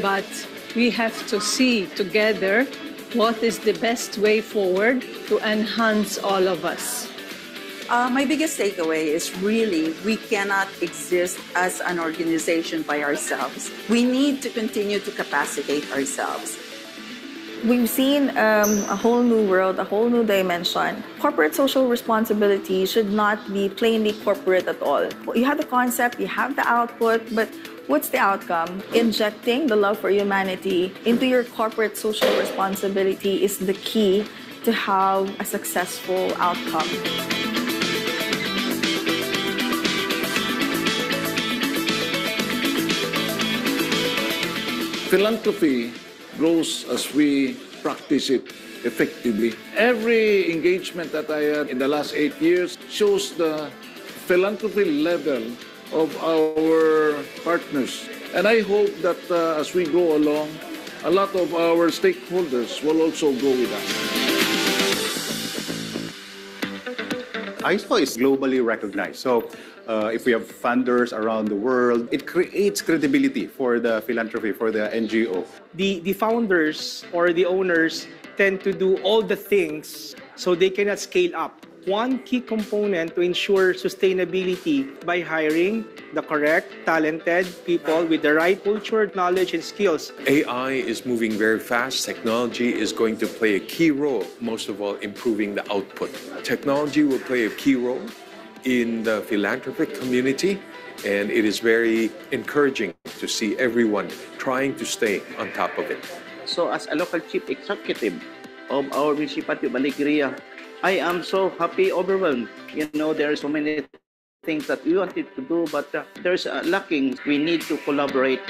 but we have to see together what is the best way forward to enhance all of us. My biggest takeaway is really we cannot exist as an organization by ourselves. We need to continue to capacitate ourselves. We've seen a whole new world, a whole new dimension. Corporate social responsibility should not be plainly corporate at all. You have the concept, you have the output, but what's the outcome? Injecting the love for humanity into your corporate social responsibility is the key to have a successful outcome. Philanthropy grows as we practice it effectively. Every engagement that I had in the last 8 years shows the philanthropy level of our partners. And I hope that as we go along, a lot of our stakeholders will also go with us. ISO is globally recognized. So if we have funders around the world, it creates credibility for the philanthropy, for the NGO. The founders or the owners tend to do all the things so they cannot scale up. One key component to ensure sustainability by hiring the correct, talented people with the right culture, knowledge, and skills. AI is moving very fast. Technology is going to play a key role, most of all, improving the output. Technology will play a key role in the philanthropic community, and it is very encouraging to see everyone trying to stay on top of it. So as a local chief executive of our municipality of Alegria, I am so happy, overwhelmed. You know, there are so many things that we wanted to do, but there's lacking. We need to collaborate.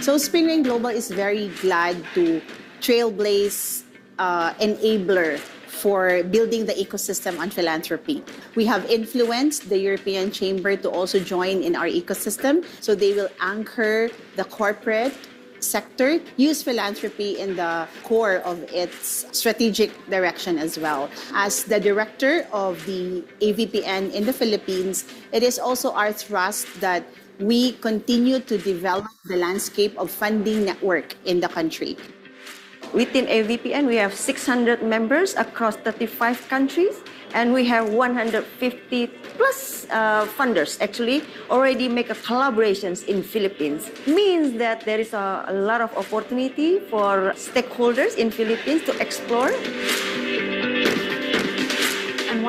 So Spring Rain Global is very glad to trailblaze enabler for building the ecosystem on philanthropy. We have influenced the European Chamber to also join in our ecosystem, so they will anchor the corporate sector, use philanthropy in the core of its strategic direction as well. As the director of the AVPN in the Philippines, it is also our thrust that we continue to develop the landscape of funding network in the country. Within AVPN, we have 600 members across 35 countries, and we have 150-plus funders actually already make a collaborations in Philippines. Means that there is a lot of opportunity for stakeholders in Philippines to explore.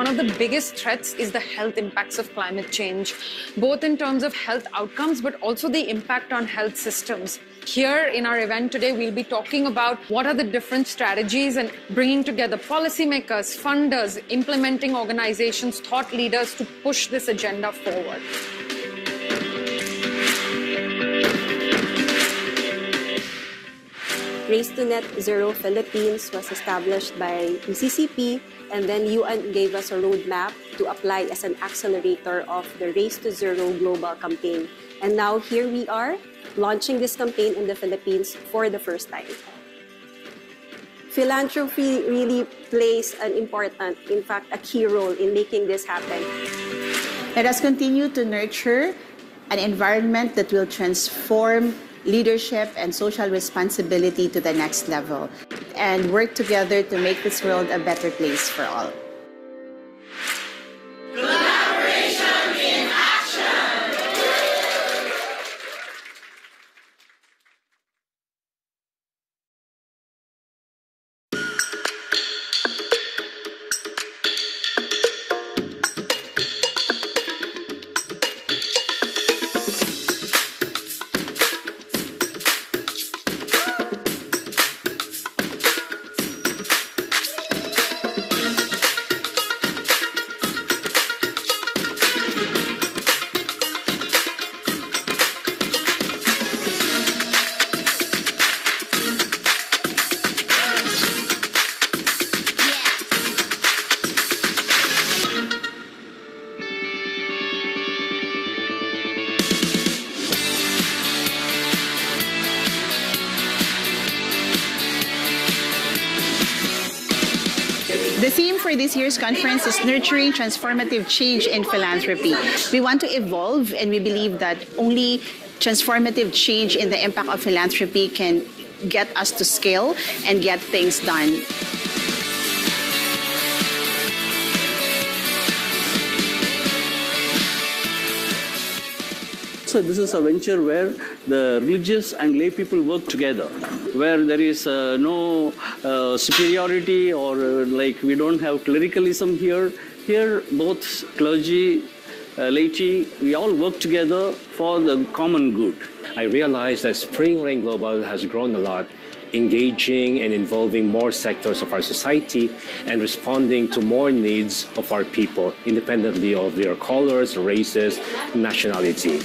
One of the biggest threats is the health impacts of climate change, both in terms of health outcomes, but also the impact on health systems. Here in our event today, we'll be talking about what are the different strategies and bringing together policymakers, funders, implementing organizations, thought leaders to push this agenda forward. Race to Net Zero Philippines was established by UCCP, and then UN gave us a roadmap to apply as an accelerator of the Race to Zero Global campaign. And now here we are, launching this campaign in the Philippines for the first time. Philanthropy really plays an important, in fact, a key role in making this happen. Let us continue to nurture an environment that will transform leadership and social responsibility to the next level, and work together to make this world a better place for all. Collaboration in action! for this year's conference is Nurturing Transformative Change in Philanthropy. We want to evolve, and we believe that only transformative change in the impact of philanthropy can get us to scale and get things done. So this is a venture where the religious and lay people work together, where there is no superiority, or like we don't have clericalism here. Here both clergy, laity, we all work together for the common good. I realized that Spring Rain Global has grown a lot, engaging and involving more sectors of our society and responding to more needs of our people, independently of their colors, races, nationality.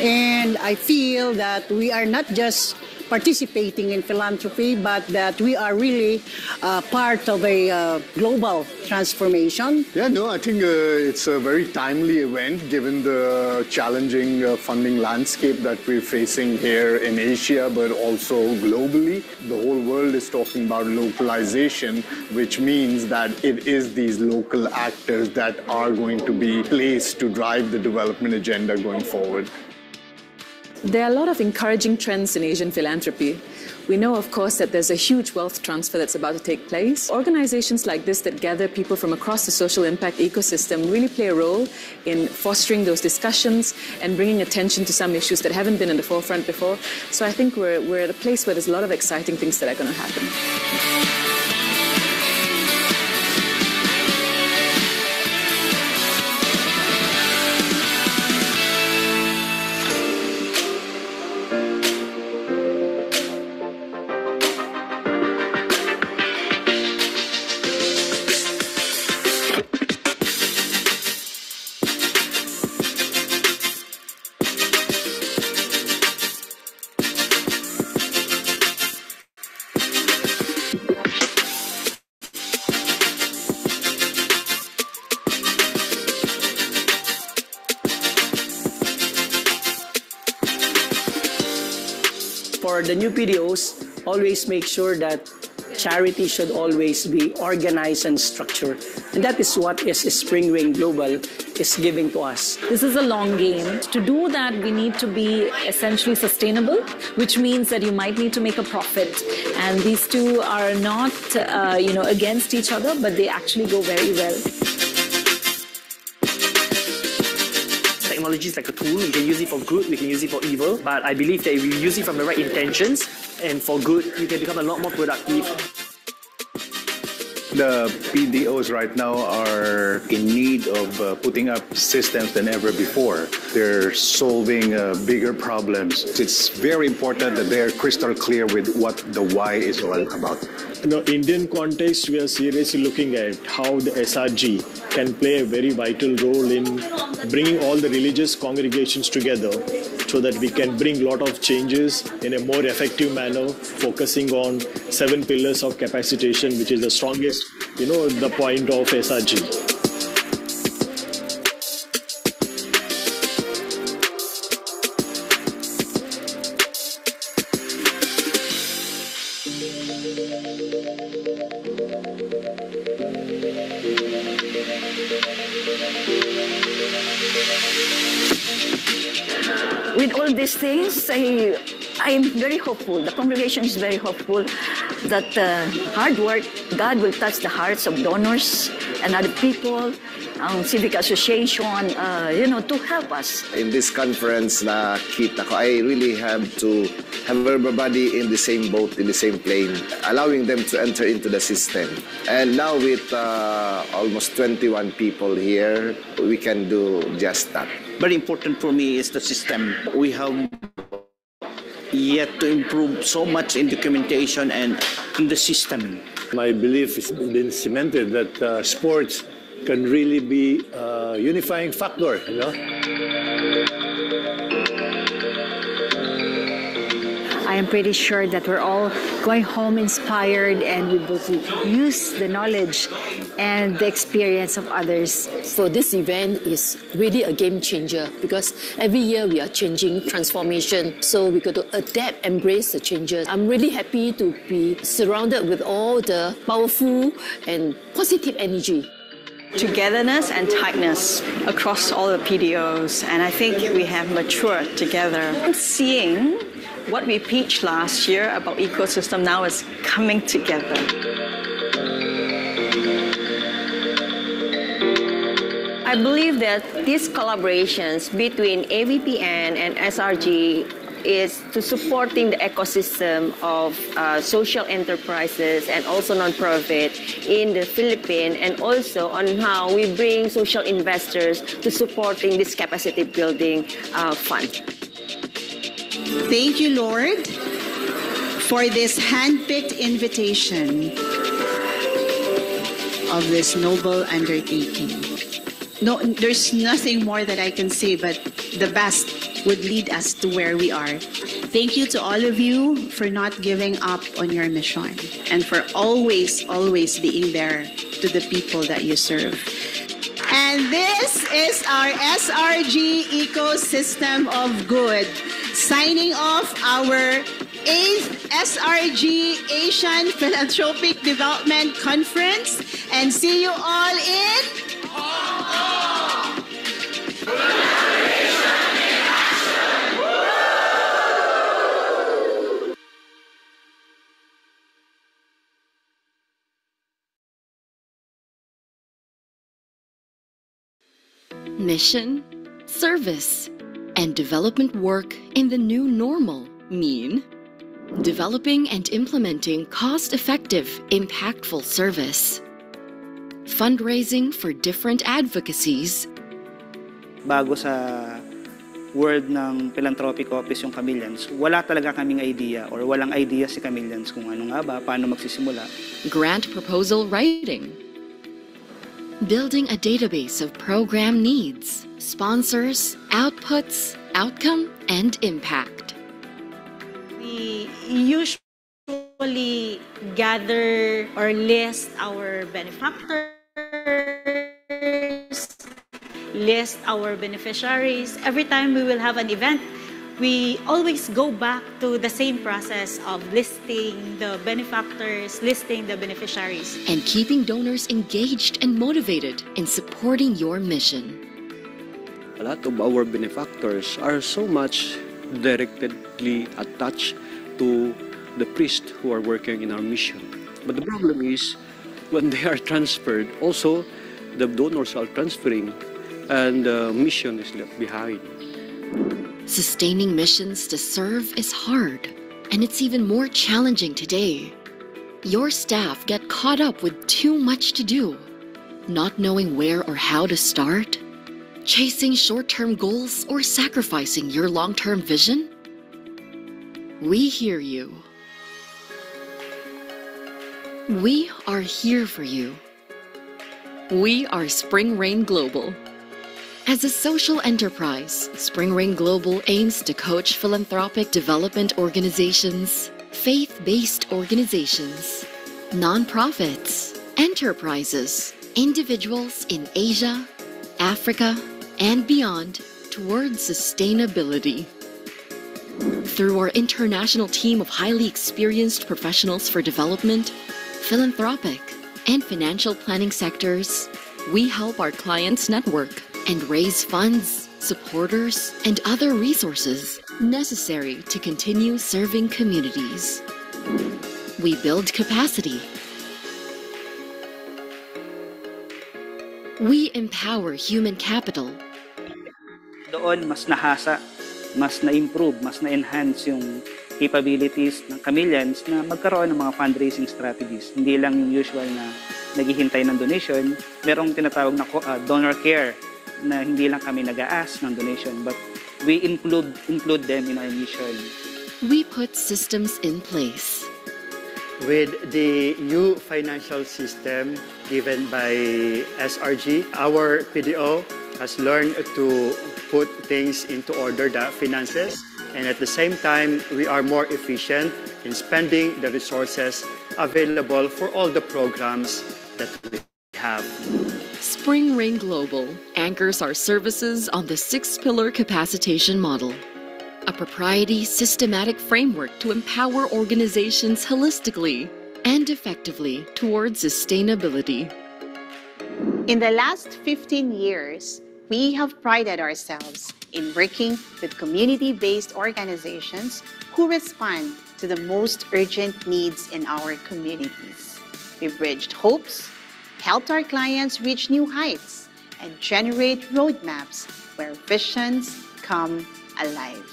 And I feel that we are not just participating in philanthropy, but that we are really part of a global transformation. Yeah, no, I think it's a very timely event given the challenging funding landscape that we're facing here in Asia, but also globally. The whole world is talking about localization, which means that it is these local actors that are going to be placed to drive the development agenda going forward. There are a lot of encouraging trends in Asian philanthropy. We know, of course, that there's a huge wealth transfer that's about to take place. Organizations like this that gather people from across the social impact ecosystem really play a role in fostering those discussions and bringing attention to some issues that haven't been in the forefront before. So I think we're at a place where there's a lot of exciting things that are going to happen. For the new PDOs, always make sure that charity should always be organized and structured. And that is what is Spring Rain Global is giving to us. This is a long game. To do that, we need to be essentially sustainable, which means that you might need to make a profit. And these two are not, against each other, but they actually go very well. Technology is like a tool. We can use it for good, we can use it for evil, but I believe that if we use it from the right intentions and for good, you can become a lot more productive. The PDOs right now are in need of putting up systems than ever before. They're solving bigger problems. It's very important that they're crystal clear with what the why is all about. In the Indian context, we are seriously looking at how the SRG can play a very vital role in bringing all the religious congregations together so that we can bring a lot of changes in a more effective manner, focusing on 7 pillars of capacitation, which is the strongest, the point of SRG. With all these things, I'm very hopeful. The congregation is very hopeful that hard work, God will touch the hearts of donors and other people, civic association, to help us. In this conference, nakita ko, I really have to have everybody in the same boat, in the same plane, allowing them to enter into the system. And now with almost 21 people here, we can do just that. Very important for me is the system. We have yet to improve so much in documentation and in the system. My belief has been cemented that sports can really be a unifying factor, I I'm pretty sure that we're all going home inspired and able to use the knowledge and the experience of others. So this event is really a game changer because every year we are changing transformation. So we got to adapt, embrace the changes. I'm really happy to be surrounded with all the powerful and positive energy. Togetherness and tightness across all the PDOs, and I think we have matured together. I'm seeing what we preached last year about ecosystem now is coming together. I believe that these collaborations between AVPN and SRG is to supporting the ecosystem of social enterprises and also non-profit in the Philippines, and also on how we bring social investors to supporting this capacity building fund. Thank you, Lord, for this handpicked invitation of this noble undertaking. No, there's nothing more that I can say, but the best would lead us to where we are. Thank you to all of you for not giving up on your mission and for always, always being there to the people that you serve. And this is our SRG Ecosystem of Good, signing off our 8th SRG Asian Philanthropic Development Conference, and see you all in Hong Kong! Mission, service, and development work in the new normal mean developing and implementing cost-effective, impactful service, fundraising for different advocacies. Bago sa word ng philanthropic office yung Kamilians, wala talaga kaming idea or walang idea si Kamilians kung ano nga ba, paano magsisimula. Grant proposal writing. Building a database of program needs, sponsors, outputs, outcome, and impact. We usually gather or list our benefactors, list our beneficiaries. Every time we will have an event, we always go back to the same process of listing the benefactors, listing the beneficiaries. And keeping donors engaged and motivated in supporting your mission. A lot of our benefactors are so much directly attached to the priests who are working in our mission. But the problem is when they are transferred, also the donors are transferring and the mission is left behind. Sustaining missions to serve is hard, and it's even more challenging today. Your staff get caught up with too much to do, not knowing where or how to start, chasing short-term goals or sacrificing your long-term vision. We hear you. We are here for you. We are Spring Rain Global. As a social enterprise, Spring Rain Global aims to coach philanthropic development organizations, faith-based organizations, nonprofits, enterprises, individuals in Asia, Africa, and beyond toward sustainability. Through our international team of highly experienced professionals for development, philanthropic, and financial planning sectors, we help our clients network and raise funds, supporters, and other resources necessary to continue serving communities. We build capacity. We empower human capital. Doon mas nahasa, mas na-improve, mas na-enhance yung capabilities ng Kamilians na magkaroon ng mga fundraising strategies. Hindi lang yung usual na naghihintay ng donation, merong tinatawag na donor care, na hindi lang kami nag-a-ask ng donation, but we include them in our mission. We put systems in place. With the new financial system given by SRG, our PDO has learned to put things into order, the finances. and at the same time, we are more efficient in spending the resources available for all the programs that we have. Spring Rain Global anchors our services on the six-pillar capacitation model, a proprietary systematic framework to empower organizations holistically and effectively towards sustainability. In the last 15 years, we have prided ourselves in working with community-based organizations who respond to the most urgent needs in our communities. We bridged hopes, helped our clients reach new heights, and generate roadmaps where visions come alive.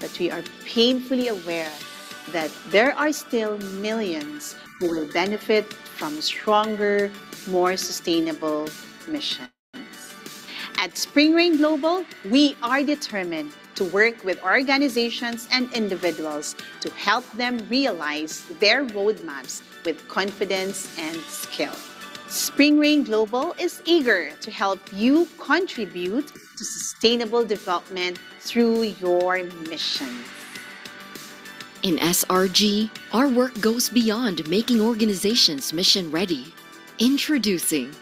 But we are painfully aware that there are still millions who will benefit from stronger, more sustainable missions. At Spring Rain Global, we are determined to work with organizations and individuals to help them realize their roadmaps with confidence and skill. Spring Rain Global is eager to help you contribute to sustainable development through your mission. In SRG, our work goes beyond making organizations mission-ready. Introducing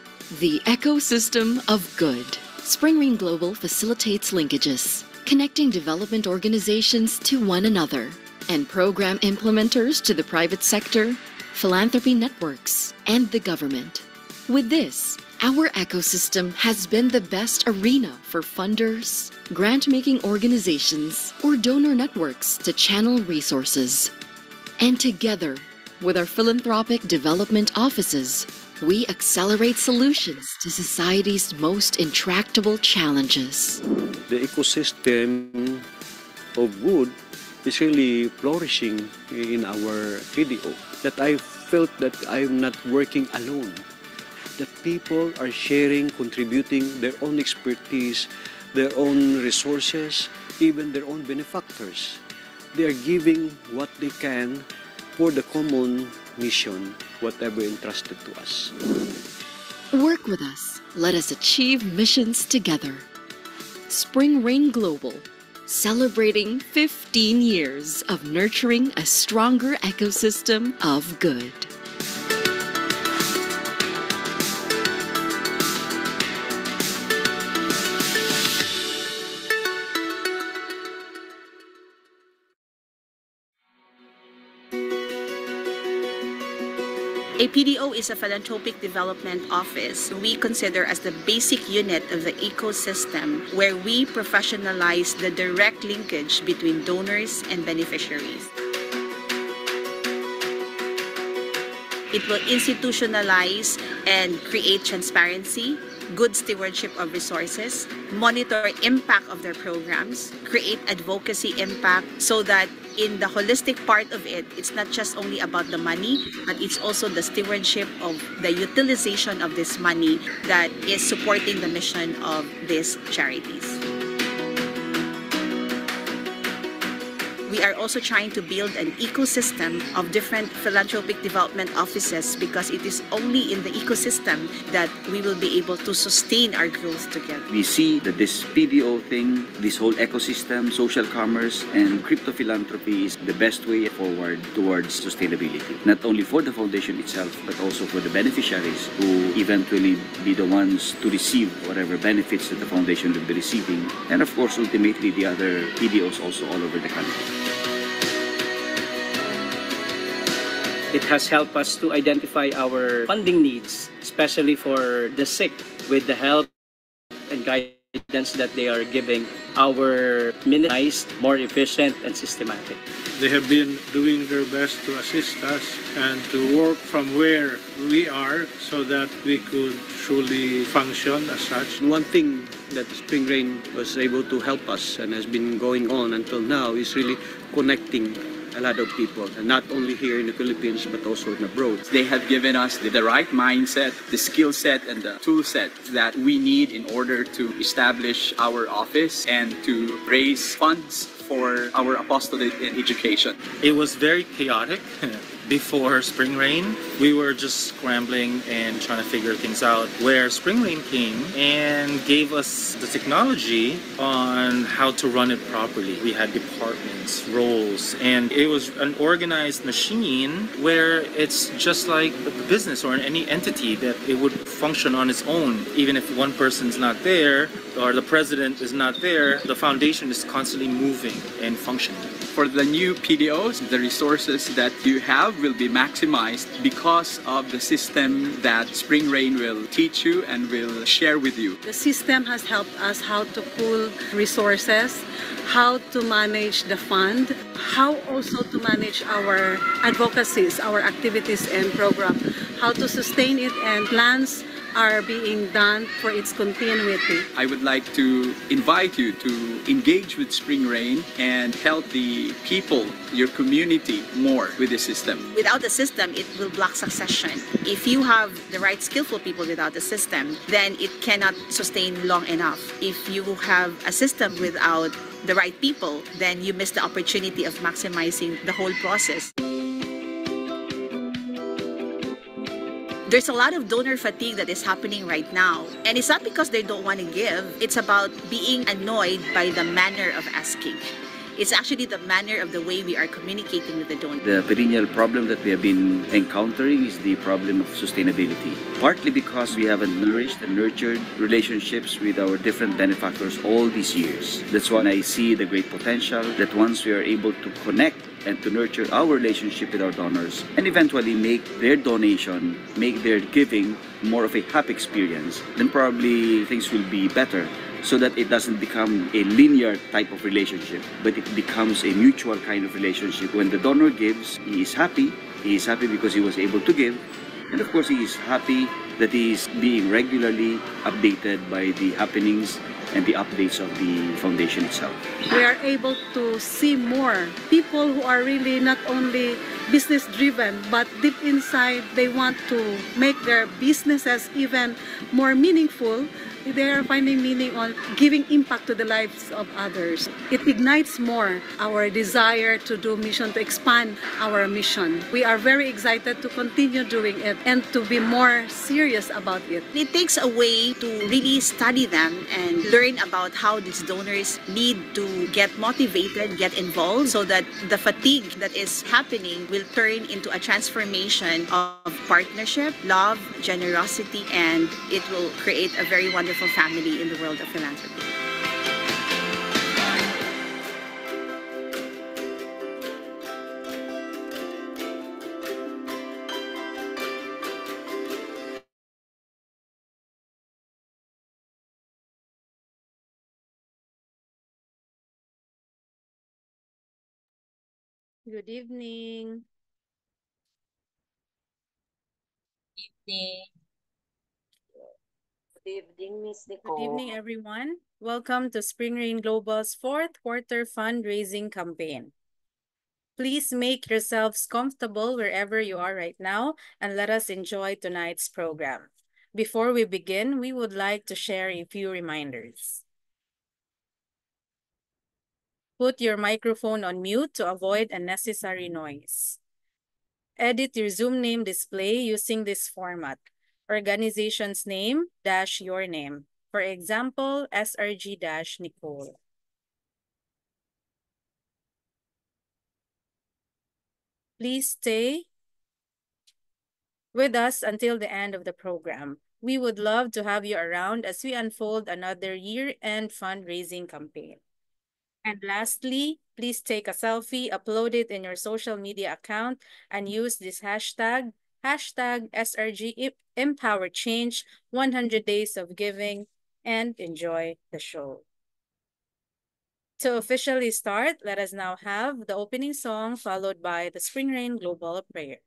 the Ecosystem of Good. Spring Rain Global facilitates linkages, connecting development organizations to one another, and program implementers to the private sector, philanthropy networks, and the government. With this, our ecosystem has been the best arena for funders, grant-making organizations, or donor networks to channel resources. And together, with our philanthropic development offices, we accelerate solutions to society's most intractable challenges. The ecosystem of good is really flourishing in our PDO. That I felt that I'm not working alone. That people are sharing, contributing their own expertise, their own resources, even their own benefactors. They are giving what they can for the common mission, whatever entrusted to us. Work with us. Let us achieve missions together. Spring Rain Global, celebrating 15 years of nurturing a stronger ecosystem of good. A PDO is a philanthropic development office we consider as the basic unit of the ecosystem where we professionalize the direct linkage between donors and beneficiaries. It will institutionalize and create transparency, good stewardship of resources, monitor impact of their programs, create advocacy impact so that in the holistic part of it, it's not just only about the money, but it's also the stewardship of the utilization of this money that is supporting the mission of these charities. We are also trying to build an ecosystem of different philanthropic development offices because it is only in the ecosystem that we will be able to sustain our growth together. We see that this PDO thing, this whole ecosystem, social commerce and crypto philanthropy is the best way forward towards sustainability. Not only for the foundation itself, but also for the beneficiaries who eventually be the ones to receive whatever benefits that the foundation will be receiving. And of course, ultimately, the other PDOs also all over the country. It has helped us to identify our funding needs, especially for the sick, with the help and guidance that they are giving. Our minimized, more efficient, and systematic. They have been doing their best to assist us and to work from where we are so that we could truly function as such. One thing that Spring Rain was able to help us and has been going on until now is really connecting a lot of people, and not only here in the Philippines, but also abroad. They have given us the right mindset, the skill set, and the tool set that we need in order to establish our office and to raise funds for our apostolate in education. It was very chaotic. before Spring Rain, we were just scrambling and trying to figure things out, where Spring Rain came and gave us the technology on how to run it properly. We had departments, roles, and it was an organized machine where it's just like a business or any entity that it would function on its own. Even if one person's not there or the president is not there, the foundation is constantly moving and functioning. For the new PDOs, the resources that you have will be maximized because of the system that Spring Rain will teach you and will share with you. The system has helped us how to pool resources, how to manage the fund, how also to manage our advocacies, our activities and program, how to sustain it, and plans are being done for its continuity. I would like to invite you to engage with Spring Rain and help the people, your community, more with the system. Without the system, it will block succession. If you have the right skillful people without the system, then it cannot sustain long enough. If you have a system without the right people, then you miss the opportunity of maximizing the whole process. There's a lot of donor fatigue that is happening right now. And it's not because they don't want to give. It's about being annoyed by the manner of asking. It's actually the manner of the way we are communicating with the donor. The perennial problem that we have been encountering is the problem of sustainability. Partly because we haven't nourished and nurtured relationships with our different benefactors all these years. That's why I see the great potential that once we are able to connect and to nurture our relationship with our donors and eventually make their donation, make their giving more of a happy experience, then probably things will be better, so that it doesn't become a linear type of relationship, but it becomes a mutual kind of relationship. When the donor gives, he is happy because he was able to give, and of course he is happy that he is being regularly updated by the happenings and the updates of the foundation itself. We are able to see more people who are really not only business driven, but deep inside they want to make their businesses even more meaningful. They are finding meaning on giving impact to the lives of others. It ignites more our desire to do mission, to expand our mission. We are very excited to continue doing it and to be more serious about it. It takes a way to really study them and learn about how these donors need to get motivated, get involved, so that the fatigue that is happening will turn into a transformation of partnership, love, generosity, and it will create a very wonderful family in the world of philanthropy. Good evening. Evening. Good evening, Ms. Nicole. Good evening, everyone. Welcome to Spring Rain Global's fourth quarter fundraising campaign. Please make yourselves comfortable wherever you are right now and let us enjoy tonight's program. Before we begin, we would like to share a few reminders. Put your microphone on mute to avoid unnecessary noise. Edit your Zoom name display using this format: organization's name dash your name. For example, SRG dash Nicole. Please stay with us until the end of the program. We would love to have you around as we unfold another year-end fundraising campaign. And lastly, please take a selfie, upload it in your social media account, and use this hashtag, #SRG Empower Change, 100 days of giving, and enjoy the show. To officially start, let us now have the opening song followed by the Spring Rain Global Prayer.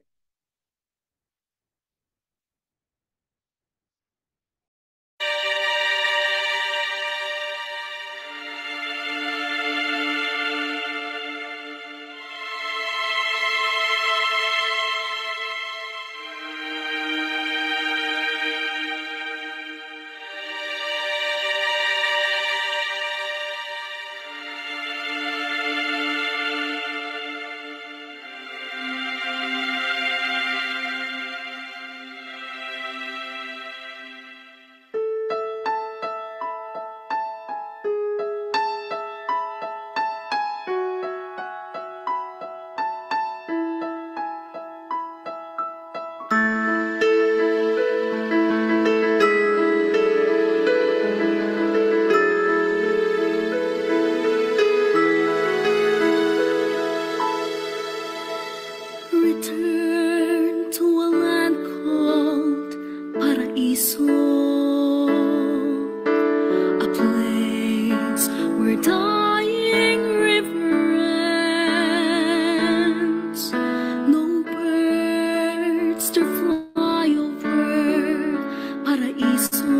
return to a land called Paraiso, a place where dying river ends, no birds to fly over Paraiso,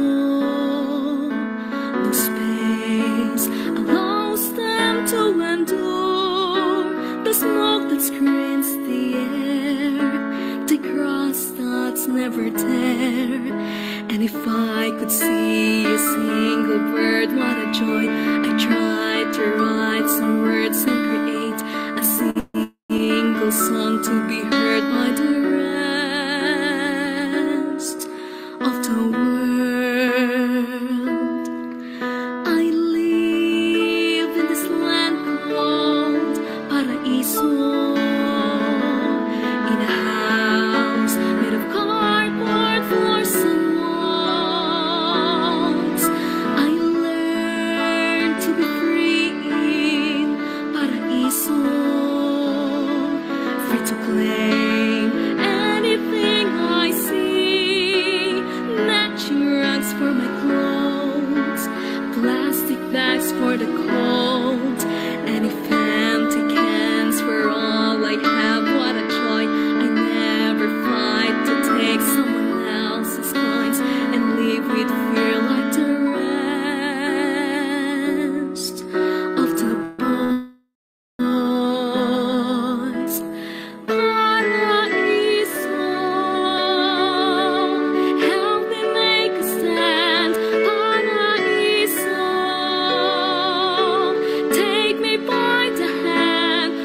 no space allows them to endure the smoke that screens the air, the grass that's never there. And if I could see a single bird, what a joy. I tried to write some words and create a single song to be heard by the rest of the world. I live in this land called Paraiso, in a house made of cardboard floors and walls. I learned to be free in Paraiso, free to claim anything I see. Nature rugs for my clothes, plastic bags for the cold, and if empty cans were all I have, what a joy. I never fight to take someone else's coins and live with fear like the rest of the boys. Paraiso, help me make a stand. Paraiso, take me by the hand. Paraiso,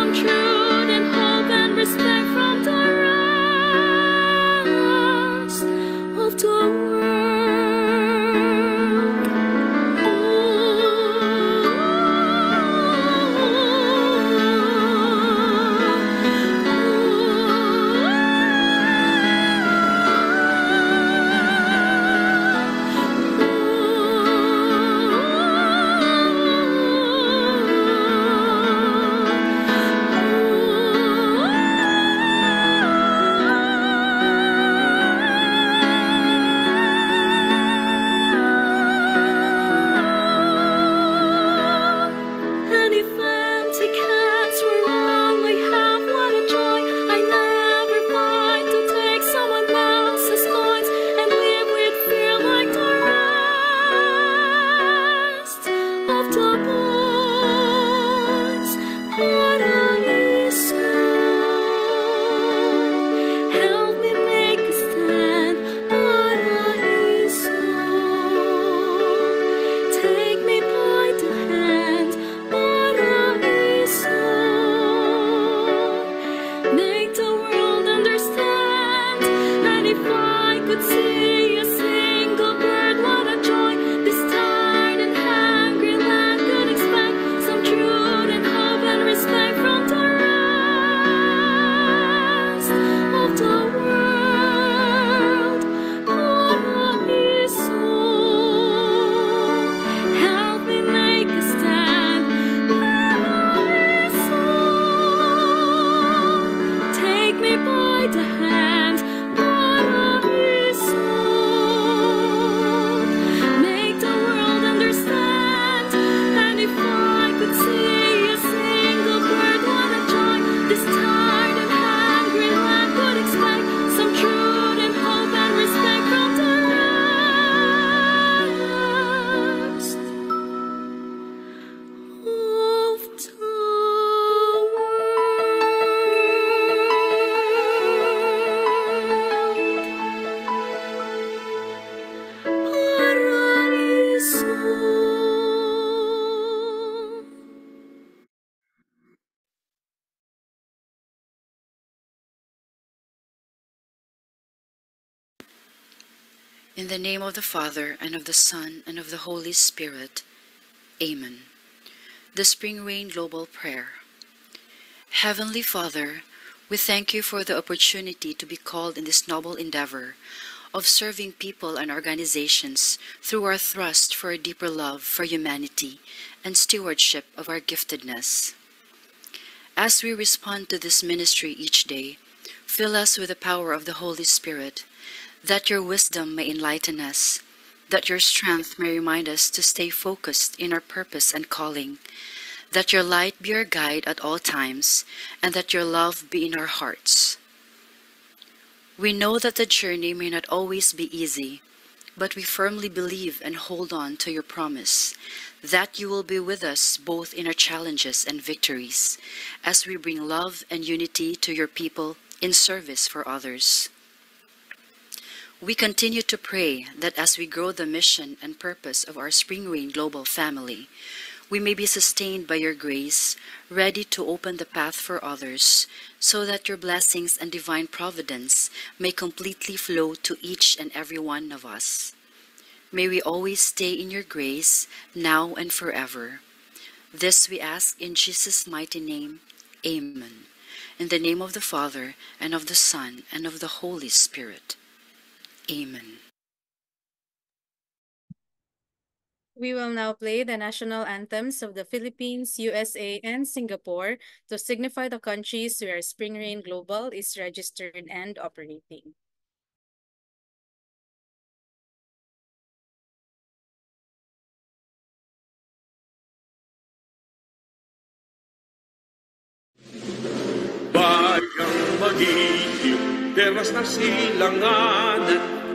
make the world understand. And if I could see a single bird, what a joy. Tired and hungry land could expect some truth and hope and respect from the rest of the world. And if empty cans were all I have, what a joy. I never fight to take someone else's coins and live with fear like the rest of the boys. Paraiso, help me make a stand. Paraiso, take me by the hand. Paraiso, make the world understand. And if I could see a single bird, what a joy. This tired and hungry land could expect some truth and hope and respect from the rest of the world. Paraiso, help me make a stand. Paraiso, take me by the hand. Paraiso, make the world understand. And if I could see a single bird, what a joy. This tired and hungry land could expect some truth and hope and respect from the rest of the world. Paraiso. In the name of the Father, and of the Son, and of the Holy Spirit. Amen. The Spring Rain Global Prayer. Heavenly Father, We thank you for the opportunity to be called in this noble endeavor of serving people and organizations through our thrust for a deeper love for humanity and stewardship of our giftedness. As we respond to this ministry each day, fill us with the power of the Holy Spirit, that your wisdom may enlighten us, that your strength may remind us to stay focused in our purpose and calling, that your light be our guide at all times, and that your love be in our hearts. We know that the journey may not always be easy, but we firmly believe and hold on to your promise that you will be with us both in our challenges and victories as we bring love and unity to your people in service for others. We continue to pray that as we grow the mission and purpose of our Spring Rain Global family, we may be sustained by your grace, ready to open the path for others, so that your blessings and divine providence may completely flow to each and every one of us. May we always stay in your grace, now and forever. This we ask in Jesus' mighty name. Amen. In the name of the Father, and of the Son, and of the Holy Spirit. Amen. We will now play the national anthems of the Philippines, USA, and Singapore to signify the countries where Spring Rain Global is registered and operating. Bagang magiging, teras na silanganan,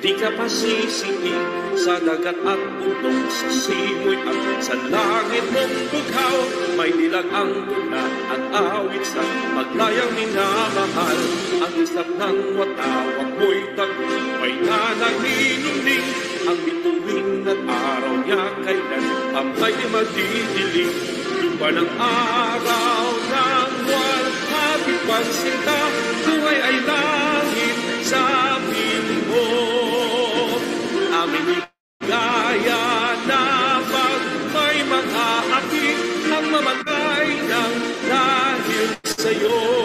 di ka pasisingin, sa dagat at bundok, sa simoy at sa langit mong bughaw, may nilag ang tuna at awit sa paglayang minamahal, ang islap ng watawag mo'y tagumpay na nagminumding, ang bituin at araw niya kailan amay di madidiling lupa ng araw ng buwan habit pansin ka buhay ay langit sa piling mo aming higaya na pag may mga akin ang mamatay ng dahil sa'yo.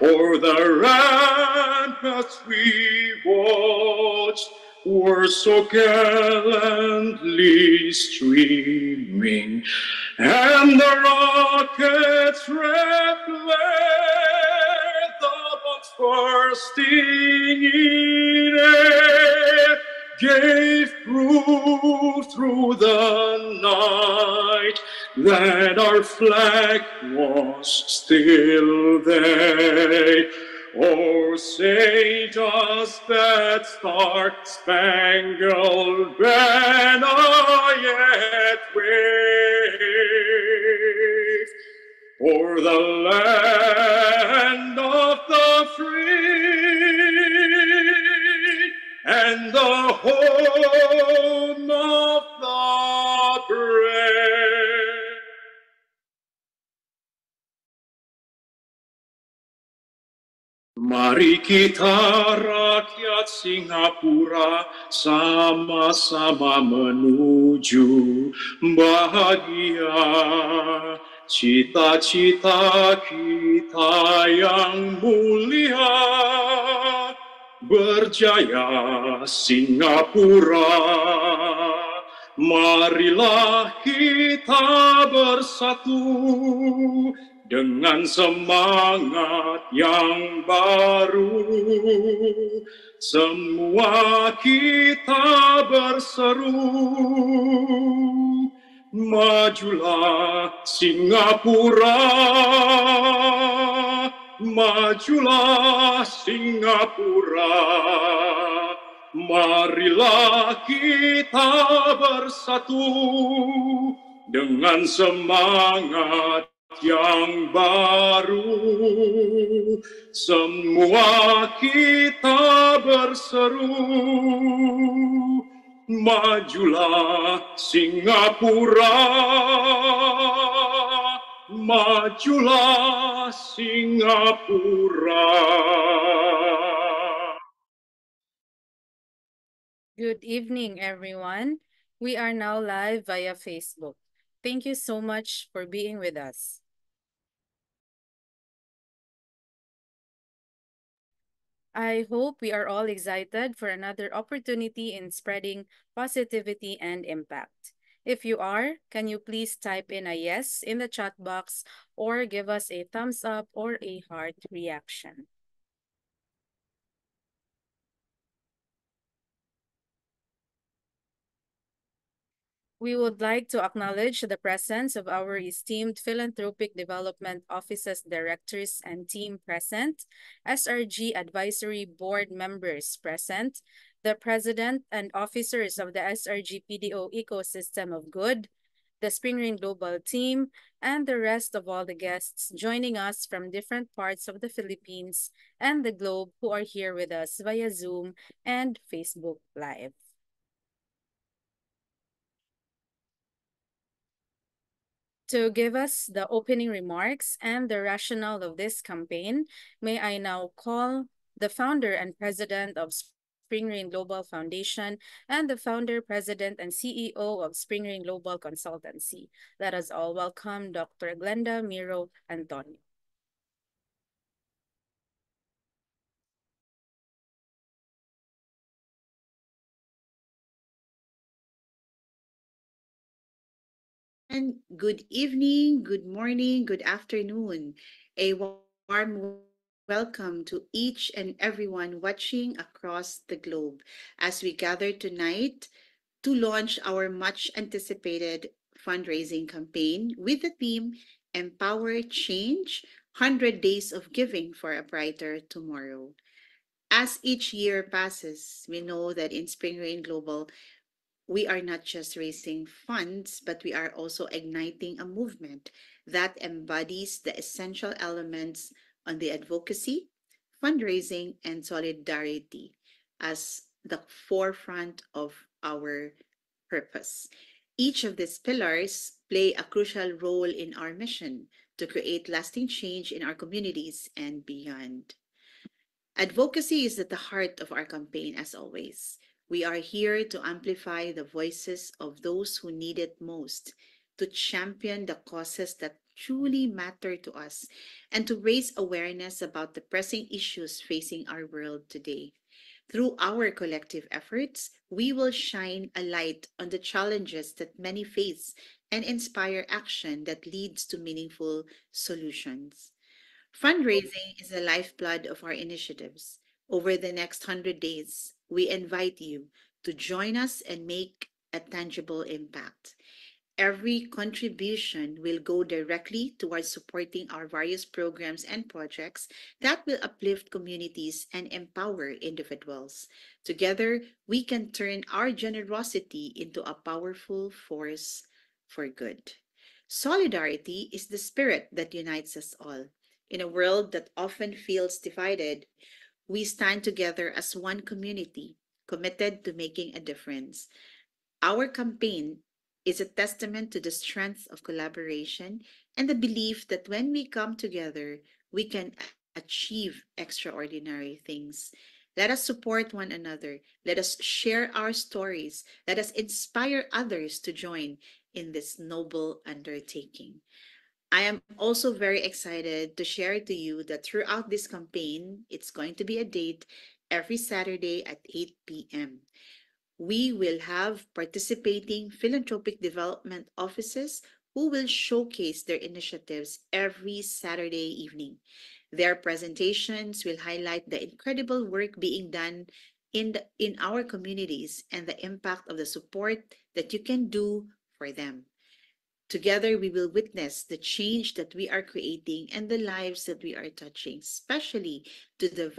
o'er the ramparts we watched were so gallantly streaming, and the rockets' red glare, the bombs bursting in air, gave proof through the night that our flag was still there. Oh, say does that star-spangled banner yet wave o'er the land of the free and the home of the brave. Mari kita rakyat Singapura sama-sama menuju bahagia. Cita-cita kita yang mulia, berjaya Singapura. Marilah kita bersatu dengan semangat yang baru, semua kita berseru Majulah Singapura, majulah Singapura, marilah kita bersatu dengan semangat yang baru. Semua kita berseru, majulah Singapura, majulah Singapura. Good evening, everyone. We are now live via Facebook. Thank you so much for being with us. I hope we are all excited for another opportunity in spreading positivity and impact. If you are, can you please type in a yes in the chat box or give us a thumbs up or a heart reaction. We would like to acknowledge the presence of our esteemed Philanthropic Development Offices directors and team present, SRG Advisory Board members present, the President and officers of the SRG PDO Ecosystem of Good, the Spring Rain Global team, and the rest of all the guests joining us from different parts of the Philippines and the globe who are here with us via Zoom and Facebook Live. To give us the opening remarks and the rationale of this campaign, may I now call the founder and president of Spring Rain Global Foundation and the founder, president, and CEO of Spring Rain Global Consultancy. Let us all welcome Dr. Glenda Miro Antonio. And good evening, good morning, good afternoon. A warm welcome to each and everyone watching across the globe as we gather tonight to launch our much anticipated fundraising campaign with the theme Empower Change, 100 Days of Giving for a Brighter Tomorrow. As each year passes, we know that in Spring Rain Global, we are not just raising funds, but we are also igniting a movement that embodies the essential elements on the advocacy, fundraising, and solidarity as the forefront of our purpose. Each of these pillars play a crucial role in our mission to create lasting change in our communities and beyond. Advocacy is at the heart of our campaign, as always. We are here to amplify the voices of those who need it most, to champion the causes that truly matter to us, and to raise awareness about the pressing issues facing our world today. Through our collective efforts, we will shine a light on the challenges that many face and inspire action that leads to meaningful solutions. Fundraising is the lifeblood of our initiatives. Over the next 100 days, we invite you to join us and make a tangible impact. Every contribution will go directly towards supporting our various programs and projects that will uplift communities and empower individuals. Together, we can turn our generosity into a powerful force for good. Solidarity is the spirit that unites us all. In a world that often feels divided, we stand together as one community, committed to making a difference. Our campaign is a testament to the strength of collaboration and the belief that when we come together, we can achieve extraordinary things. Let us support one another. Let us share our stories. Let us inspire others to join in this noble undertaking. I am also very excited to share to you that throughout this campaign, it's going to be a date every Saturday at 8 p.m. We will have participating philanthropic development offices who will showcase their initiatives every Saturday evening. Their presentations will highlight the incredible work being done in our communities and the impact of the support that you can do for them. Together, we will witness the change that we are creating and the lives that we are touching, especially to the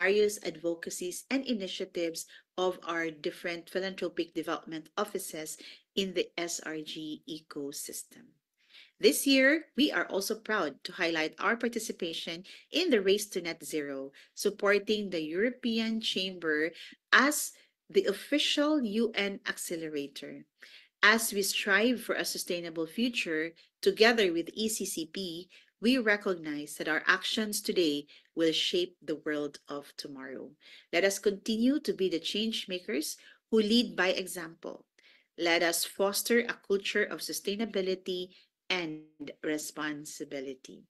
various advocacies and initiatives of our different philanthropic development offices in the SRG ecosystem. This year, we are also proud to highlight our participation in the Race to Net Zero, supporting the European Chamber as the official UN accelerator. As we strive for a sustainable future, together with ECCP, we recognize that our actions today will shape the world of tomorrow. Let us continue to be the change makers who lead by example. Let us foster a culture of sustainability and responsibility.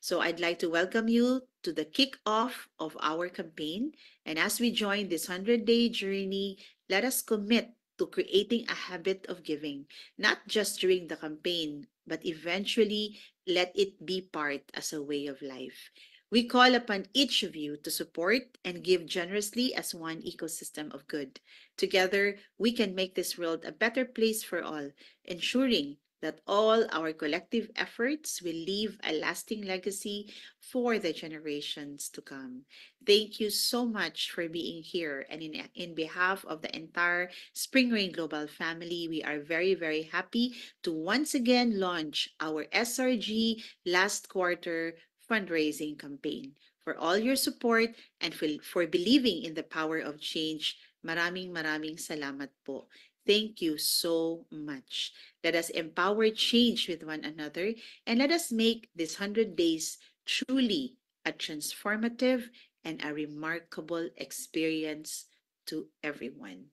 So I'd like to welcome you to the kickoff of our campaign. And as we join this 100-day journey, let us commit to creating a habit of giving, not just during the campaign, but eventually let it be part as a way of life. We call upon each of you to support and give generously as one ecosystem of good. Together, we can make this world a better place for all, ensuring that all our collective efforts will leave a lasting legacy for the generations to come. Thank you so much for being here. And in behalf of the entire Spring Rain Global family, we are very, very happy to once again launch our SRG last quarter fundraising campaign. For all your support and for believing in the power of change, maraming salamat po. Thank you so much. Let us empower change with one another, and let us make this 100 days truly a transformative and a remarkable experience to everyone.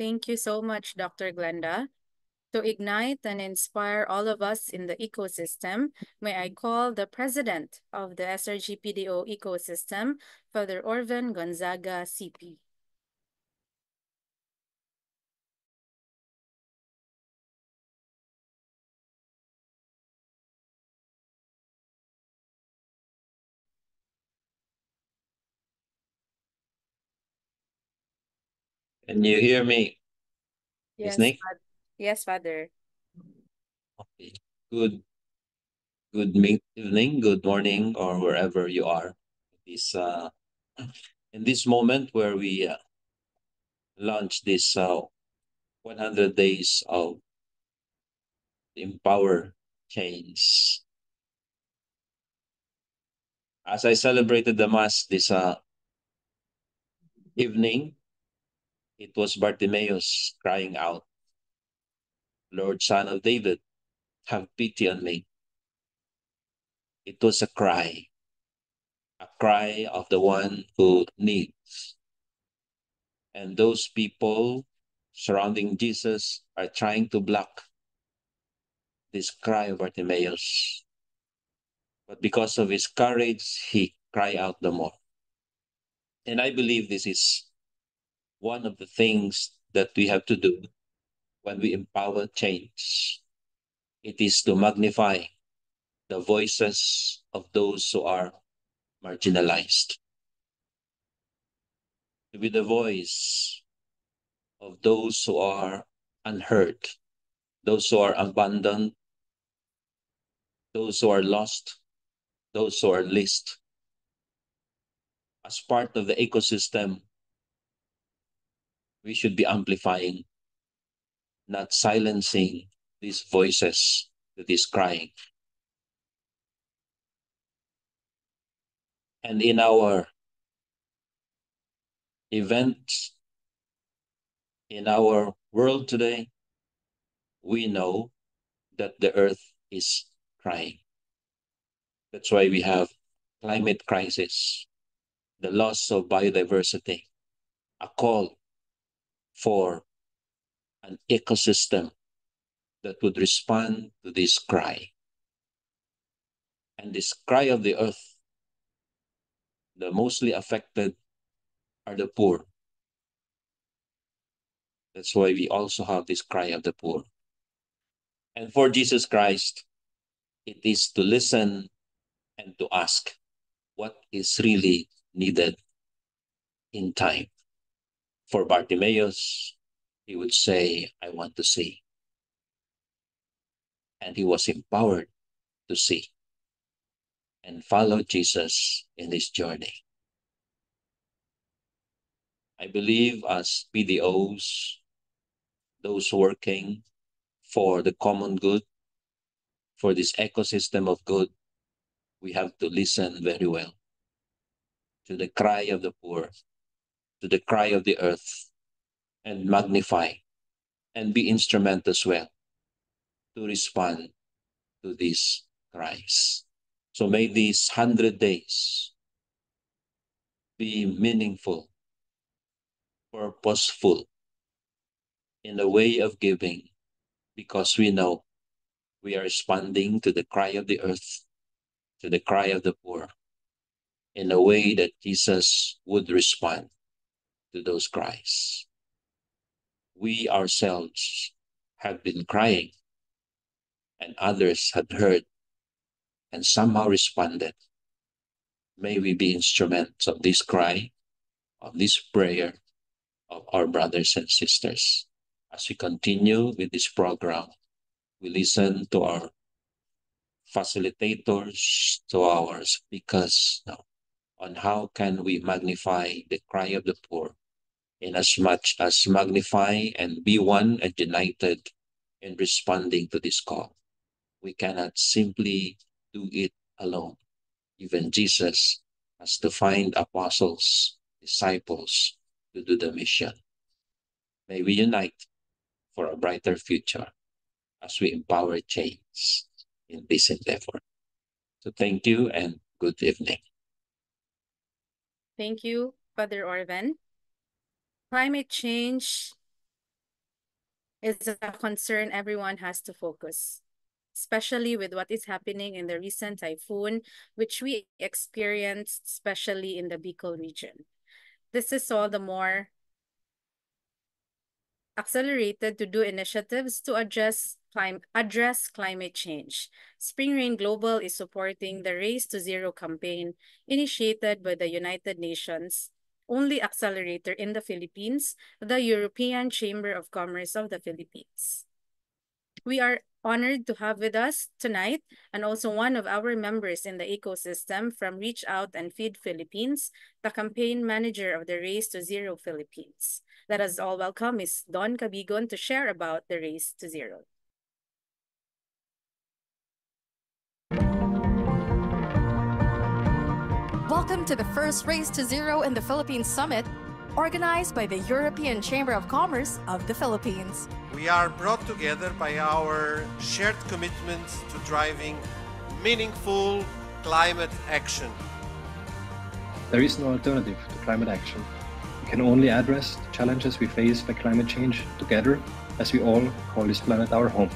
Thank you so much, Dr. Glenda. To ignite and inspire all of us in the ecosystem, may I call the President of the SRG PDO ecosystem, Father Orvin Gonzaga, CP. Can you hear me? Yes, Nick? Yes, Father. Okay. Good evening, good morning, or wherever you are. In this moment where we launch this 100 days of Empower Change. As I celebrated the Mass this evening, it was Bartimaeus crying out, "Lord, Son of David, have pity on me." It was a cry of the one who needs. And those people surrounding Jesus are trying to block this cry of Bartimaeus. But because of his courage, he cried out the more. And I believe this is one of the things that we have to do when we empower change. It is to magnify the voices of those who are marginalized, to be the voice of those who are unheard, those who are abandoned, those who are lost, those who are least. As part of the ecosystem, we should be amplifying, not silencing, these voices that is crying. And in our event, in our world today, we know that the earth is crying. That's why we have climate crisis, the loss of biodiversity, a call for an ecosystem that would respond to this cry. And this cry of the earth, the mostly affected are the poor. That's why we also have this cry of the poor. And for Jesus Christ, it is to listen and to ask what is really needed in time. For Bartimaeus, he would say, I want to see. And he was empowered to see and follow Jesus in his journey. I believe as PDOs, those working for the common good, for this ecosystem of good, we have to listen very well to the cry of the poor, to the cry of the earth, and magnify and be instrument as well to respond to these cries. So may these 100 days be meaningful, purposeful in the way of giving, because we know we are responding to the cry of the earth, to the cry of the poor, in a way that Jesus would respond to those cries. We ourselves have been crying, and others had heard and somehow responded. May we be instruments of this cry, of this prayer of our brothers and sisters. As we continue with this program, we listen to our facilitators, to our speakers now, on how can we magnify the cry of the poor, in as much as magnify and be one and united in responding to this call. We cannot simply do it alone. Even Jesus has to find apostles, disciples to do the mission. May we unite for a brighter future as we empower change in this endeavor. So thank you and good evening. Thank you, Father Orvin. Climate change is a concern everyone has to focus, especially with what is happening in the recent typhoon, which we experienced, especially in the Bicol region. This is all the more accelerated to do initiatives to address climate change. Spring Rain Global is supporting the Race to Zero campaign initiated by the United Nations, only accelerator in the Philippines, the European Chamber of Commerce of the Philippines. We are honored to have with us tonight, and also one of our members in the ecosystem from Reach Out and Feed Philippines, the campaign manager of the Race to Zero Philippines. Let us all welcome Ms. Don Cabigon to share about the Race to Zero. Welcome to the first Race to Zero in the Philippines Summit, organized by the European Chamber of Commerce of the Philippines. We are brought together by our shared commitments to driving meaningful climate action. There is no alternative to climate action. We can only address the challenges we face by climate change together, as we all call this planet our home.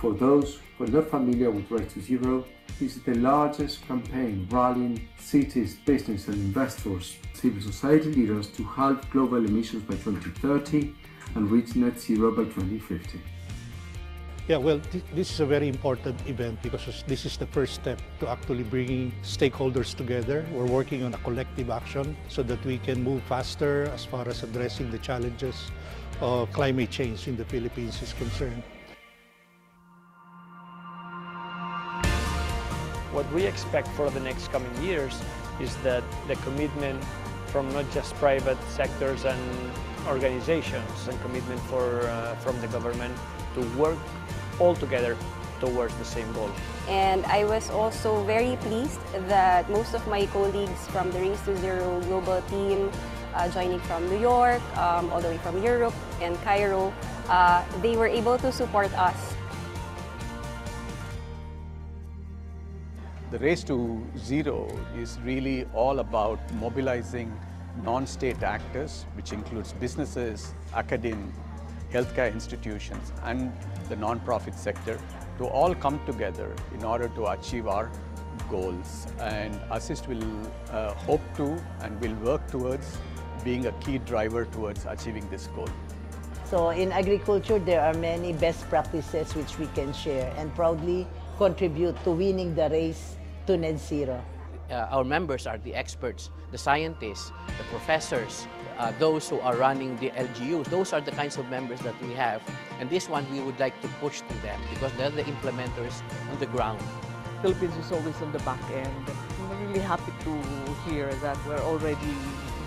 For those who are not familiar with Race to Zero, this is the largest campaign rallying cities, business and investors, civil society leaders to halve global emissions by 2030 and reach net zero by 2050. Yeah, well, this is a very important event because this is the first step to actually bringing stakeholders together. We're working on a collective action so that we can move faster as far as addressing the challenges of climate change in the Philippines is concerned. What we expect for the next coming years is that the commitment from not just private sectors and organizations and commitment from the government to work all together towards the same goal. And I was also very pleased that most of my colleagues from the Race to Zero global team joining from New York, all the way from Europe and Cairo, they were able to support us. The Race to Zero is really all about mobilizing non-state actors, which includes businesses, academia, healthcare institutions, and the non-profit sector, to all come together in order to achieve our goals. And ASIST will hope to and will work towards being a key driver towards achieving this goal. So in agriculture, there are many best practices which we can share and proudly contribute to winning the race to net zero. our members are the experts, the scientists, the professors, those who are running the LGU. Those are the kinds of members that we have. And this one we would like to push to them because they're the implementers on the ground. Philippines is always on the back end. I'm really happy to hear that we're already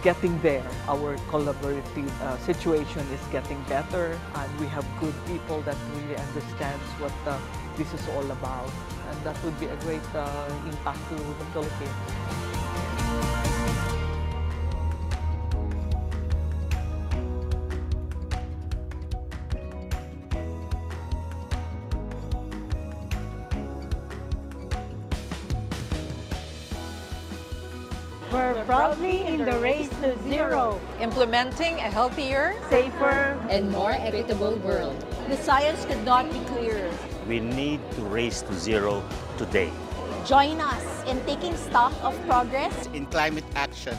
getting there. Our collaborative situation is getting better, and we have good people that really understands what this is all about, and that would be a great impact to the Philippines. We're proudly in the race to zero, implementing a healthier, safer, and more equitable world. The science could not be clearer. We need to race to zero today. Join us in taking stock of progress in climate action.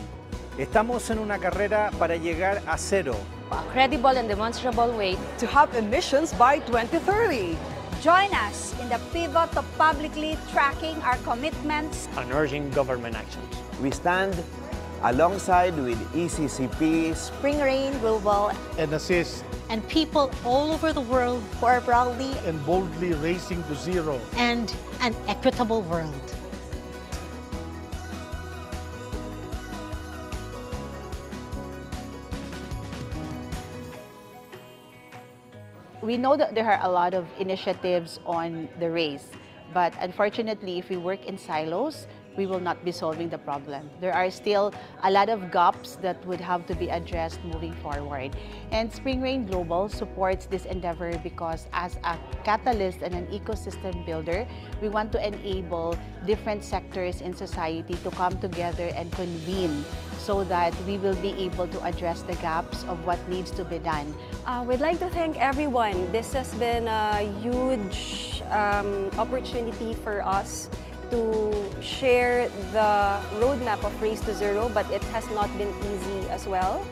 Estamos en una carrera para llegar a cero. A credible and demonstrable way to halve emissions by 2030. Join us in the pivot of publicly tracking our commitments and urging government actions. We stand alongside with ECCP, Spring Rain Global, and ASIST, and people all over the world who are proudly and boldly racing to zero and an equitable world. We know that there are a lot of initiatives on the race, but unfortunately, if we work in silos, we will not be solving the problem. There are still a lot of gaps that would have to be addressed moving forward. And Spring Rain Global supports this endeavor because as a catalyst and an ecosystem builder, we want to enable different sectors in society to come together and convene so that we will be able to address the gaps of what needs to be done. We'd like to thank everyone. This has been a huge opportunity for us to share the roadmap of Race to Zero, but it has not been easy as well.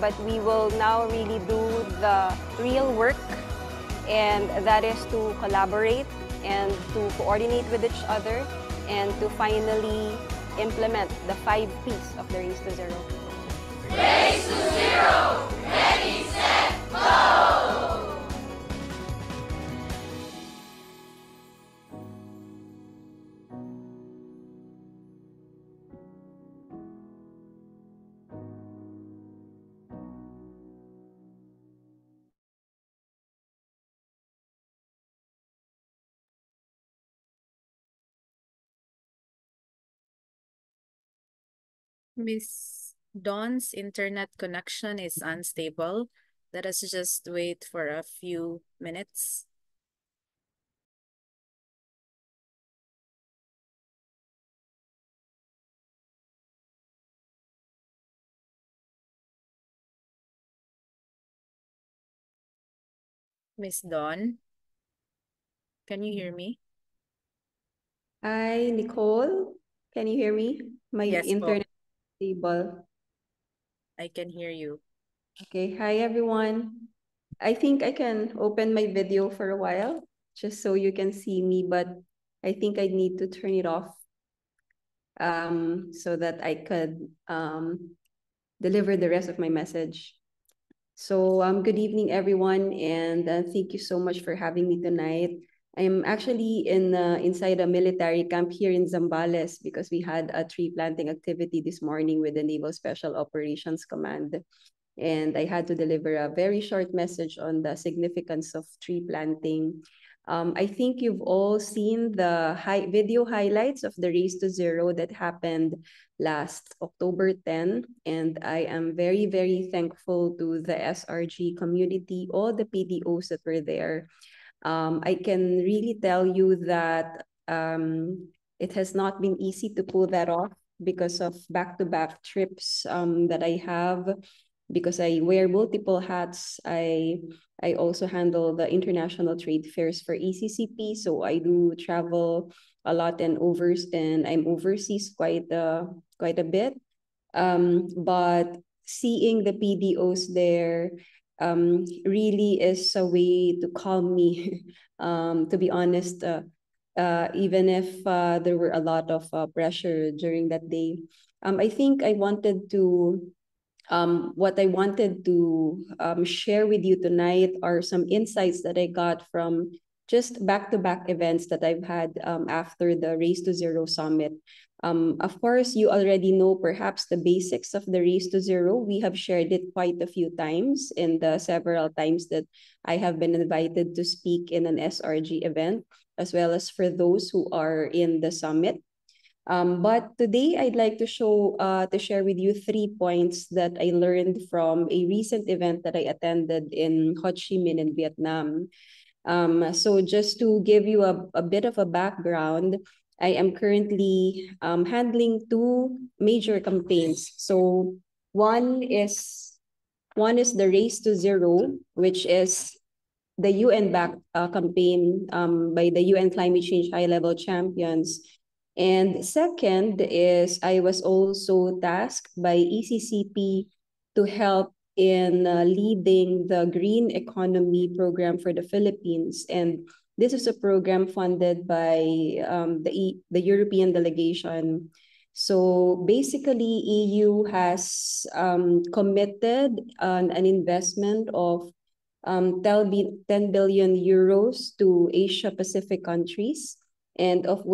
But we will now really do the real work, and that is to collaborate and to coordinate with each other and to finally implement the 5 P's of the Race to Zero. Race to Zero! Ready, set, go! Miss Dawn's internet connection is unstable. Let us just wait for a few minutes. Miss Dawn, can you hear me? Hi, Nicole. Can you hear me? My internet. Table. I can hear you. Okay. Hi, everyone. I think I can open my video for a while just so you can see me, but I think I need to turn it off so that I could deliver the rest of my message. So good evening, everyone, and thank you so much for having me tonight. I'm actually in inside a military camp here in Zambales because we had a tree planting activity this morning with the Naval Special Operations Command. And I had to deliver a very short message on the significance of tree planting. I think you've all seen the video highlights of the Race to Zero that happened last October 10. And I am very, very thankful to the SRG community, all the PDOs that were there. I can really tell you that it has not been easy to pull that off because of back-to-back trips that I have, because I wear multiple hats. I also handle the international trade fairs for ECCP, so I do travel a lot and I'm overseas quite a bit. But seeing the PDOs there really is a way to calm me, to be honest. even if there were a lot of pressure during that day. I think I wanted to, what I wanted to share with you tonight are some insights that I got from just back-to-back events that I've had after the Race to Zero Summit. Of course, you already know perhaps the basics of the Race to Zero. We have shared it quite a few times in the several times that I have been invited to speak in an SRG event, as well as for those who are in the summit. But today I'd like to share with you 3 points that I learned from a recent event that I attended in Ho Chi Minh in Vietnam. So just to give you a bit of a background, I am currently handling 2 major campaigns. So one is the Race to Zero, which is the UN-backed campaign by the UN Climate Change High-Level Champions. And second is I was also tasked by ECCP to help in leading the Green Economy Program for the Philippines. And this is a program funded by the European delegation. So basically, EU has committed an investment of 10 billion euros to Asia Pacific countries, and of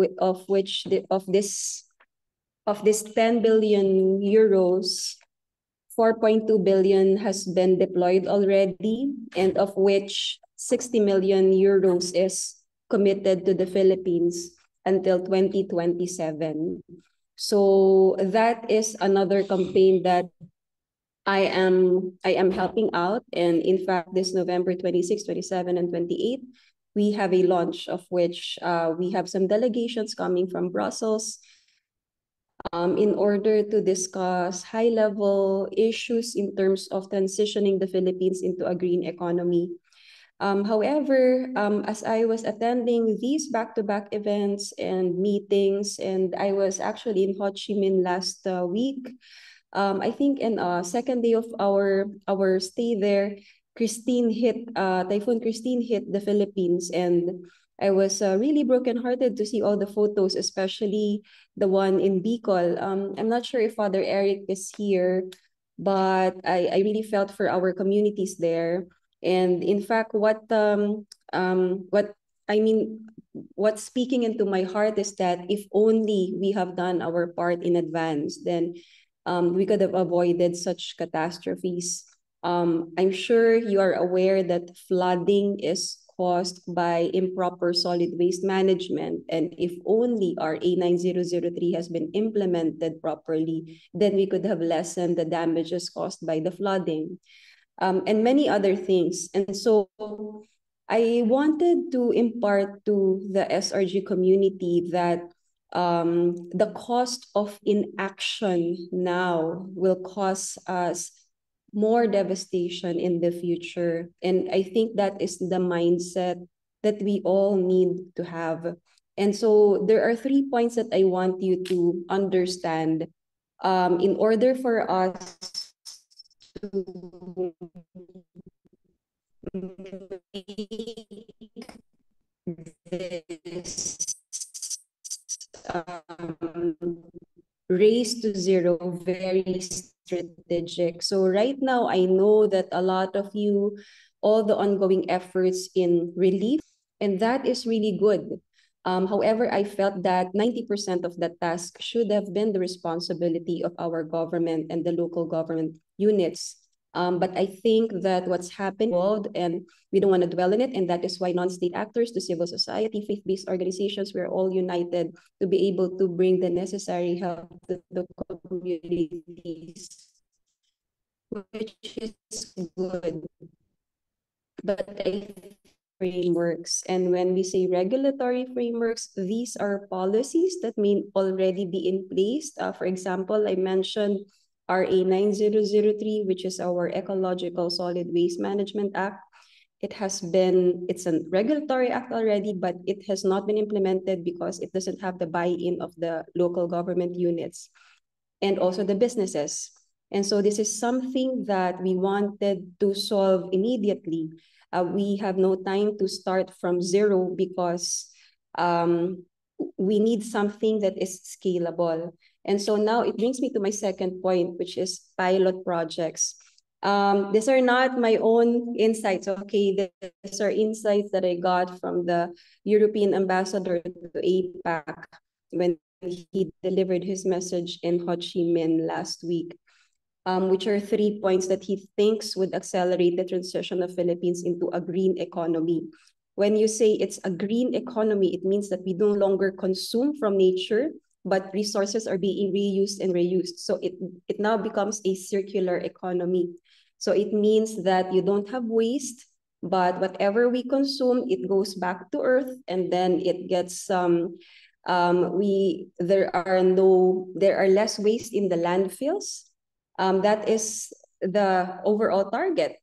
this 10 billion euros, 4.2 billion has been deployed already, and of which 60 million euros is committed to the Philippines until 2027. So that is another campaign that I am helping out. And in fact, this November 26, 27, and 28, we have a launch of which we have some delegations coming from Brussels in order to discuss high-level issues in terms of transitioning the Philippines into a green economy. However, as I was attending these back-to-back events and meetings, and I was actually in Ho Chi Minh last week, I think in the second day of our stay there, Typhoon Christine hit the Philippines, and I was really brokenhearted to see all the photos, especially the one in Bicol. I'm not sure if Father Eric is here, but I really felt for our communities there. And in fact, what's speaking into my heart is that if only we have done our part in advance, then we could have avoided such catastrophes. I'm sure you are aware that flooding is caused by improper solid waste management. And if only RA 9003 has been implemented properly, then we could have lessened the damages caused by the flooding and many other things. And so I wanted to impart to the SRG community that the cost of inaction now will cause us more devastation in the future. And I think that is the mindset that we all need to have. And so there are 3 points that I want you to understand in order for us to make this Race to Zero very strategic. So right now, I know that a lot of you, all the ongoing efforts in relief, and that is really good. However, I felt that 90% of that task should have been the responsibility of our government and the local government units. But I think that what's happened, and we don't want to dwell in it, and that is why non-state actors, to civil society, faith-based organizations, we're all united to be able to bring the necessary help to the communities, which is good. But I think frameworks, and when we say regulatory frameworks, these are policies that may already be in place. For example, I mentioned RA 9003, which is our Ecological Solid Waste Management Act. It's a regulatory act already, but it has not been implemented because it doesn't have the buy-in of the local government units and also the businesses. And so this is something that we wanted to solve immediately. We have no time to start from zero because we need something that is scalable. And so now it brings me to my second point, which is pilot projects. These are not my own insights, okay? These are insights that I got from the European ambassador to APAC when he delivered his message in Ho Chi Minh last week, which are 3 points that he thinks would accelerate the transition of Philippines into a green economy. When you say it's a green economy, it means that we no longer consume from nature, but resources are being reused and reused. So it now becomes a circular economy. So it means that you don't have waste, but whatever we consume, it goes back to earth, and then it gets there are less waste in the landfills. That is the overall target.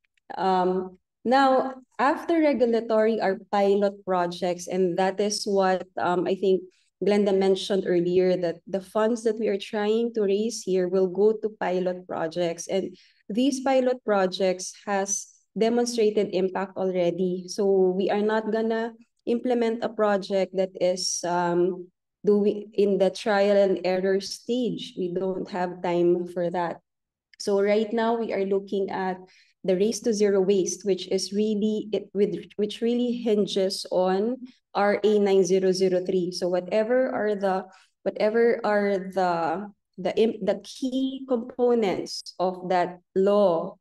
Now, after regulatory are pilot projects, and that is what I think Glenda mentioned earlier, that the funds that we are trying to raise here will go to pilot projects. And these pilot projects has demonstrated impact already. So we are not gonna implement a project that is doing in the trial and error stage. We don't have time for that. So right now we are looking at the Race to Zero Waste, which is really which really hinges on RA 9003. So whatever are the key components of that law,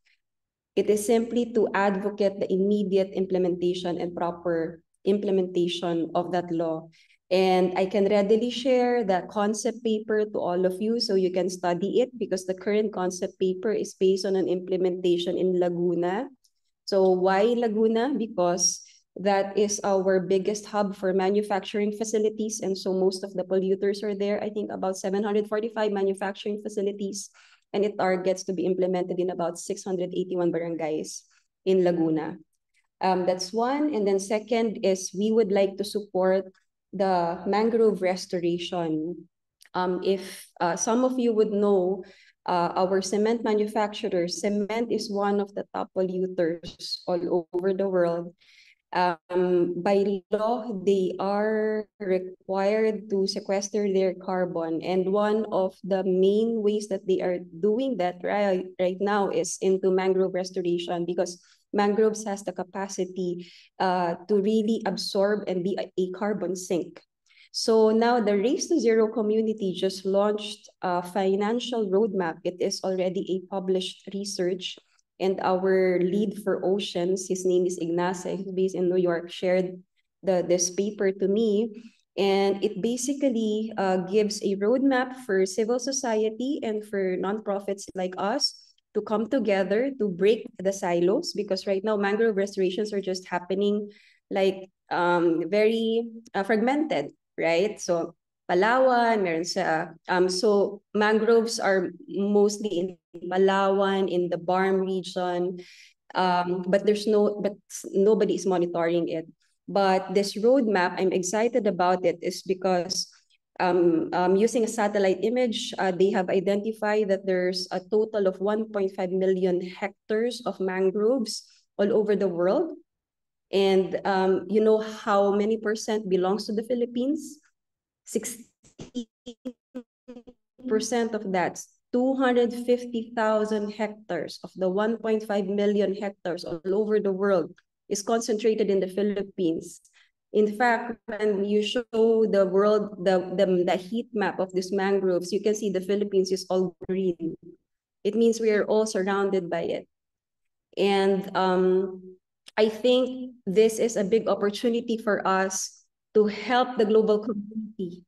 it is simply to advocate the immediate implementation and proper implementation of that law. And I can readily share the concept paper to all of you so you can study it, because the current concept paper is based on an implementation in Laguna. So why Laguna? Because that is our biggest hub for manufacturing facilities. And so most of the polluters are there. I think about 745 manufacturing facilities, and it targets to be implemented in about 681 barangays in Laguna. That's one. And then second is we would like to support the mangrove restoration. If some of you would know, our cement manufacturers, cement is one of the top polluters all over the world. By law, they are required to sequester their carbon. And one of the main ways that they are doing that right now is into mangrove restoration, because mangroves has the capacity to really absorb and be a carbon sink. So now the Race to Zero community just launched a financial roadmap. It is already a published research. And our lead for oceans, his name is Ignace, he's based in New York, shared this paper to me. And it basically gives a roadmap for civil society and for nonprofits like us to come together to break the silos, because right now mangrove restorations are just happening like very fragmented, right? So Palawan, meron sa, so mangroves are mostly in Palawan, in the Barm region, but nobody is monitoring it. But this roadmap, I'm excited about it, is because using a satellite image, they have identified that there's a total of 1.5 million hectares of mangroves all over the world. And you know how many percent belongs to the Philippines? 60% of that, 250,000 hectares of the 1.5 million hectares all over the world is concentrated in the Philippines. In fact, when you show the world the heat map of these mangroves, you can see the Philippines is all green. It means we are all surrounded by it. And I think this is a big opportunity for us to help the global community,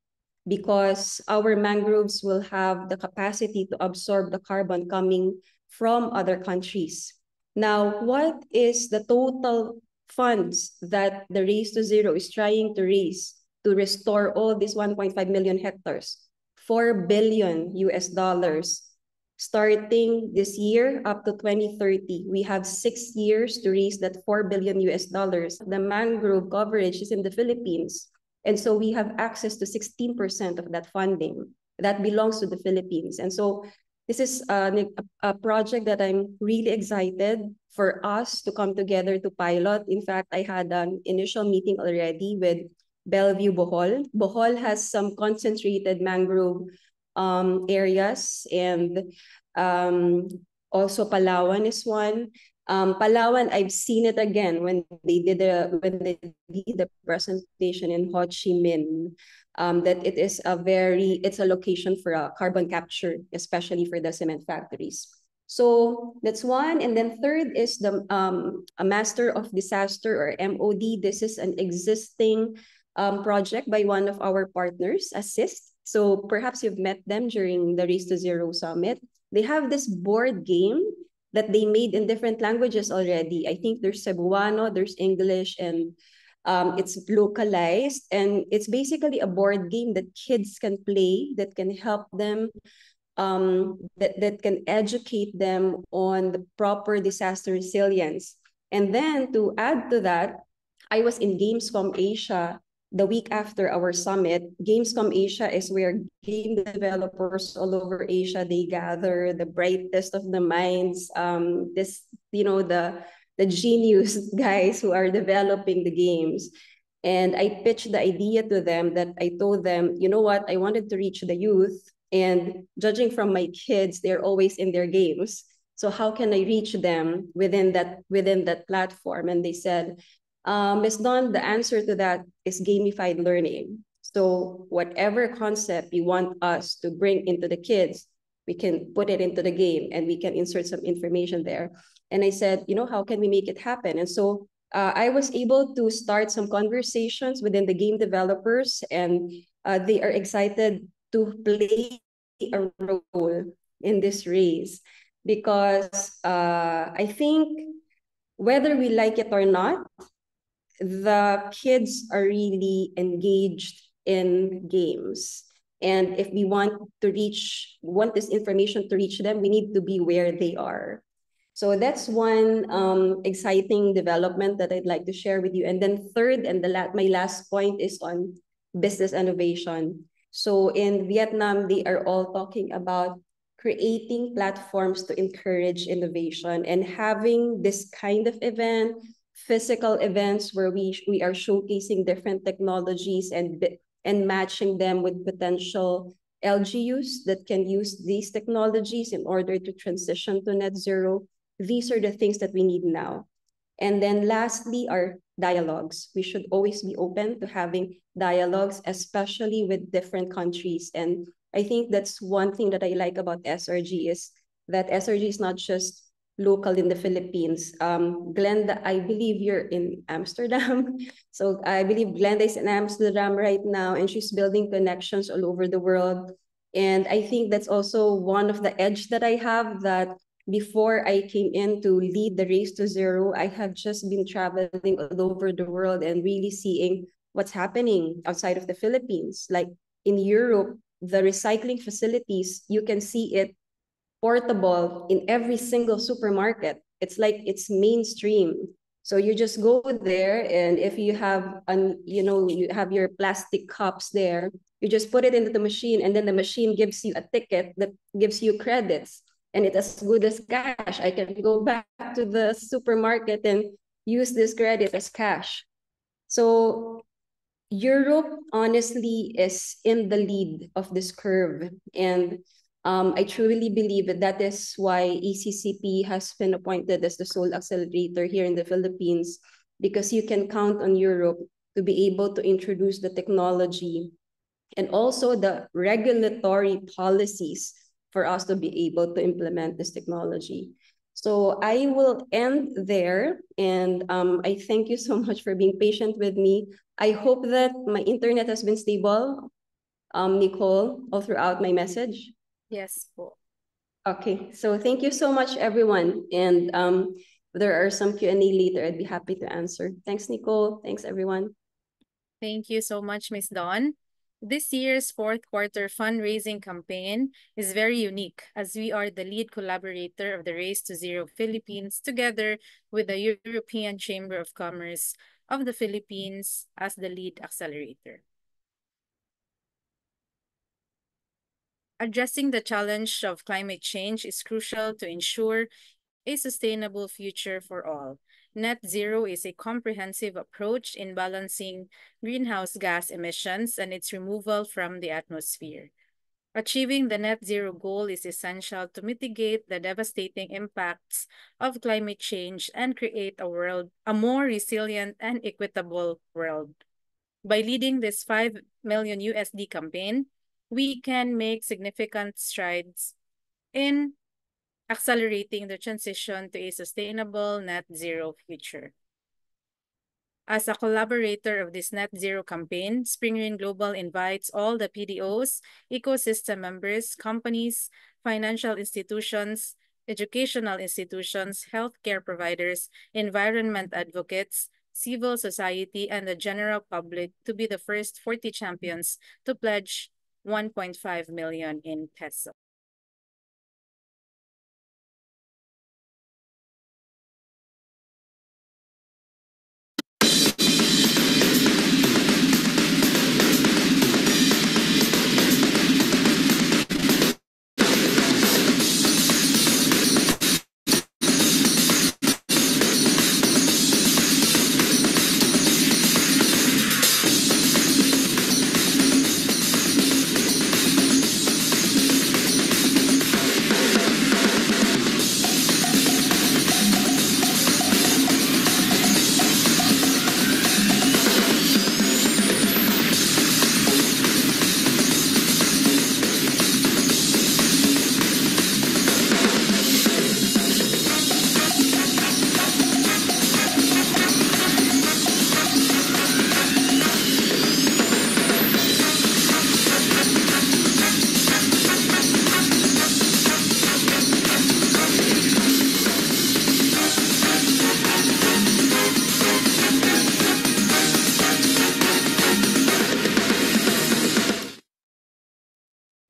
because our mangroves will have the capacity to absorb the carbon coming from other countries. Now, what is the total funds that the Race to Zero is trying to raise to restore all these 1.5 million hectares? $4 billion. Starting this year up to 2030, we have 6 years to raise that $4 billion. The mangrove coverage is in the Philippines. And so we have access to 16% of that funding that belongs to the Philippines. And so this is a project that I'm really excited for us to come together to pilot. In fact, I had an initial meeting already with Bellevue, Bohol. Bohol has some concentrated mangrove areas, and also Palawan is one. Palawan, I've seen it again when they did the presentation in Ho Chi Minh, that it is it's a location for carbon capture, especially for the cement factories. So that's one. And then third is the a Master of Disaster, or MOD. This is an existing project by one of our partners, ASIST. So perhaps you've met them during the Race to Zero Summit. They have this board game that they made in different languages already. I think there's Cebuano, there's English, and it's localized. And it's basically a board game that kids can play, that can help them, that can educate them on the proper disaster resilience. And then to add to that, I was in Gamescom Asia the week after our summit. Gamescom Asia is where game developers all over Asia, they gather, the brightest of the minds, the genius guys who are developing the games. And I pitched the idea to them that I told them, you know what, I wanted to reach the youth. And judging from my kids, they're always in their games. So how can I reach them within that platform? And they said, Ms. Don, the answer to that is gamified learning. So whatever concept you want us to bring into the kids, we can put it into the game and we can insert some information there. And I said, you know, how can we make it happen? And so I was able to start some conversations within the game developers, and they are excited to play a role in this race, because I think whether we like it or not, the kids are really engaged in games. And if we want this information to reach them, we need to be where they are. So that's one exciting development that I'd like to share with you. And then third, and my last point is on business innovation. So in Vietnam, they are all talking about creating platforms to encourage innovation, and having this kind of event, physical events where we are showcasing different technologies and matching them with potential LGUs that can use these technologies in order to transition to net zero. These are the things that we need now. And then lastly are dialogues. We should always be open to having dialogues, especially with different countries. And I think that's one thing that I like about SRG, is that SRG is not just local in the Philippines. Glenda, I believe you're in Amsterdam. So I believe Glenda is in Amsterdam right now, and she's building connections all over the world. And I think that's also one of the edge that I have, that before I came in to lead the Race to Zero, I have just been traveling all over the world and really seeing what's happening outside of the Philippines. Like in Europe, the recycling facilities, you can see it portable in every single supermarket. It's like it's mainstream. So you just go there, and if you have you have your plastic cups there, you just put it into the machine, and then the machine gives you a ticket that gives you credits. And it's as good as cash. I can go back to the supermarket and use this credit as cash. So Europe, honestly, is in the lead of this curve. And I truly believe that is why ECCP has been appointed as the sole accelerator here in the Philippines, because you can count on Europe to be able to introduce the technology and also the regulatory policies for us to be able to implement this technology. So I will end there, and I thank you so much for being patient with me. I hope that my internet has been stable, Nicole, all throughout my message. Yes. Okay, so thank you so much, everyone. And there are some Q&A later. I'd be happy to answer. Thanks, Nicole. Thanks, everyone. Thank you so much, Ms. Don. This year's fourth quarter fundraising campaign is very unique, as we are the lead collaborator of the Race to Zero Philippines, together with the European Chamber of Commerce of the Philippines as the lead accelerator. Addressing the challenge of climate change is crucial to ensure a sustainable future for all. Net Zero is a comprehensive approach in balancing greenhouse gas emissions and its removal from the atmosphere. Achieving the net zero goal is essential to mitigate the devastating impacts of climate change and create a more resilient and equitable world. By leading this $5 million USD campaign, we can make significant strides in accelerating the transition to a sustainable net zero future. As a collaborator of this net zero campaign, Spring Rain Global invites all the PDOs, ecosystem members, companies, financial institutions, educational institutions, healthcare providers, environment advocates, civil society, and the general public to be the first 40 champions to pledge 1.5 million in peso.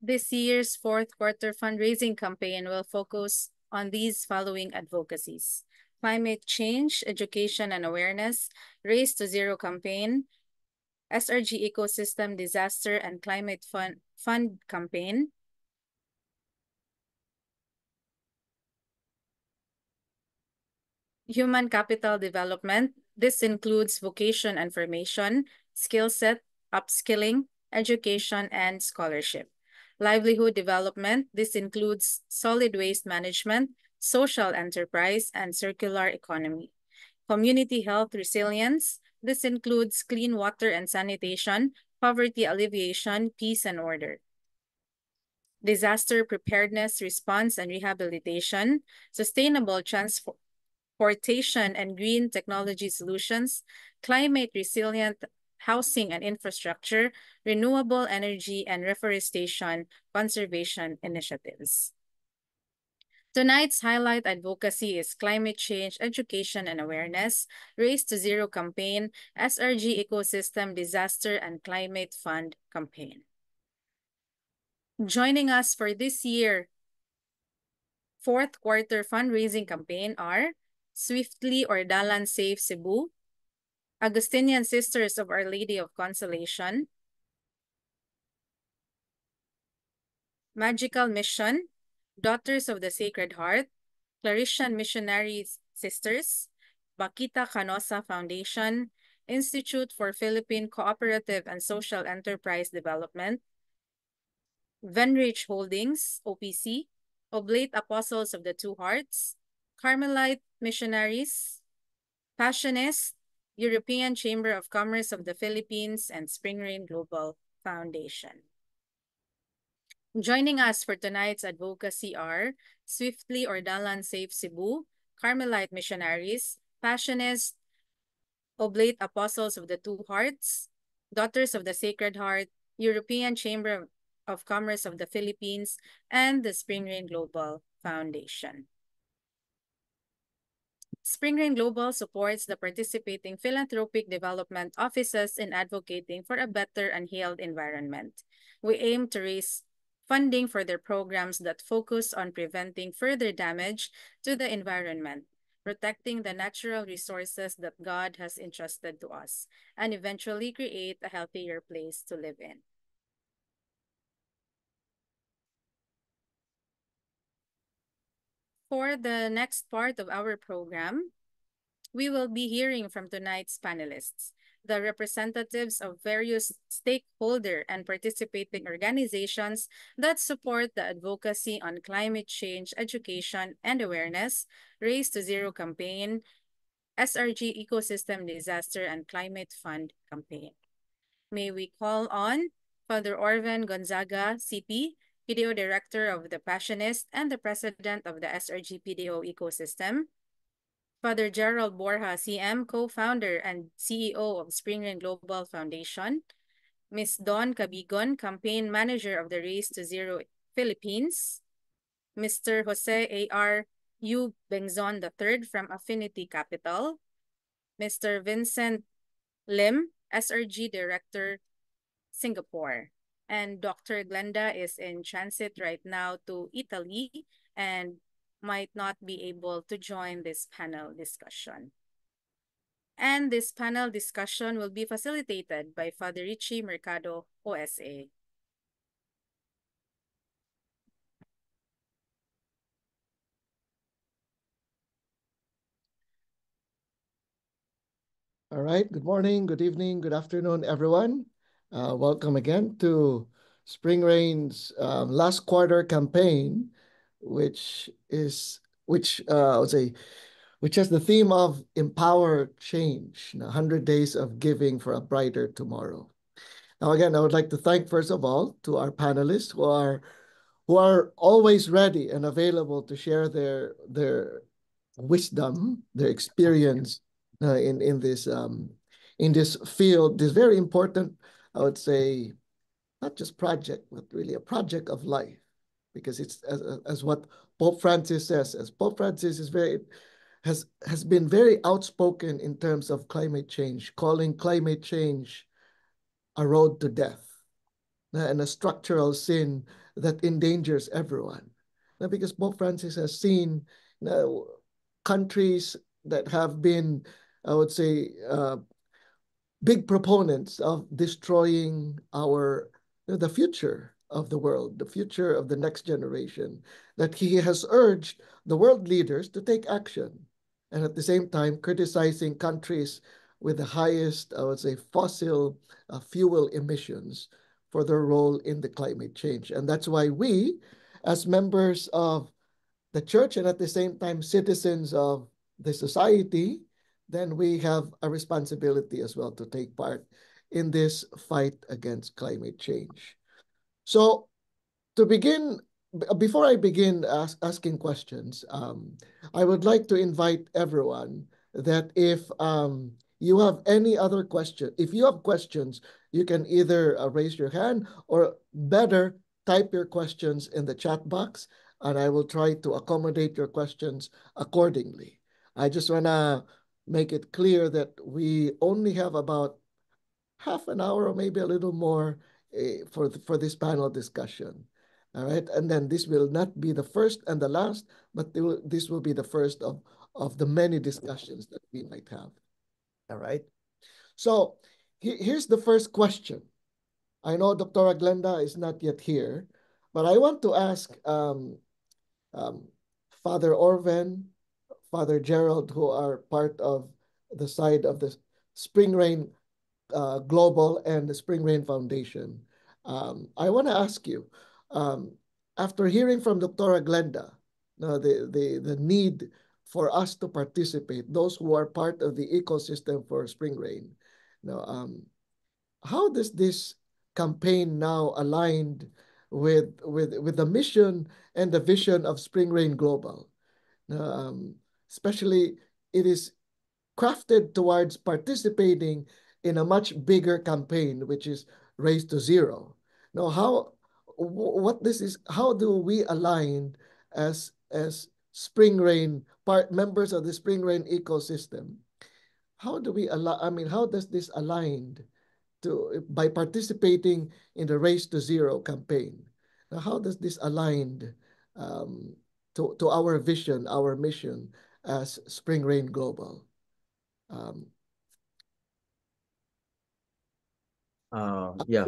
This year's fourth quarter fundraising campaign will focus on these following advocacies: climate change, education and awareness, Race to Zero campaign, SRG Ecosystem Disaster and Climate Fund campaign, human capital development. This includes vocation and formation, skill set, upskilling, education, and scholarship. Livelihood development. This includes solid waste management, social enterprise, and circular economy. Community health resilience. This includes clean water and sanitation, poverty alleviation, peace and order. Disaster preparedness, response, and rehabilitation. Sustainable transportation and green technology solutions. Climate resilient housing and infrastructure, renewable energy, and reforestation conservation initiatives. Tonight's highlight advocacy is climate change, education and awareness, Race to Zero campaign, SRG Ecosystem Disaster and Climate Fund campaign. Joining us for this year's fourth quarter fundraising campaign are Swiftly or Dalan Save Cebu, Augustinian Sisters of Our Lady of Consolation, Magical Mission, Daughters of the Sacred Heart, Claritian Missionary Sisters, Bakita Canosa Foundation, Institute for Philippine Cooperative and Social Enterprise Development, Venrich Holdings, OPC, Oblate Apostles of the Two Hearts, Carmelite Missionaries, Passionists, European Chamber of Commerce of the Philippines, and Spring Rain Global Foundation. Joining us for tonight's advocacy are Swiftly or Dalan Save Cebu, Carmelite Missionaries, Passionists, Oblate Apostles of the Two Hearts, Daughters of the Sacred Heart, European Chamber of Commerce of the Philippines, and the Spring Rain Global Foundation. Spring Rain Global supports the participating philanthropic development offices in advocating for a better and healed environment. We aim to raise funding for their programs that focus on preventing further damage to the environment, protecting the natural resources that God has entrusted to us, and eventually create a healthier place to live in. For the next part of our program, we will be hearing from tonight's panelists, the representatives of various stakeholder and participating organizations that support the advocacy on climate change education and awareness, Race to Zero campaign, SRG Ecosystem Disaster and Climate Fund campaign. May we call on Father Orvin Gonzaga, CP, PDO Director of the Passionists and the President of the SRG PDO Ecosystem, Father Gerald Borja, CM, co-founder and CEO of Spring Rain Global Foundation, Ms. Don Cabigon, campaign manager of the Race to Zero Philippines, Mr. Jose A.R. U. Bengzon III from Affinity Capital, Mr. Vincent Lim, SRG Director, Singapore, and Dr. Glenda is in transit right now to Italy and might not be able to join this panel discussion. And this panel discussion will be facilitated by Father Richie Mercado, OSA. All right, good morning, good evening, good afternoon, everyone. Welcome again to Spring Rain's last quarter campaign, which has the theme of Empower Change, 100 Days of Giving for a Brighter Tomorrow. Now, again, I would like to thank, first of all, to our panelists who are always ready and available to share their wisdom, their experience in this field, this very important, I would say, not just project, but really a project of life. Because it's as what Pope Francis says, as Pope Francis is has been very outspoken in terms of climate change, calling climate change a road to death and a structural sin that endangers everyone. Now, because Pope Francis has seen countries that have been, I would say, big proponents of destroying our the future of the world, the future of the next generation, that he has urged the world leaders to take action, and at the same time criticizing countries with the highest, I would say, fossil fuel emissions for their role in the climate change. And that's why we, as members of the church and at the same time citizens of the society, then we have a responsibility as well to take part in this fight against climate change. So to begin, before I begin asking questions, I would like to invite everyone that if you have any other question, if you have questions, you can either raise your hand or better type your questions in the chat box, and I will try to accommodate your questions accordingly. I just want to make it clear that we only have about half an hour or maybe a little more for this panel discussion, all right? And then this will not be the first and the last, but this will be the first of the many discussions that we might have, all right? So here's the first question. I know Dr. Glenda is not yet here, but I want to ask Father Orvin, Father Gerald, who are part of the side of the Spring Rain Global and the Spring Rain Foundation. I want to ask you, after hearing from Dr. Glenda, the need for us to participate, those who are part of the ecosystem for Spring Rain, how does this campaign now aligned with the mission and the vision of Spring Rain Global? Especially, it is crafted towards participating in a much bigger campaign, which is Race to Zero. Now, how do we align as Spring Rain members of the Spring Rain ecosystem? How do we align? I mean, how does this align by participating in the Race to Zero campaign? Now, how does this align to our vision, our mission as Spring Rain Global? Father,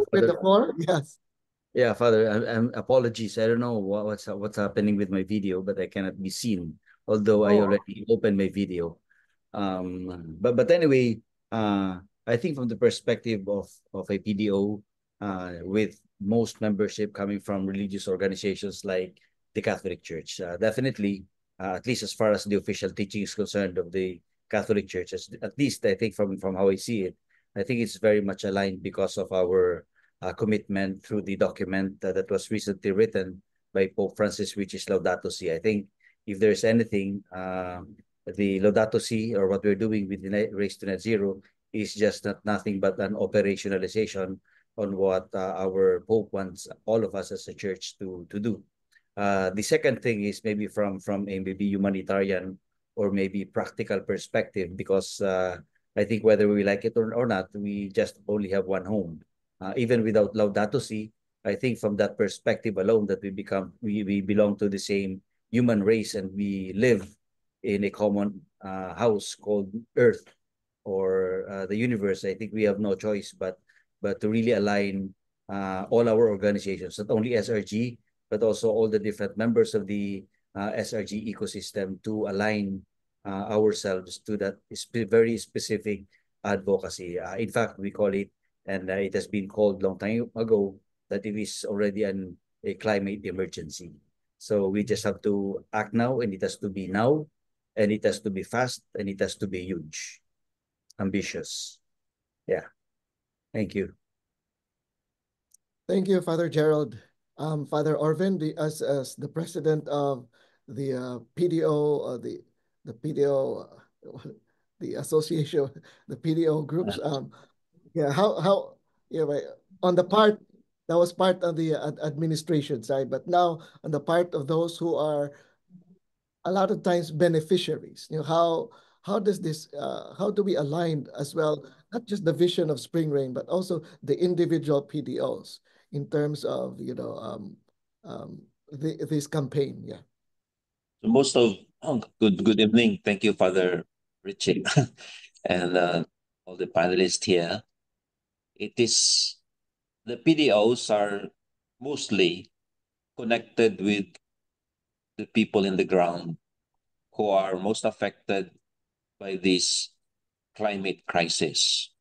I'm apologies. I don't know what's happening with my video, but I cannot be seen, although I already opened my video. But anyway, I think from the perspective of a PDO, with most membership coming from religious organizations like the Catholic Church, definitely, at least as far as the official teaching is concerned of the Catholic Church, at least I think from how I see it, I think it's very much aligned because of our commitment through the document that was recently written by Pope Francis, which is Laudato Si. I think if there's anything, the Laudato Si, or what we're doing with the Race to Net Zero, is just nothing but an operationalization on what our Pope wants all of us as a church to do. The second thing is maybe from a humanitarian or maybe practical perspective, because I think whether we like it or not, we just only have one home. Even without Laudato Si, I think from that perspective alone that we belong to the same human race and we live in a common house called Earth or the universe. I think we have no choice but to really align all our organizations, not only SRG, but also all the different members of the SRG ecosystem, to align ourselves to that very specific advocacy. In fact, we call it, and it has been called long time ago, that it is already a climate emergency. So we just have to act now, and it has to be now, and it has to be fast, and it has to be huge, ambitious. Yeah. Thank you. Thank you, Father Gerald. Father Orvin, as the president of the PDO, the PDO, the association, the PDO groups. Yeah, how you know, on the part that was part of the administration side, but now on the part of those who are a lot of times beneficiaries, you know, how does this how do we align as well, not just the vision of Spring Rain, but also the individual PDOs in terms of, you know, this campaign? Yeah. So most of good evening. Thank you, Father Richie, and all the panelists here. It is the PDOs are mostly connected with the people in the ground who are most affected by this climate crisis.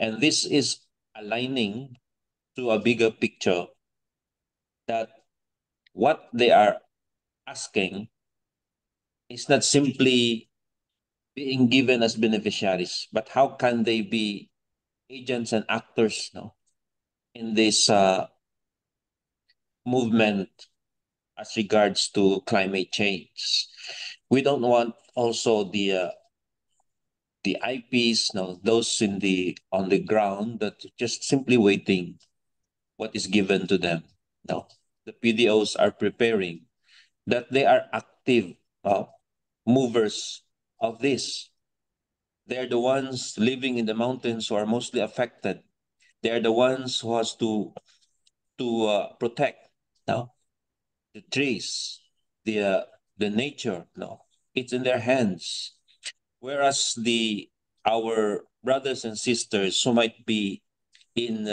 And this is aligning to a bigger picture that what they are asking is not simply being given as beneficiaries, but how can they be agents and actors now in this movement as regards to climate change. We don't want also the IPs, no, those in the on the ground that just simply waiting what is given to them. No, the PDOs are preparing that they are active movers of this. They are the ones living in the mountains who are mostly affected. They are the ones who has to protect now the trees, the nature. No, it's in their hands. Whereas our brothers and sisters who might be in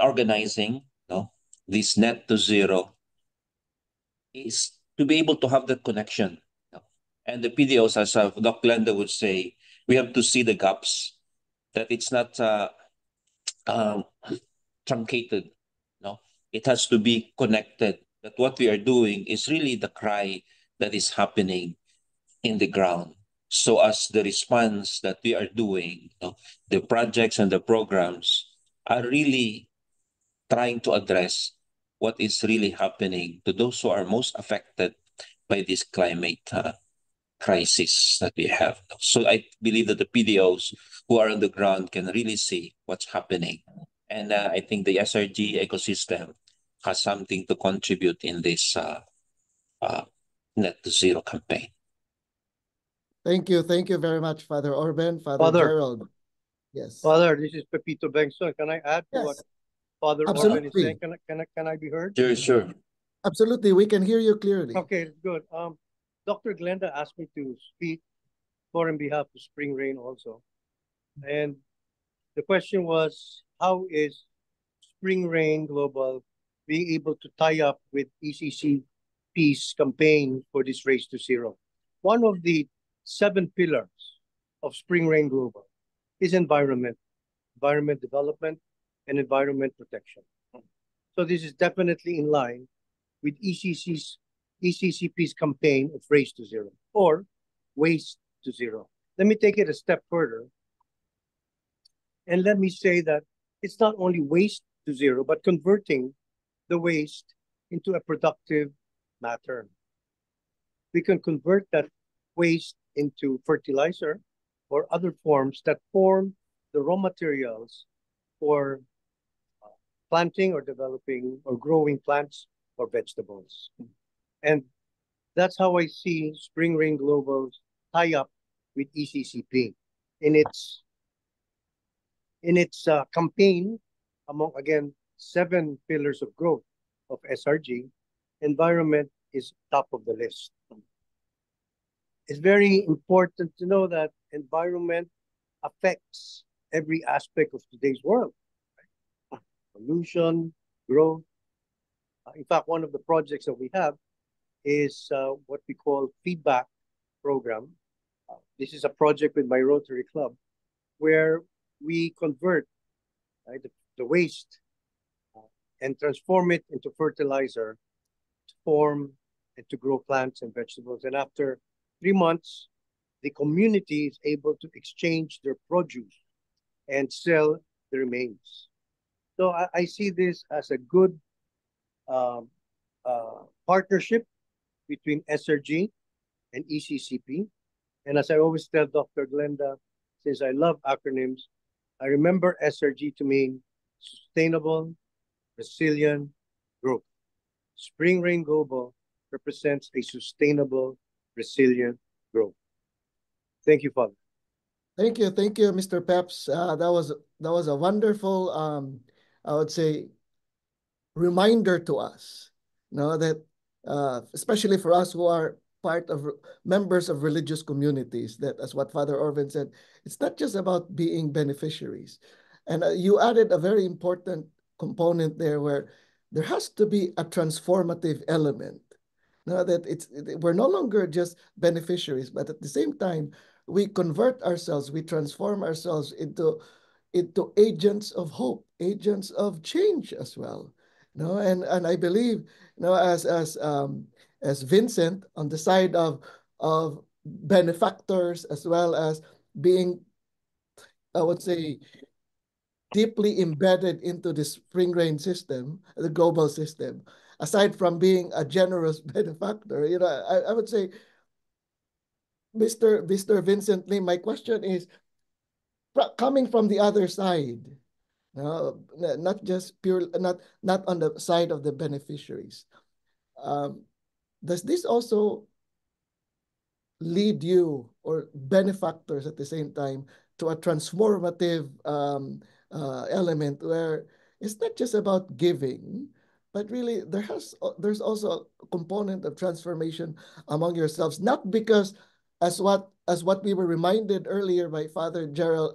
organizing, no, this net to zero is to be able to have that connection. No? And the PDOs, as Doc Glenda would say, we have to see the gaps, that it's not truncated. No, it has to be connected, that what we are doing is really the cry that is happening in the ground. So as the response that we are doing, no, the projects and the programs are really trying to address what is really happening to those who are most affected by this climate crisis that we have. So I believe that the PDOs who are on the ground can really see what's happening. And I think the SRG ecosystem has something to contribute in this net to zero campaign. Thank you. Thank you very much, Father Orvin, Father Gerald. Yes. Father, this is Pepito Bengzon. Can I add to what Father Orvin is saying? Can I be heard? Sure, sure. Absolutely. We can hear you clearly. Okay, good. Dr. Glenda asked me to speak on behalf of Spring Rain also. And the question was, how is Spring Rain Global being able to tie up with ECC Peace campaign for this Race to Zero? One of the seven pillars of Spring Rain Global is environment, environment development, and environment protection. So this is definitely in line with ECCP's campaign of Race to Zero or Waste to Zero. Let me take it a step further. And let me say that it's not only waste to zero, but converting the waste into a productive matter. We can convert that waste into fertilizer or other forms that form the raw materials for planting or developing or growing plants or vegetables. And that's how I see Spring Rain Global's tie-up with ECCP in its campaign among, again, seven pillars of growth of SRG. Environment is top of the list. It's very important to know that environment affects every aspect of today's world. Right? Pollution, growth. In fact, one of the projects that we have is what we call feedback program. This is a project with my Rotary Club where we convert the waste and transform it into fertilizer to form and to grow plants and vegetables. And after 3 months, the community is able to exchange their produce and sell the remains. So I see this as a good partnership between SRG and ECCP. And as I always tell Dr. Glenda, since I love acronyms, I remember SRG to mean sustainable, resilient growth. Spring Rain Global represents a sustainable, resilient growth. Thank you, Father. Thank you, Mr. Peps. That was a wonderful, I would say, reminder to us. You know that, especially for us who are part of members of religious communities, that, as what Father Orvin said, it's not just about being beneficiaries. And you added a very important component there where there has to be a transformative element. Now that we're no longer just beneficiaries, but at the same time, we convert ourselves, we transform ourselves into agents of hope, agents of change as well. You know? And I believe, you know, as Vincent on the side of benefactors, as well as being, I would say, deeply embedded into the Spring Rain system, the global system, aside from being a generous benefactor, you know, I would say, Mr. Vincent Lim, my question is, coming from the other side, you know, not just pure, not on the side of the beneficiaries, does this also lead you or benefactors at the same time to a transformative element where it's not just about giving, but really there's also a component of transformation among yourselves, not because as what we were reminded earlier by Father Gerald,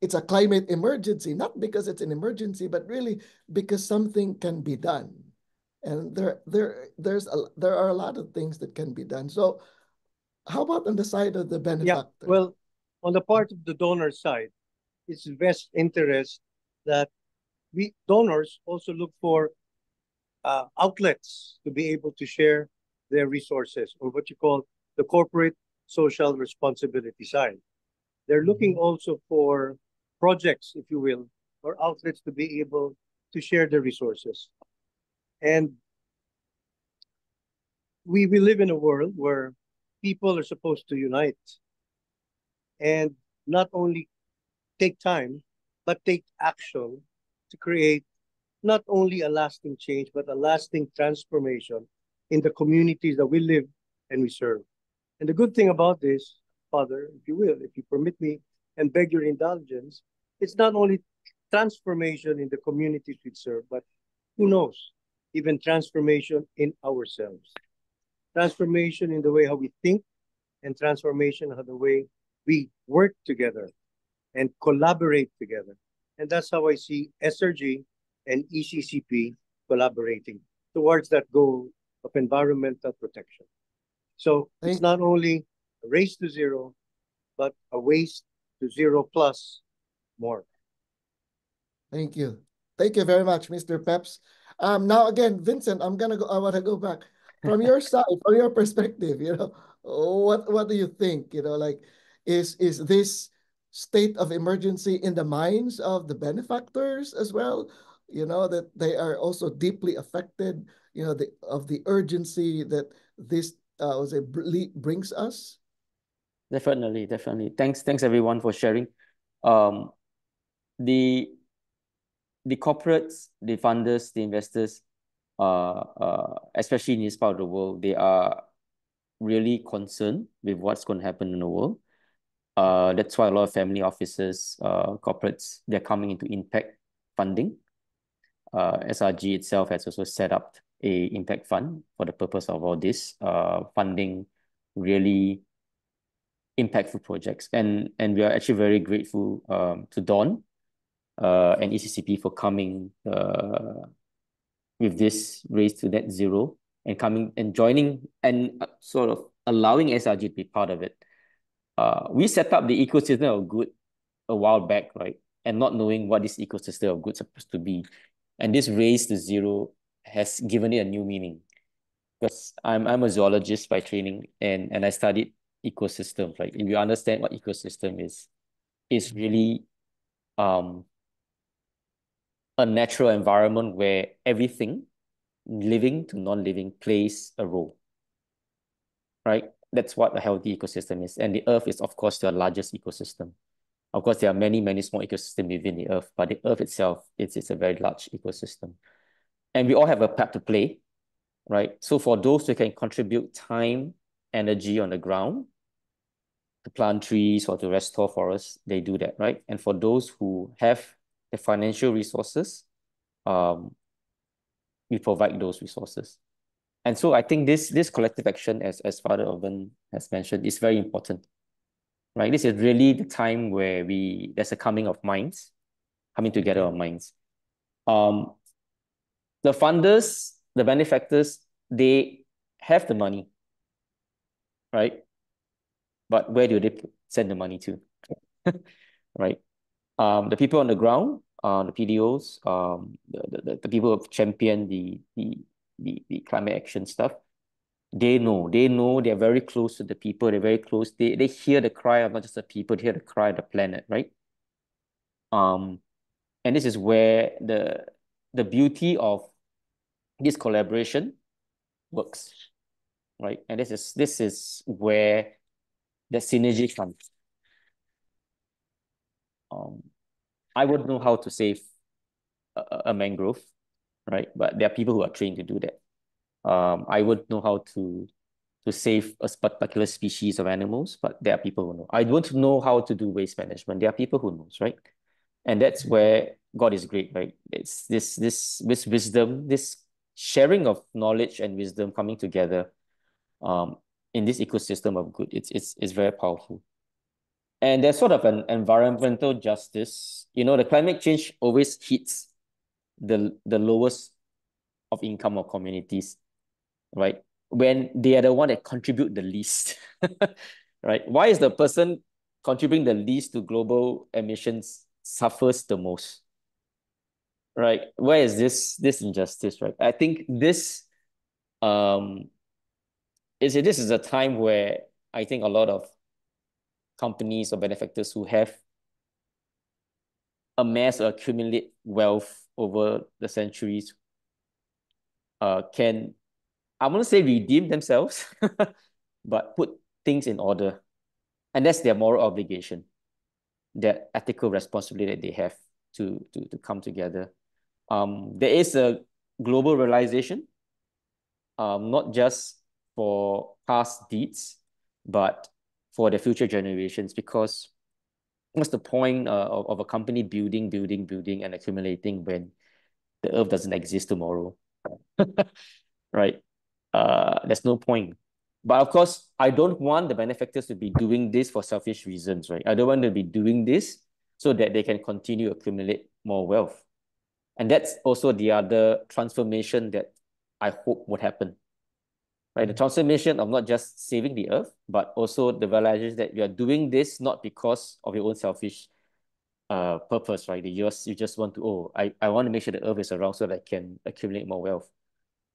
it's a climate emergency, not because it's an emergency, but really because something can be done. And there are a lot of things that can be done. So how about on the side of the benefactor? Yeah, well, on the part of the donor side, it's best interest that we donors also look for outlets to be able to share their resources, or what you call the corporate social responsibility side. They're looking also for projects, if you will, or outlets to be able to share their resources. And we live in a world where people are supposed to unite and not only take time, but take action to create not only a lasting change, but a lasting transformation in the communities that we live and we serve. And the good thing about this, Father, if you will, if you permit me and beg your indulgence, it's not only transformation in the communities we serve, but who knows? Even transformation in ourselves. Transformation in the way how we think and transformation in the way we work together and collaborate together. And that's how I see SRG and ECCP collaborating towards that goal of environmental protection. So it's not only race to zero, but a waste to zero plus more. Thank you. Thank you very much, Mr. Peps. Now again, Vincent, I want to go back from your side, from your perspective. You know, what do you think? You know, like, is this state of emergency in the minds of the benefactors as well? You know, that they are also deeply affected, you know, of the urgency that this brings us. Definitely. Thanks everyone for sharing. The corporates, the funders, the investors, especially in this part of the world, they are really concerned with what's going to happen in the world. That's why a lot of family offices, corporates, they're coming into impact funding. SRG itself has also set up an impact fund for the purpose of all this, funding really impactful projects. And we are actually very grateful to Don and ECCP for coming with this race to net zero and coming and joining and sort of allowing SRG to be part of it. We set up the ecosystem of good a while back, right? And not knowing what this ecosystem of good is supposed to be. And this race to zero has given it a new meaning. Because I'm a zoologist by training, and I studied ecosystem. Like, if you understand what ecosystem is, it's really a natural environment where everything, living to non-living, plays a role. Right? That's what a healthy ecosystem is. And the earth is, of course, the largest ecosystem. Of course, there are many, many small ecosystems within the earth, but the earth itself, it's a very large ecosystem. And we all have a part to play, right? So for those who can contribute time, energy on the ground, to plant trees or to restore forests, they do that, right? And for those who have the financial resources, we provide those resources. And so I think this collective action, as Father Orvin has mentioned, is very important, right? This is really the time where there's a coming of minds, coming together of minds. The funders, the benefactors, they have the money, right? But where do they send the money to, right? The people on the ground, the PDOs, the people who have championed the climate action stuff, they know they're very close to the people, they're very close. They hear the cry of not just the people, they hear the cry of the planet, right? And this is where the beauty of this collaboration works, right? And this is where the synergy comes. I wouldn't know how to save a mangrove, right? But there are people who are trained to do that. I wouldn't know how to save a particular species of animals, but there are people who know. I don't know how to do waste management. There are people who knows, right? And that's where God is great, right? It's this wisdom, this sharing of knowledge and wisdom coming together, in this ecosystem of good. It's very powerful. And there's sort of an environmental justice. You know, the climate change always hits the lowest of income or communities, right? When they are the one that contribute the least, right? Why is the person contributing the least to global emissions suffers the most, right? Where is this injustice, right? I think this is a time where I think a lot of companies or benefactors who have amassed or accumulate wealth over the centuries can, I want to say, redeem themselves, but put things in order. And that's their moral obligation, their ethical responsibility that they have to come together. There is a global realization, not just for past deeds, but for the future generations, because what's the point of a company building and accumulating when the earth doesn't exist tomorrow, right? There's no point. But of course, I don't want the benefactors to be doing this for selfish reasons, right? I don't want to be doing this so that they can continue to accumulate more wealth. And that's also the other transformation that I hope would happen, right? The Thompson mission of not just saving the earth, but also the realization that you are doing this not because of your own selfish purpose, right? You just want to, oh, I want to make sure the earth is around so that I can accumulate more wealth.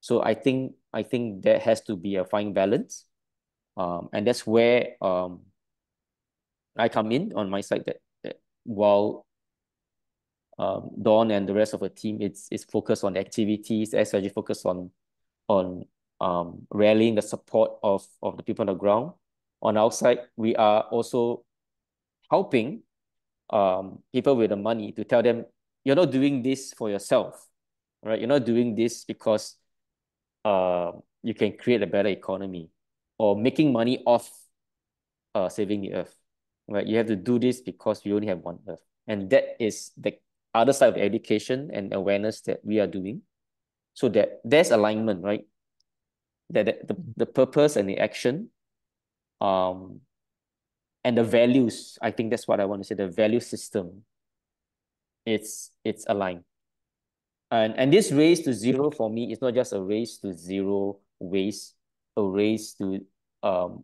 So I think there has to be a fine balance. And that's where I come in on my side, that while Dawn and the rest of the team, it's focused on activities, SIG focused on rallying the support of the people on the ground. On our side, we are also helping people with the money to tell them, you're not doing this for yourself, right? You're not doing this because you can create a better economy or making money off saving the earth, right? You have to do this because we only have one earth. And that is the other side of education and awareness that we are doing, so that there's alignment, right? That the purpose and the action and the values, I think that's what I want to say, the value system, it's aligned. And this race to zero for me is not just a race to zero waste, a race to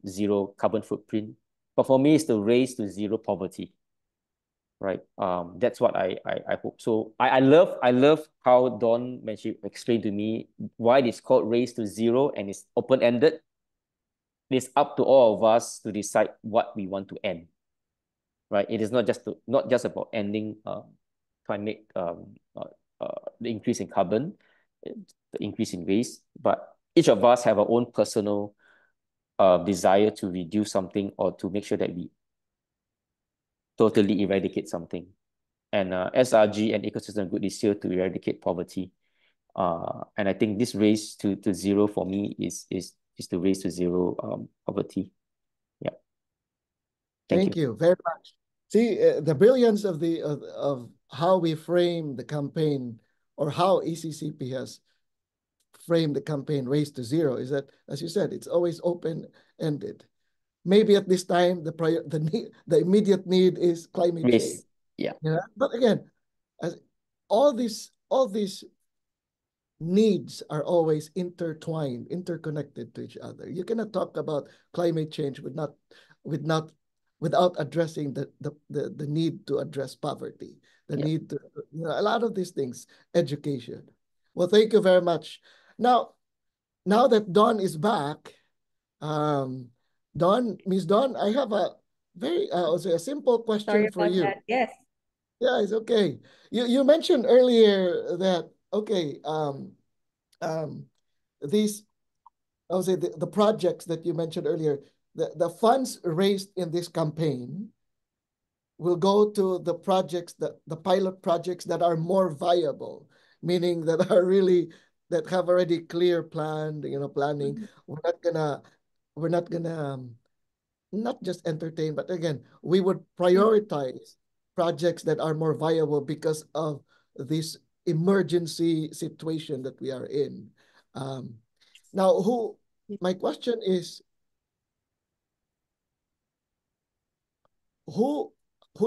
zero carbon footprint, but for me it's the race to zero poverty, right? That's what I hope. So I love how Dawn, when she explained to me why it's called Race to Zero and it's open-ended. It's up to all of us to decide what we want to end, right? It is not just about ending climate the increase in carbon, the increase in waste, but each of us have our own personal desire to reduce something or to make sure that we totally eradicate something. And SRG and Ecosystem Good is here to eradicate poverty. And I think this race to zero for me is the race to zero poverty. Yeah. Thank you very much. See, the brilliance of how we frame the campaign, or how ECCP has framed the campaign Race to Zero, is that, as you said, it's always open-ended. Maybe at this time the immediate need is climate change. Yeah. You know? But again, as all these needs are always intertwined, interconnected to each other. You cannot talk about climate change without addressing the need to address poverty, the need to, you know, a lot of these things, education. Well, thank you very much. Now that Dawn is back, Miss Dawn, I have a very a simple question. Sorry for you. That. Yes. Yeah, it's okay. You mentioned earlier that these, I would say, the projects that you mentioned earlier, the funds raised in this campaign will go to the projects, the pilot projects that are more viable, meaning that are really, that have already clear planned, you know, planning. Mm-hmm. We're not gonna not just entertain, but again, we would prioritize projects that are more viable because of this emergency situation that we are in. Now, my question is, who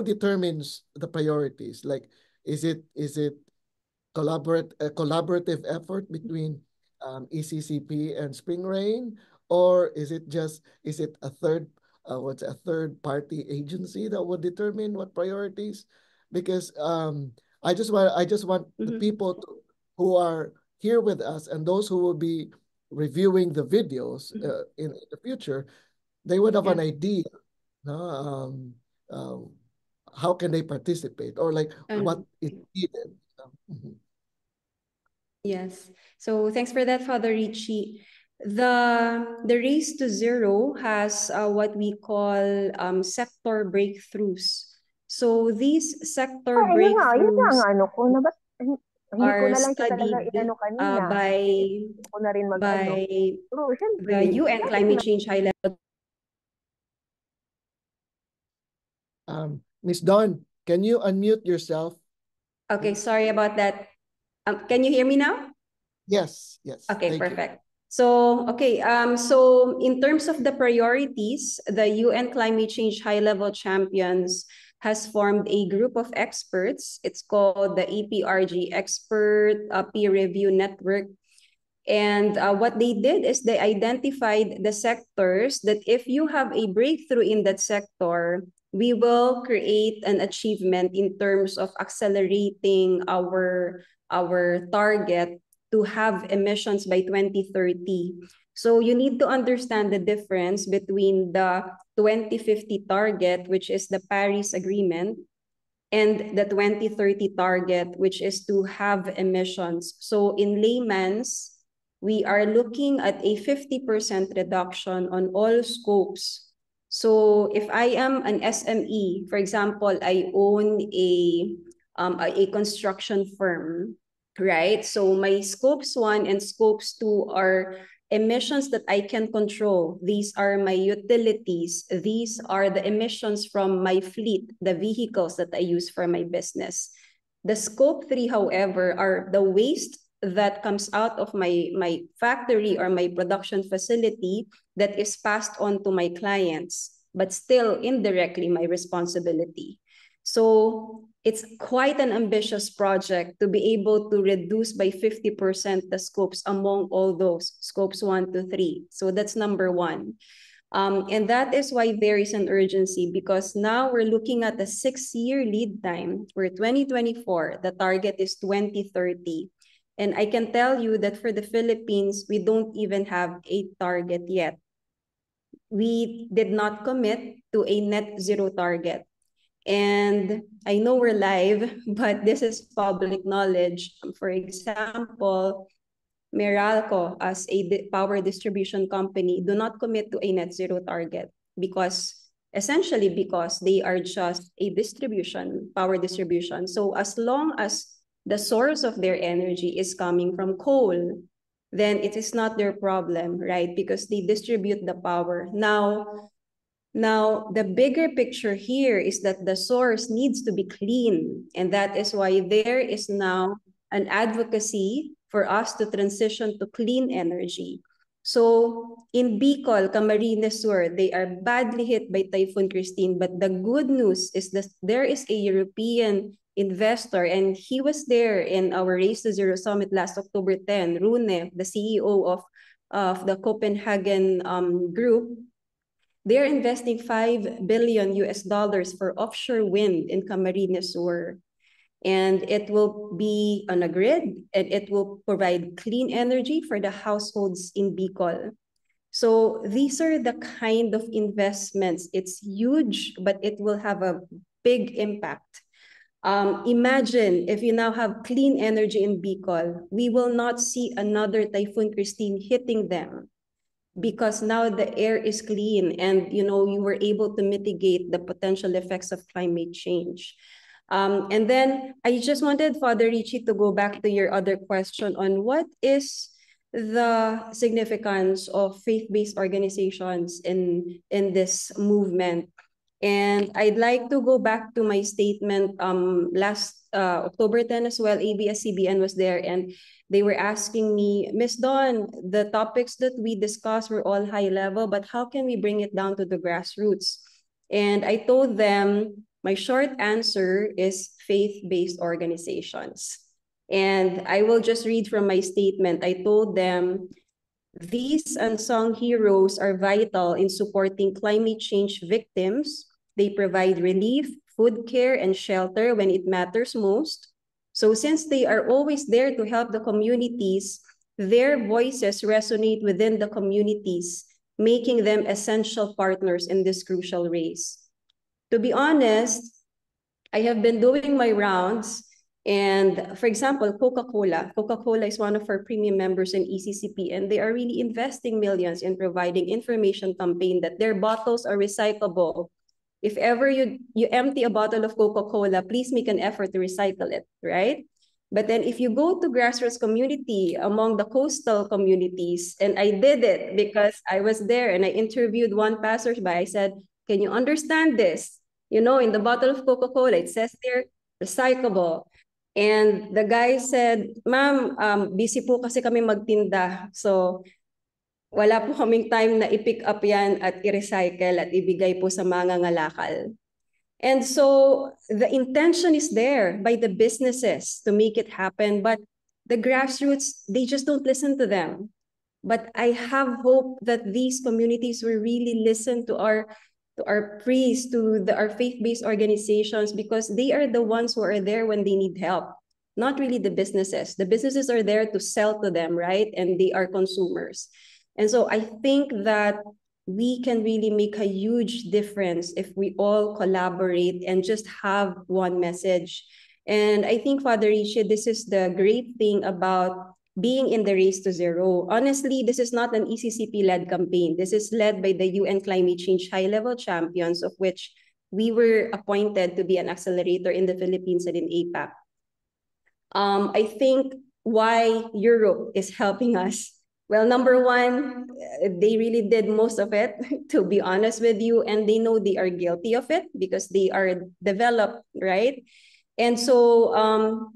determines the priorities? Like, is it a collaborative effort between ECCP and Spring Rain? Or is it a third third party agency that would determine what priorities? Because I just want the people who are here with us and those who will be reviewing the videos in the future, they would have an idea. How can they participate, or like what is needed? Yes. So thanks for that, Father Richie. The Race to Zero has what we call sector breakthroughs. So these sector breakthroughs are studied by the UN Climate Change High-Level. Ms. Dawn, can you unmute yourself? Okay, sorry about that. Can you hear me now? Yes, yes. Okay, perfect. So in terms of the priorities, the UN Climate Change High-Level Champions has formed a group of experts. It's called the EPRG Expert Peer Review Network. And what they did is they identified the sectors that if you have a breakthrough in that sector, we will create an achievement in terms of accelerating our target to have emissions by 2030. So you need to understand the difference between the 2050 target, which is the Paris Agreement, and the 2030 target, which is to have emissions. So in layman's, we are looking at a 50% reduction on all scopes. So if I am an SME, for example, I own a construction firm, right? So my scopes 1 and scopes 2 are emissions that I can control. These are my utilities. These are the emissions from my fleet, the vehicles that I use for my business. The scope 3, however, are the waste that comes out of my factory or my production facility that is passed on to my clients, but still indirectly my responsibility. So it's quite an ambitious project to be able to reduce by 50% the scopes among all those, scopes 1 to 3. So that's number 1. And that is why there is an urgency, because now we're looking at a 6-year lead time. We're 2024, the target is 2030. And I can tell you that for the Philippines, we don't even have a target yet. We did not commit to a net zero target. And I know we're live, but this is public knowledge. For example, Meralco, as a power distribution company, do not commit to a net zero target because, essentially because they are just a distribution, power distribution. So as long as the source of their energy is coming from coal, then it is not their problem, right? Because they distribute the power. Now, the bigger picture here is that the source needs to be clean. And that is why there is now an advocacy for us to transition to clean energy. So in Bicol, Camarines Sur, they are badly hit by Typhoon Christine. But the good news is that there is a European investor, and he was there in our Race to Zero Summit last October 10, Rune, the CEO of the Copenhagen group. They're investing $5 billion US for offshore wind in Camarines Sur. And it will be on a grid, and it will provide clean energy for the households in Bicol. So these are the kind of investments. It's huge, but it will have a big impact. Imagine if you now have clean energy in Bicol, we will not see another Typhoon Christine hitting them because now the air is clean and, you know, you were able to mitigate the potential effects of climate change. And then I just wanted, Father Richie, to go back to your other question on what is the significance of faith-based organizations in this movement. And I'd like to go back to my statement last October 10 as well. ABS-CBN was there and they were asking me, Ms. Don, the topics that we discussed were all high level, but how can we bring it down to the grassroots? And I told them my short answer is faith-based organizations. And I will just read from my statement. I told them, these unsung heroes are vital in supporting climate change victims. They provide relief, food care, and shelter when it matters most. So since they are always there to help the communities, their voices resonate within the communities, making them essential partners in this crucial race. To be honest, I have been doing my rounds. And for example, Coca-Cola is one of our premium members in ECCP, and they are really investing millions in providing information campaign that their bottles are recyclable. If ever you empty a bottle of Coca-Cola, please make an effort to recycle it, right? But then if you go to grassroots community among the coastal communities, and I did it because I was there and I interviewed one passersby, I said, can you understand this? You know, in the bottle of Coca-Cola, it says there, recyclable. And the guy said, ma'am, busy po kasi kami magtinda. So wala po kaming time na i-pick up yan at i-recycle at ibigay po sa mga ngalakal. And so the intention is there by the businesses to make it happen. But the grassroots, they just don't listen to them. But I have hope that these communities will really listen to our priests, to our faith-based organizations, because they are the ones who are there when they need help, not really the businesses. The businesses are there to sell to them, right? And they are consumers. And so I think that we can really make a huge difference if we all collaborate and just have one message. And I think, Father Richie, this is the great thing about being in the Race to Zero. Honestly, this is not an ECCP-led campaign. This is led by the UN Climate Change High-Level Champions, of which we were appointed to be an accelerator in the Philippines and in APAC. I think why Europe is helping us. Well, number one, they really did most of it, to be honest with you, and they know they are guilty of it because they are developed, right? And so,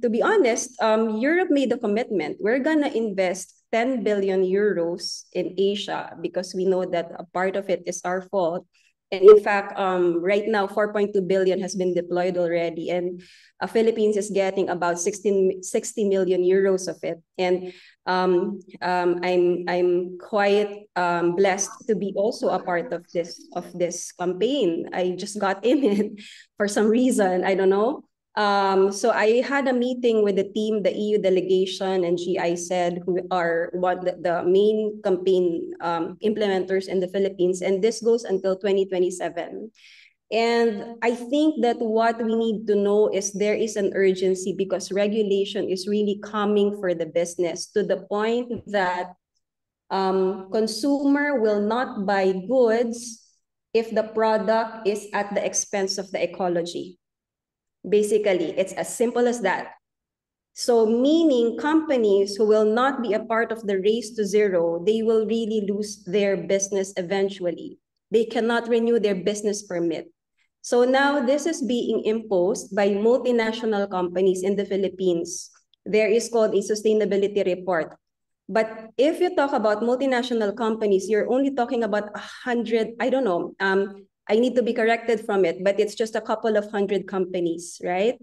to be honest, Europe made a commitment. We're going to invest 10 billion euros in Asia because we know that a part of it is our fault. And in fact, right now, 4.2 billion has been deployed already. And Philippines is getting about 60 million euros of it. And I'm quite blessed to be also a part of this campaign. I just got in it for some reason, I don't know. So I had a meeting with the team, the EU delegation and GIZ, who are the main campaign implementers in the Philippines. And this goes until 2027. And I think that what we need to know is there is an urgency because regulation is really coming for the business, to the point that consumer will not buy goods if the product is at the expense of the ecology. Basically, it's as simple as that. So meaning companies who will not be a part of the Race to Zero, they will really lose their business eventually. They cannot renew their business permit. So now this is being imposed by multinational companies in the Philippines. There is called a sustainability report. But if you talk about multinational companies, you're only talking about 100, I don't know, I need to be corrected from it, but it's just a couple of hundred companies, right?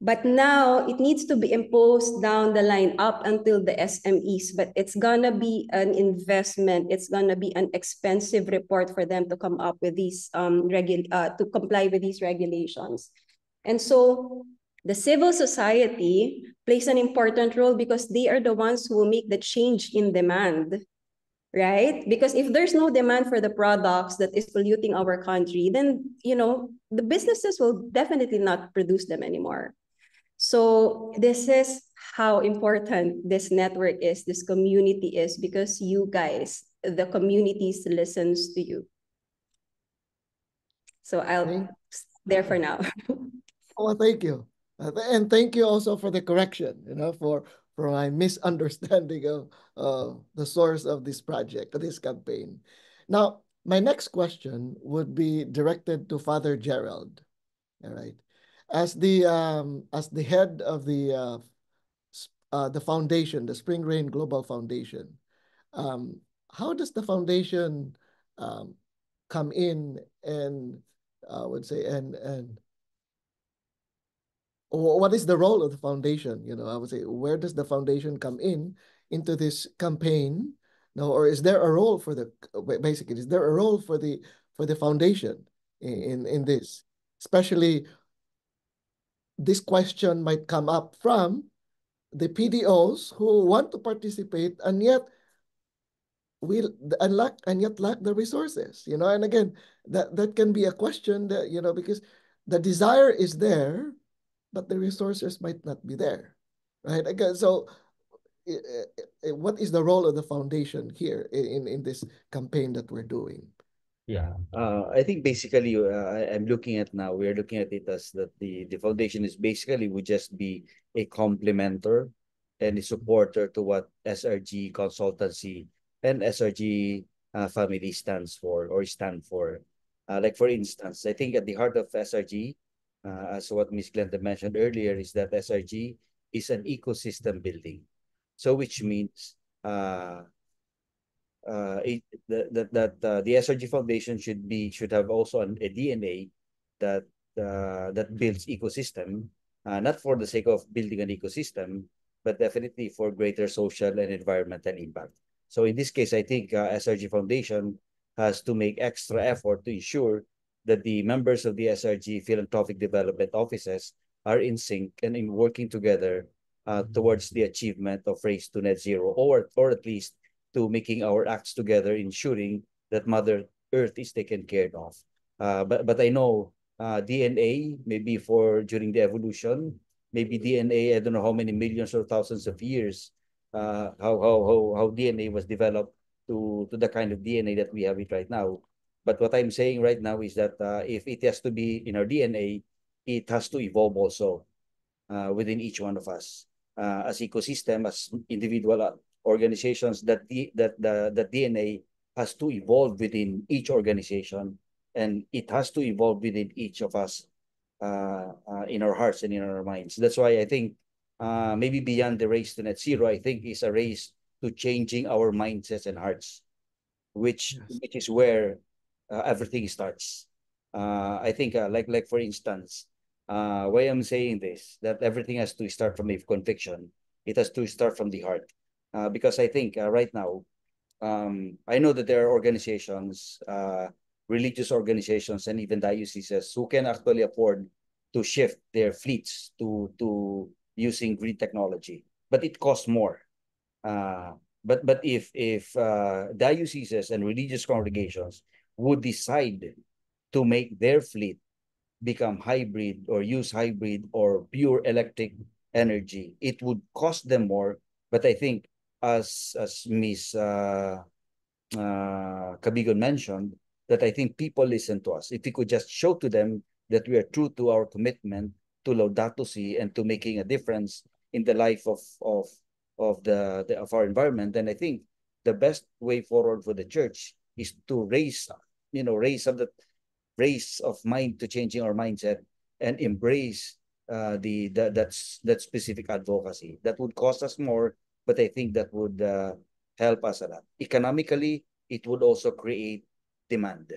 But now it needs to be imposed down the line up until the SMEs, but it's gonna be an investment. It's gonna be an expensive report for them to come up with these, to comply with these regulations. And so the civil society plays an important role because they are the ones who will make the change in demand. Right? Because if there's no demand for the products that is polluting our country, then, you know, the businesses will definitely not produce them anymore. So this is how important this network is, this community is, because you guys, the communities listens to you. So I'll stop there for now. Well, thank you. And thank you also for the correction, you know, for my misunderstanding of the source of this project, this campaign. Now, my next question would be directed to Father Gerald. All right, as the head of the foundation, the Spring Rain Global Foundation, how does the foundation come in and would say and what is the role of the foundation? You know, I would say, where does the foundation come in into this campaign? No, or is there a role for the basically? Is there a role for the foundation in this? Especially, this question might come up from the PDOs who want to participate and yet lack the resources. You know, and again, that can be a question that, you know, because the desire is there, but the resources might not be there, right? Again, so what is the role of the foundation here in this campaign that we're doing? Yeah, I think basically I'm looking at now, we're looking at it as that the foundation is basically would just be a complementer and a supporter to what SRG Consultancy and SRG Family stands for or stand for. Like for instance, I think at the heart of SRG, so what Ms. Glenda mentioned earlier is that SRG is an ecosystem building. So which means the SRG Foundation should have also a DNA that builds ecosystem, not for the sake of building an ecosystem, but definitely for greater social and environmental impact. So in this case, I think SRG Foundation has to make extra effort to ensure that the members of the SRG philanthropic development offices are in sync and in working together towards the achievement of Race to Net Zero, or at least to making our acts together, ensuring that Mother Earth is taken care of. But I know DNA, maybe for during the evolution, maybe DNA, I don't know how many millions or thousands of years, how DNA was developed to the kind of DNA that we have it right now. But what I'm saying right now is that if it has to be in our DNA, it has to evolve also within each one of us as ecosystem, as individual organizations. That that DNA has to evolve within each organization, and it has to evolve within each of us in our hearts and in our minds. That's why I think maybe beyond the race to net zero, I think is a race to changing our mindsets and hearts, which is where everything starts. I think like for instance, why I'm saying this, that everything has to start from a conviction. It has to start from the heart, because I think right now, I know that there are organizations, religious organizations, and even dioceses who can actually afford to shift their fleets to using green technology, but it costs more. But if dioceses and religious congregations would decide to make their fleet become hybrid or use hybrid or pure electric energy, it would cost them more. But I think, as Ms. Cabigon mentioned, that I think people listen to us. If we could just show to them that we are true to our commitment to Laudato Si and to making a difference in the life of our environment, then I think the best way forward for the church is to raise of mind to changing our mindset and embrace that specific advocacy. That would cost us more, but I think that would help us a lot. Economically, it would also create demand.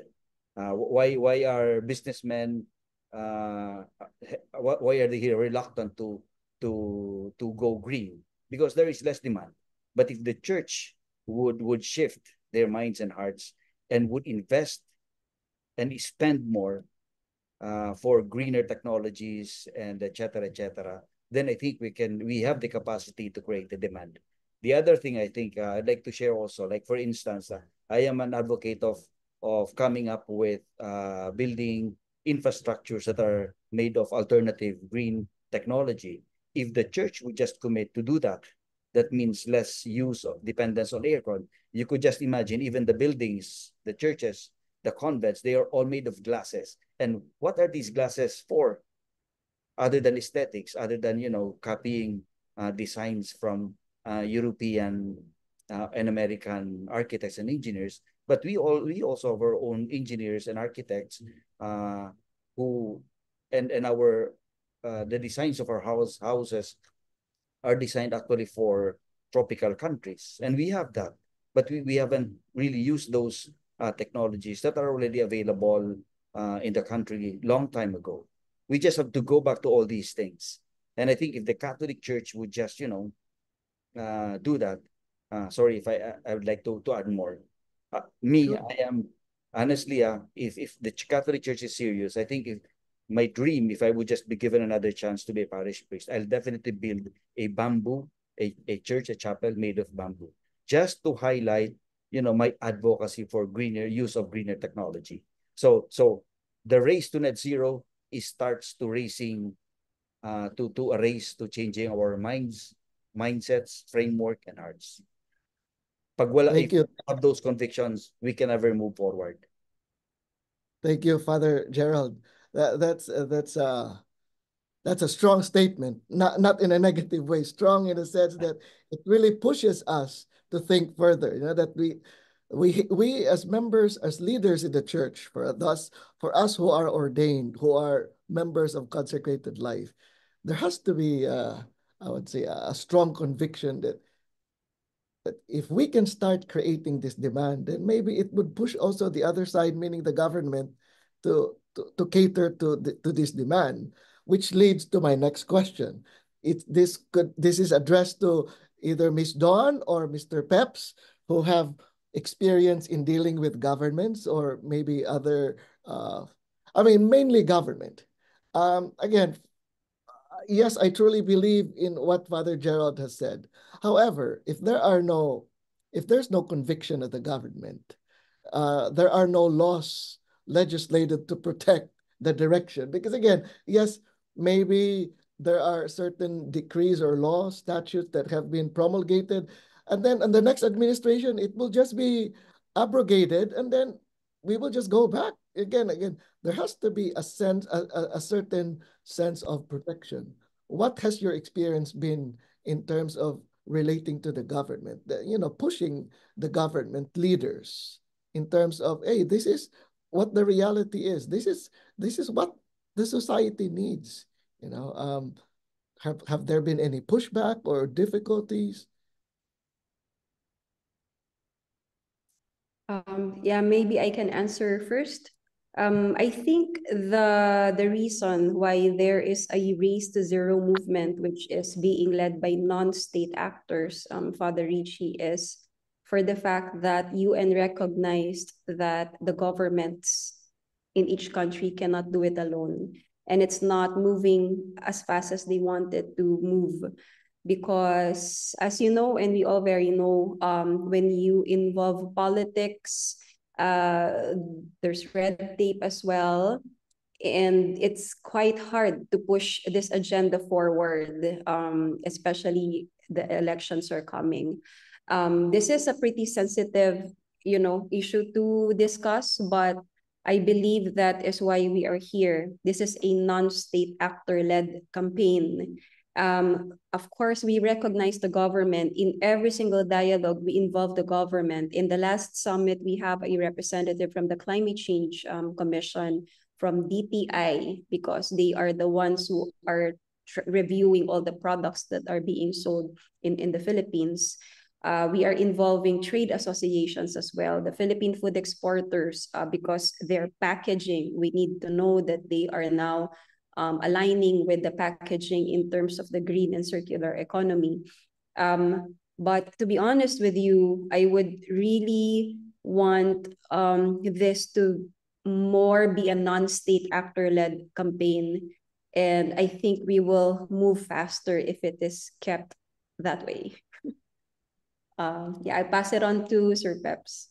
Why are businessmen why are they reluctant to go green? Because there is less demand. But if the church would shift their minds and hearts and would invest and spend more for greener technologies and et cetera, then I think we have the capacity to create the demand. The other thing I think I'd like to share also, like for instance, I am an advocate of coming up with building infrastructures that are made of alternative green technology. If the church would just commit to do that, that means less use of dependence on aircon. You could just imagine even the buildings, the churches, the convents, they are all made of glasses. And what are these glasses for? Other than aesthetics, other than, you know, copying designs from European and American architects and engineers, but we also have our own engineers and architects who and our the designs of our houses are designed actually for tropical countries, and we have that, but we haven't really used those technologies that are already available in the country long time ago. We just have to go back to all these things, and I think if the Catholic Church would just, you know, do that. Sorry if I would like to add more. Sure. I am honestly, if the Catholic Church is serious, I think my dream, if I would just be given another chance to be a parish priest, I'll definitely build a bamboo, a church, a chapel made of bamboo, just to highlight, you know, my advocacy for greener use of greener technology. So the race to net zero starts to racing, to a race to changing our minds, mindsets, framework, and hearts. Pag wala of those convictions, we can never move forward. Thank you, Father Gerald. That's a strong statement, not in a negative way, strong in the sense that it really pushes us to think further, you know, that we as members, as leaders in the church, for us who are ordained, who are members of consecrated life, there has to be I would say a strong conviction that if we can start creating this demand, then maybe it would push also the other side, meaning the government, to cater to this demand, which leads to my next question. This is addressed to either Ms. Dawn or Mr. Peps, who have experience in dealing with governments or maybe other, I mean, mainly government. Again, yes, I truly believe in what Father Gerald has said. However, if there's no conviction of the government, there are no laws legislated to protect the direction. Because again, yes, maybe there are certain decrees or laws, statutes that have been promulgated, and then in the next administration, it will just be abrogated, and then we will just go back again. There has to be a sense, a certain sense of protection. What has your experience been in terms of relating to the government? You know, pushing the government leaders in terms of, hey, this is what the reality is. This is what the society needs. You know, have there been any pushback or difficulties? Yeah, maybe I can answer first. I think the reason why there is a Race to Zero movement, which is being led by non-state actors, Father Richie, is for the fact that UN recognized that the governments in each country cannot do it alone. And it's not moving as fast as they wanted to move. Because as you know, and we all very know, when you involve politics, there's red tape as well. And it's quite hard to push this agenda forward, especially the elections are coming. This is a pretty sensitive, you know, issue to discuss, but I believe that is why we are here. This is a non-state actor-led campaign. Of course, we recognize the government. In every single dialogue, we involve the government. In the last summit, we have a representative from the Climate Change Commission, from DTI, because they are the ones who are reviewing all the products that are being sold in the Philippines. We are involving trade associations as well, the Philippine food exporters, because their packaging, we need to know that they are now aligning with the packaging in terms of the green and circular economy. But to be honest with you, I would really want this to more be a non-state actor-led campaign. And I think we will move faster if it is kept that way. Yeah, I pass it on to Sir Peps.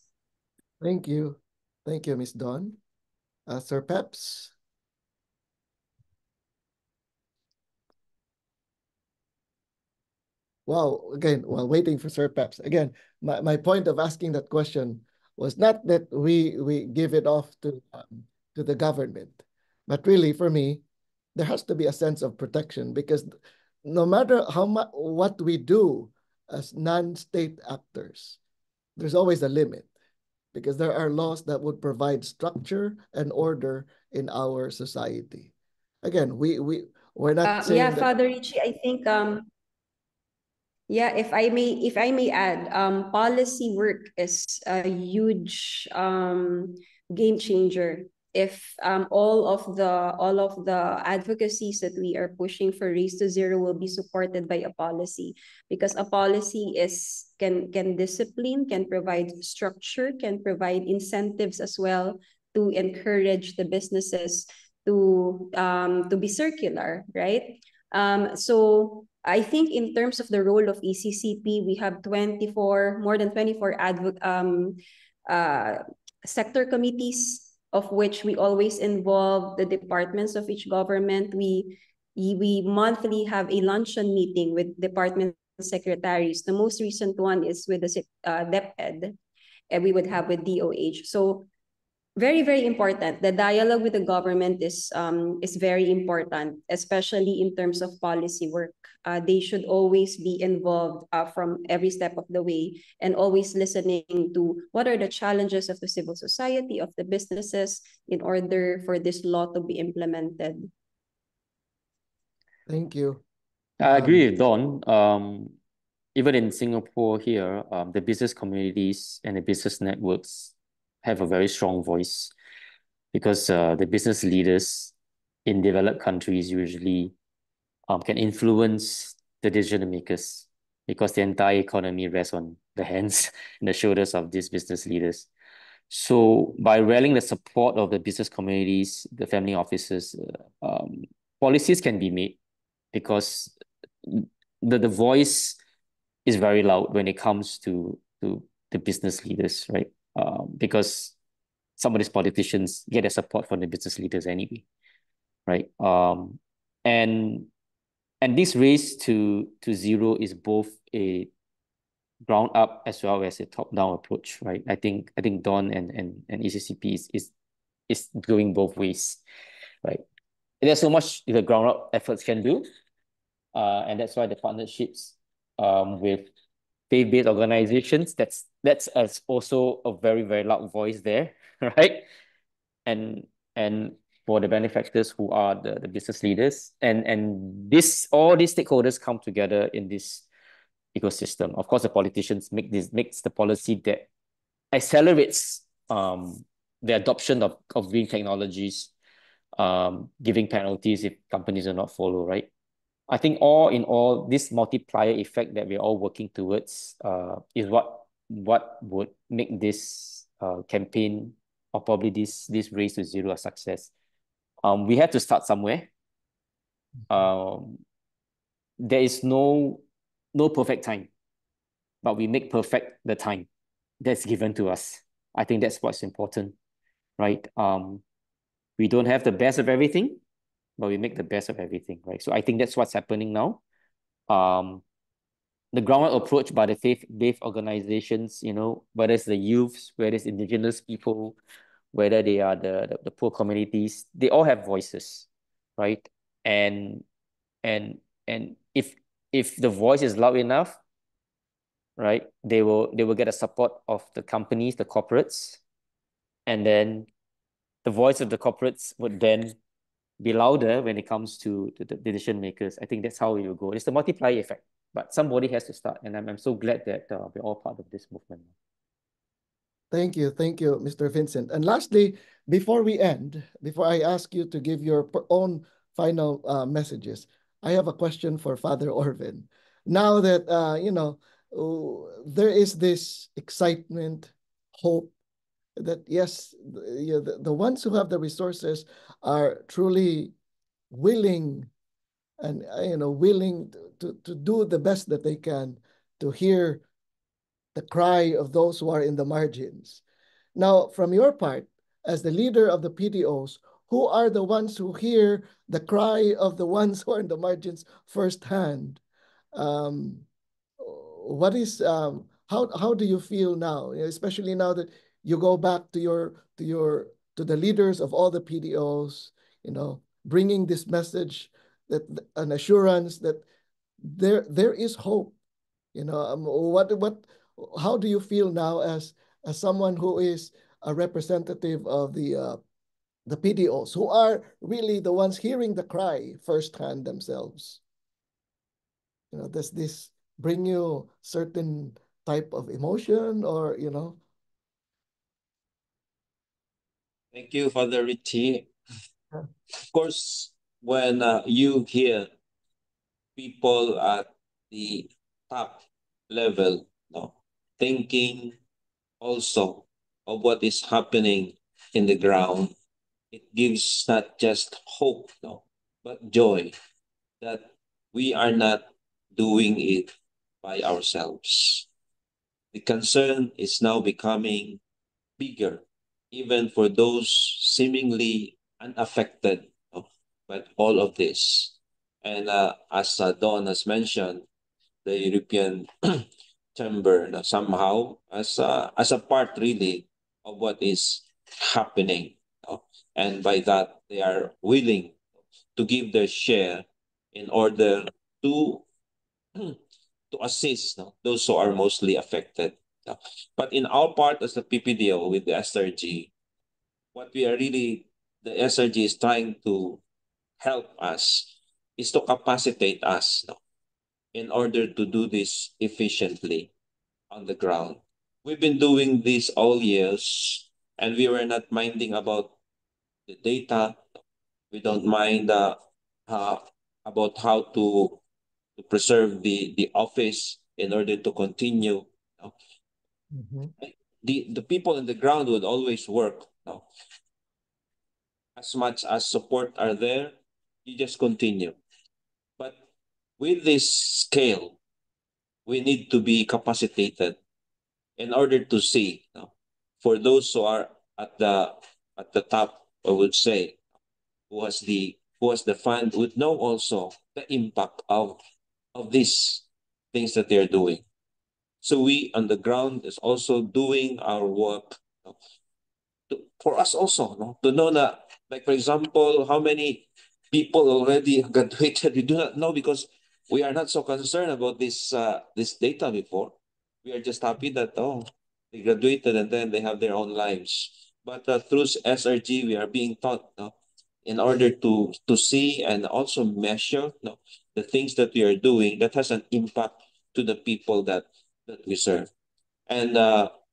Thank you. Thank you, Ms. Dawn. Sir Peps? Wow, again, while waiting for Sir Peps, again, my point of asking that question was not that we give it off to the government, but really for me, there has to be a sense of protection, because no matter how much what we do as non-state actors, there's always a limit, because there are laws that would provide structure and order in our society. Again, we're not saying yeah, that... Father Richie, I think yeah, if I may add, policy work is a huge game changer. If all of the advocacies that we are pushing for Race to Zero will be supported by a policy, because a policy can discipline, can provide structure, can provide incentives as well to encourage the businesses to be circular, right? So I think in terms of the role of ECCP, we have more than 24 sector committees, of which we always involve the departments of each government. We monthly have a luncheon meeting with department secretaries. The most recent one is with the DepEd, and we would have with DOH. So very, very important. The dialogue with the government is very important, especially in terms of policy work. They should always be involved from every step of the way, and always listening to what are the challenges of the civil society, of the businesses, in order for this law to be implemented. Thank you. I agree with Don. Even in Singapore here, the business communities and the business networks have a very strong voice, because the business leaders in developed countries usually can influence the decision makers, because the entire economy rests on the hands and the shoulders of these business leaders. So by rallying the support of the business communities, the family offices, policies can be made, because the voice is very loud when it comes to the business leaders, right? Because some of these politicians get their support from the business leaders anyway, right? And this race to zero is both a ground up as well as a top down approach, right? I think Don and ECCP is going both ways, right? There's so much the ground up efforts can do, and that's why the partnerships with faith-based organizations, that's also a very loud voice there, right? And for the benefactors who are the business leaders, and this all these stakeholders come together in this ecosystem. Of course, the politicians makes the policy that accelerates the adoption of green technologies, giving penalties if companies do not follow, right? I think all in all, this multiplier effect that we're all working towards is what would make this campaign, or probably this race to zero, a success. We have to start somewhere. There is no perfect time, but we make perfect the time that's given to us. I think that's what's important, right? We don't have the best of everything, but we make the best of everything, right? So I think that's what's happening now. The ground approach by the faith-based organizations, you know, whether it's the youths, whether it's indigenous people, whether they are the poor communities, they all have voices, right? And if the voice is loud enough, right, they will get the support of the companies, the corporates, and then the voice of the corporates would then be louder when it comes to the decision makers. I think that's how it will go. It's the multiplier effect, but somebody has to start, and I'm so glad that we're all part of this movement. Thank you, Mr. Vincent. And lastly, before we end, before I ask you to give your own final messages, I have a question for Father Orvin. Now that, you know, there is this excitement, hope, that yes, the ones who have the resources are truly willing and, you know, willing to do the best that they can to hear the cry of those who are in the margins. Now, from your part, as the leader of the PDOs, who are the ones who hear the cry of the ones who are in the margins firsthand? What is how do you feel now, especially now that you go back to the leaders of all the PDOs, you know, bringing this message, that an assurance that there is hope, you know? How do you feel now as someone who is a representative of the PDOs, who are really the ones hearing the cry firsthand themselves? You know, does this bring you certain type of emotion, or, you know? Thank you, Father Richie. Yeah. Of course, when you hear people at the top level thinking also of what is happening in the ground, it gives not just hope, but joy that we are not doing it by ourselves. The concern is now becoming bigger, even for those seemingly unaffected by all of this. And as Don has mentioned, the European Chamber somehow as a part really of what is happening. And by that, they are willing to give their share in order to assist those who are mostly affected. But in our part as the PPDO with the SRG, what we are really, the SRG is trying to help us is to capacitate us in order to do this efficiently on the ground. We've been doing this all years, and we were not minding about the data. We don't mind about how to preserve the office in order to continue. You know. The people on the ground would always work. You know. As much as support are there, you just continue. But with this scale, we need to be capacitated in order to see, you know, for those who are at the top, I would say, who has the fund would know also the impact of these things that they're doing. So we on the ground is also doing our work, you know, for us also, you know, to know that, like, for example, how many people already graduated, we do not know because we are not so concerned about this data before. We are just happy that, oh, they graduated and then they have their own lives. But through SRG, we are being taught, you know, in order to see and also measure, you know, the things that we are doing that has an impact to the people that we serve. And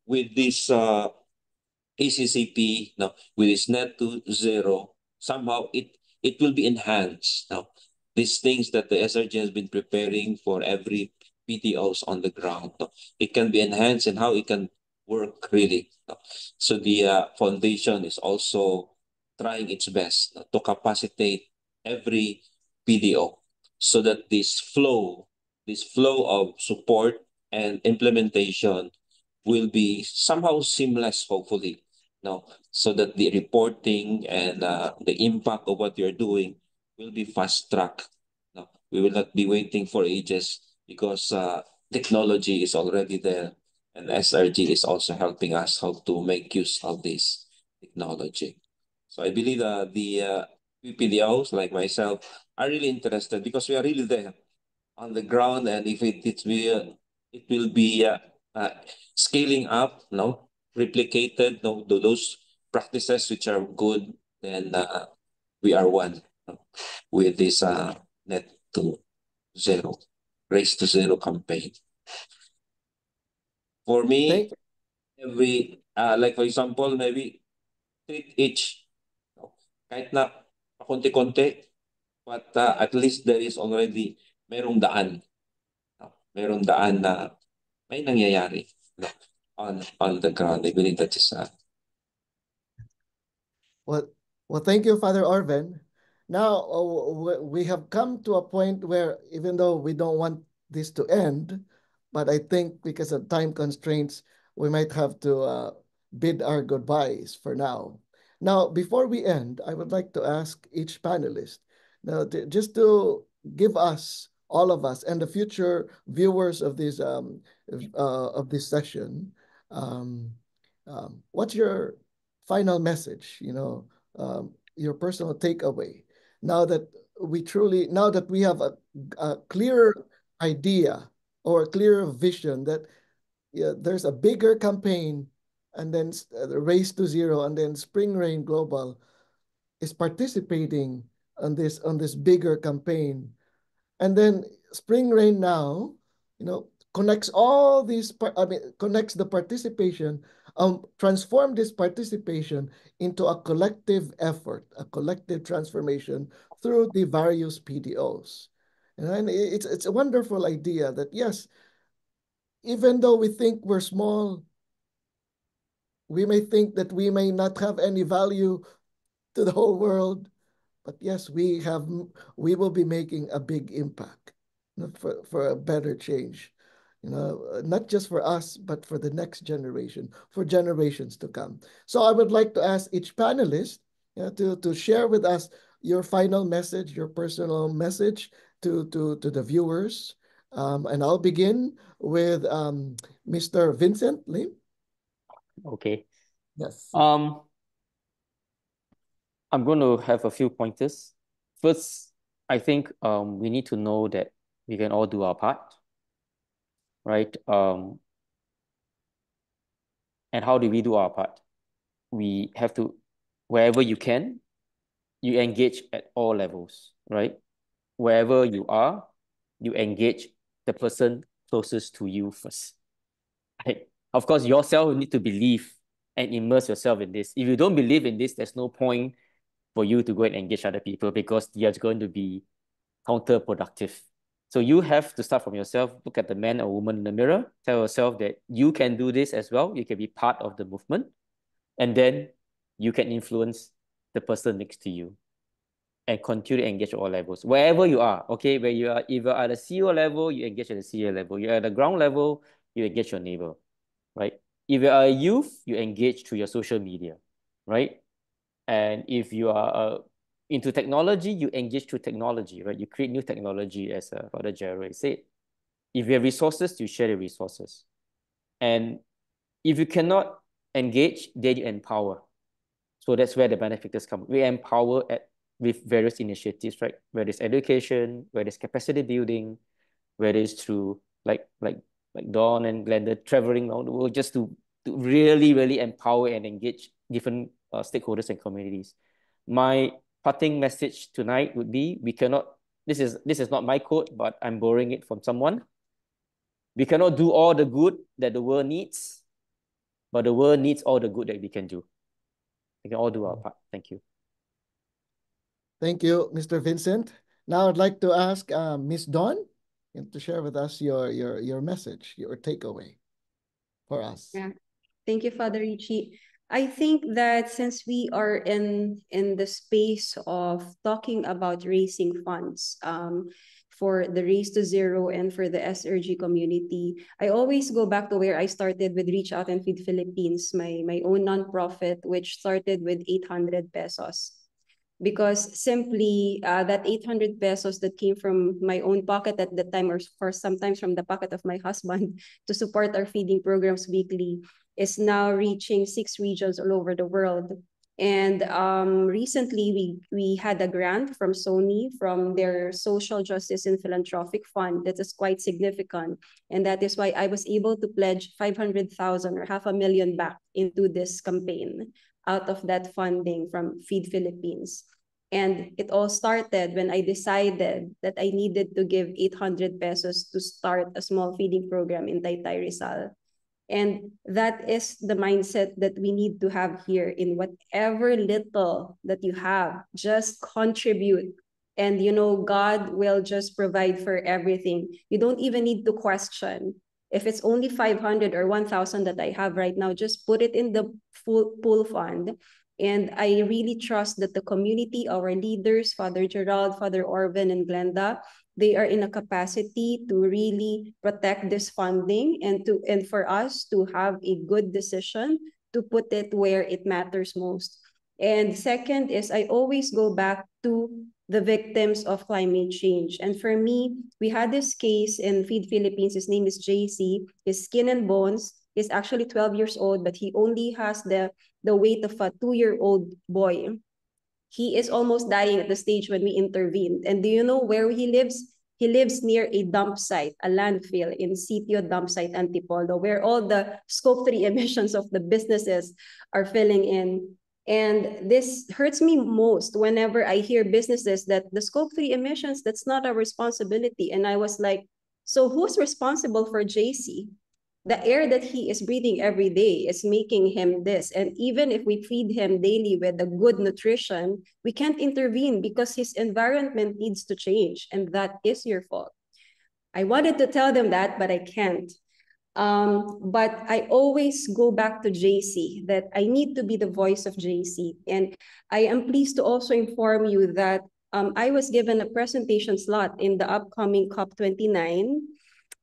with this ACCP, you know, with this net to zero, somehow it will be enhanced. You know, these things that the SRG has been preparing for every PTOs on the ground, you know, it can be enhanced and how it can work really. You know. So the foundation is also trying its best, you know, to capacitate every PDO so that this flow of support and implementation will be somehow seamless, hopefully, you know, so that the reporting and the impact of what you're doing will be fast-tracked. You know. We will not be waiting for ages because technology is already there, and SRG is also helping us how to make use of this technology. So I believe the PDOs like myself are really interested because we are really there on the ground, and if it will be scaling up, you know, replicated, you know, those practices which are good, then we are one with this net to zero, race to zero campaign. For me, every like for example, maybe treat each, kahit na konti-konti, but at least there is already merong daan na may nangyayari on the ground. I believe that is well, thank you, Father Orvin. Now we have come to a point where, even though we don't want this to end, but I think because of time constraints, we might have to bid our goodbyes for now. Now, before we end, I would like to ask each panelist now just to give us, all of us, and the future viewers of this session, what's your final message? You know, your personal takeaway. Now that we have a clearer idea or a clearer vision that, yeah, there's a bigger campaign, and then the Race to Zero, and then Spring Rain Global is participating on this bigger campaign, and then Spring Rain now, you know, connects all these. I mean, connects the participation. Transform this participation into a collective effort, a collective transformation through the various PDOs. And it's a wonderful idea that, yes, even though we think we're small, we may think that we may not have any value to the whole world, but yes, we will be making a big impact, you know, for a better change. You know, not just for us, but for the next generation, for generations to come. So I would like to ask each panelist, you know, to share with us your final message, your personal message to the viewers. And I'll begin with Mr. Vincent Lim. Okay. Yes. I'm going to have a few pointers. First, I think we need to know that we can all do our part. Right? And how do we do our part? We have to, wherever you can, you engage at all levels, right? Wherever you are, you engage the person closest to you first. Right? Of course, yourself you need to believe and immerse yourself in this. If you don't believe in this, there's no point for you to go and engage other people because they are going to be counterproductive. So you have to start from yourself, look at the man or woman in the mirror, tell yourself that you can do this as well. You can be part of the movement. And then you can influence the person next to you and continue to engage at all levels. Wherever you are, okay, where you are, either at a CEO level, you engage at the CEO level. You're at the ground level, you engage your neighbor, right? If you are a youth, you engage through your social media, right? And if you are into technology, you engage through technology, right? You create new technology, as Father Gerald said. If you have resources, you share the resources. And if you cannot engage, then you empower. So that's where the benefactors come. We empower with various initiatives, right? Whether it's education, whether it's capacity building, whether it's through like Don and Glenda traveling around the world just to really empower and engage different stakeholders and communities. My parting message tonight would be, we cannot, this is not my quote, but I'm borrowing it from someone. We cannot do all the good that the world needs, but the world needs all the good that we can do. We can all do our part. Thank you. Thank you, Mr. Vincent. Now I'd like to ask Ms. Dawn to share with us your message, your takeaway for us. Yeah. Thank you, Father Richie. I think that since we are in the space of talking about raising funds for the Race to Zero and for the SRG community, I always go back to where I started with Reach Out and Feed Philippines, my own nonprofit, which started with 800 pesos. Because simply that 800 pesos that came from my own pocket at the time, or sometimes from the pocket of my husband, to support our feeding programs weekly, is now reaching 6 regions all over the world. And recently we had a grant from Sony, from their Social Justice and Philanthropic Fund, that is quite significant. And that is why I was able to pledge 500,000 or $500,000 back into this campaign out of that funding from Feed Philippines. And it all started when I decided that I needed to give 800 pesos to start a small feeding program in Taytay, Rizal. And that is the mindset that we need to have here. In whatever little that you have, just contribute. And you know, God will just provide for everything. You don't even need to question. If it's only 500 or 1,000 that I have right now, just put it in the full pool fund. And I really trust that the community, our leaders, Father Gerald, Father Orvin, and Glenda, they are in a capacity to really protect this funding and for us to have a good decision to put it where it matters most. And second is, I always go back to the victims of climate change. And for me, we had this case in Feed Philippines. His name is JC. His skin and bones is actually 12 years old, but he only has the weight of a 2-year-old boy. He is almost dying at the stage when we intervened. And do you know where he lives? He lives near a dump site, a landfill in Sitio Dump Site, Antipolo, where all the scope 3 emissions of the businesses are filling in. And this hurts me most whenever I hear businesses that the scope 3 emissions, that's not our responsibility. And I was like, so who's responsible for JC? The air that he is breathing every day is making him this. And even if we feed him daily with the good nutrition, we can't intervene because his environment needs to change. And that is your fault. I wanted to tell them that, but I can't. But I always go back to JC, that I need to be the voice of JC. And I am pleased to also inform you that I was given a presentation slot in the upcoming COP29.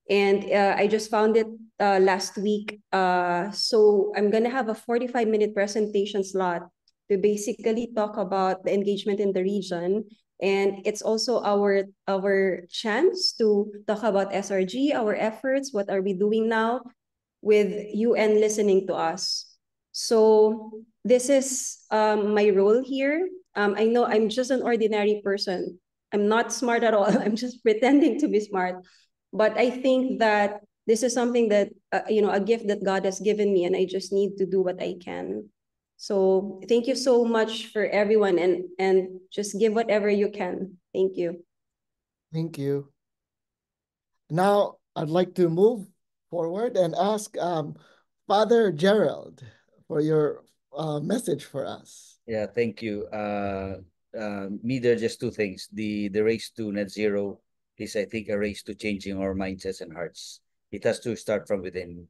And I just found it last week. So I'm going to have a 45-minute presentation slot to basically talk about the engagement in the region. And it's also our chance to talk about SRG, our efforts, what are we doing now with UN listening to us. So this is my role here. I know I'm just an ordinary person. I'm not smart at all. I'm just pretending to be smart. But I think that this is something that, you know, a gift that God has given me, and I just need to do what I can. So thank you so much for everyone, and just give whatever you can. Thank you. Thank you. Now I'd like to move forward and ask Father Gerald for your message for us. Yeah, thank you. me, there are just two things. The race to net zero is, I think, a race to changing our mindsets and hearts. It has to start from within.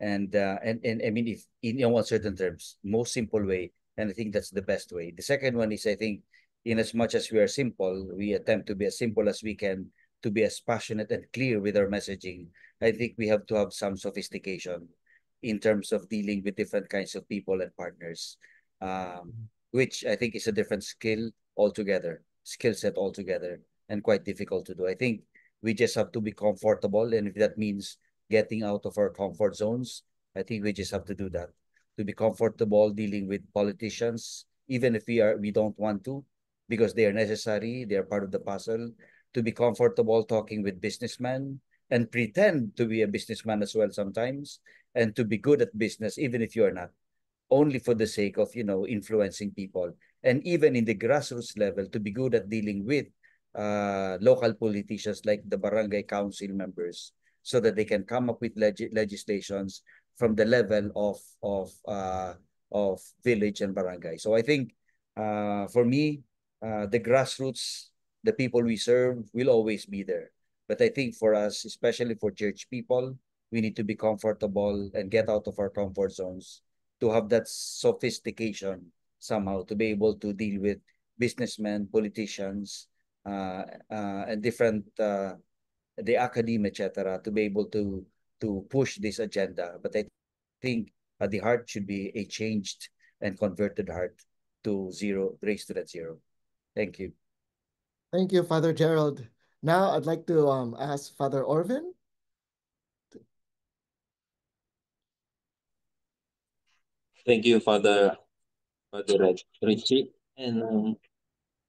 And I mean, if in uncertain terms, most simple way, and I think that's the best way. The second one is, I think, in as much as we are simple, we attempt to be as simple as we can, to be as passionate and clear with our messaging. I think we have to have some sophistication in terms of dealing with different kinds of people and partners, which I think is a different skill altogether, skill set altogether, and quite difficult to do. I think we just have to be comfortable, and if that means getting out of our comfort zones, I think we just have to do that. To be comfortable dealing with politicians, even if we don't want to, because they are necessary, they are part of the puzzle. To be comfortable talking with businessmen and pretend to be a businessman as well sometimes, and to be good at business, even if you are not, only for the sake of, you know, influencing people. And even in the grassroots level, to be good at dealing with local politicians like the barangay council members, so that they can come up with legislations from the level of village and barangay. So I think for me, the grassroots, the people we serve will always be there. But I think for us, especially for church people, we need to be comfortable and get out of our comfort zones to have that sophistication somehow, to be able to deal with businessmen, politicians, and different... the academe, etc., to be able to push this agenda. But I think the heart should be a changed and converted heart to zero, race to that zero. Thank you. Thank you, Father Gerald. Now I'd like to ask Father Orvin. Thank you, Father Richie. And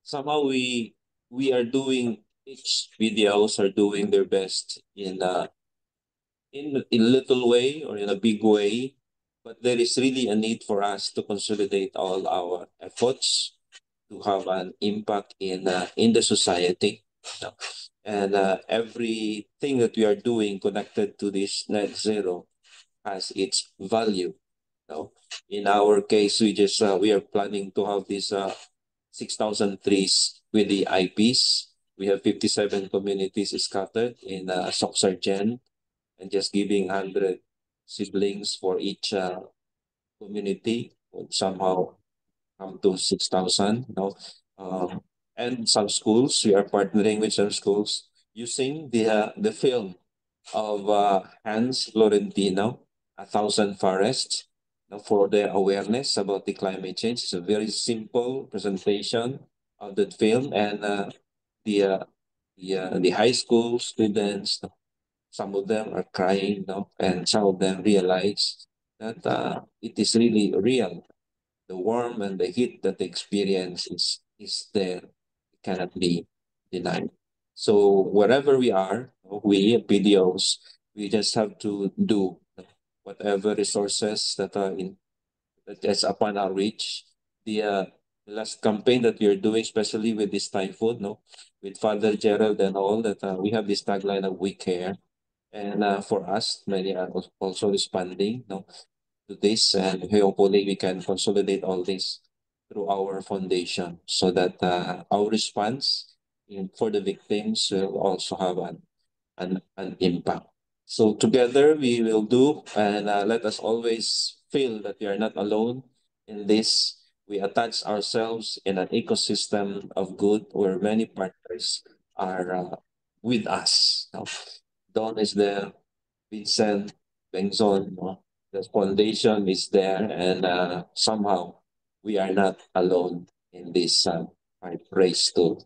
somehow we are doing, each videos are doing their best in a little way or in a big way, but there is really a need for us to consolidate all our efforts to have an impact in the society. And everything that we are doing connected to this net zero has its value. So in our case, we are planning to have these 6,000 trees with the IPs. We have 57 communities scattered in Soksargen, and just giving 100 seedlings for each community would somehow come to 6,000. No? And some schools, we are partnering with some schools using the film of Hans Florentino, 1,000 Forests, for their awareness about the climate change. It's a very simple presentation of that film, and the high school students, some of them are crying now, and some of them realize that it is really real. The warmth and the heat that they experience is there. It cannot be denied. So wherever we are, we PDOs, we just have to do whatever resources that are that's upon our reach. The last campaign that we are doing, especially with this typhoon, with Father Gerald and all that, we have this tagline of "We Care," and for us, many are also responding to this, and hopefully we can consolidate all this through our foundation, so that our response for the victims will also have an impact. So together we will do, and let us always feel that we are not alone in this. We attach ourselves in an ecosystem of good where many partners are with us. Now, Don is there, Vincent, Bengzon, the foundation is there, and somehow we are not alone in this race to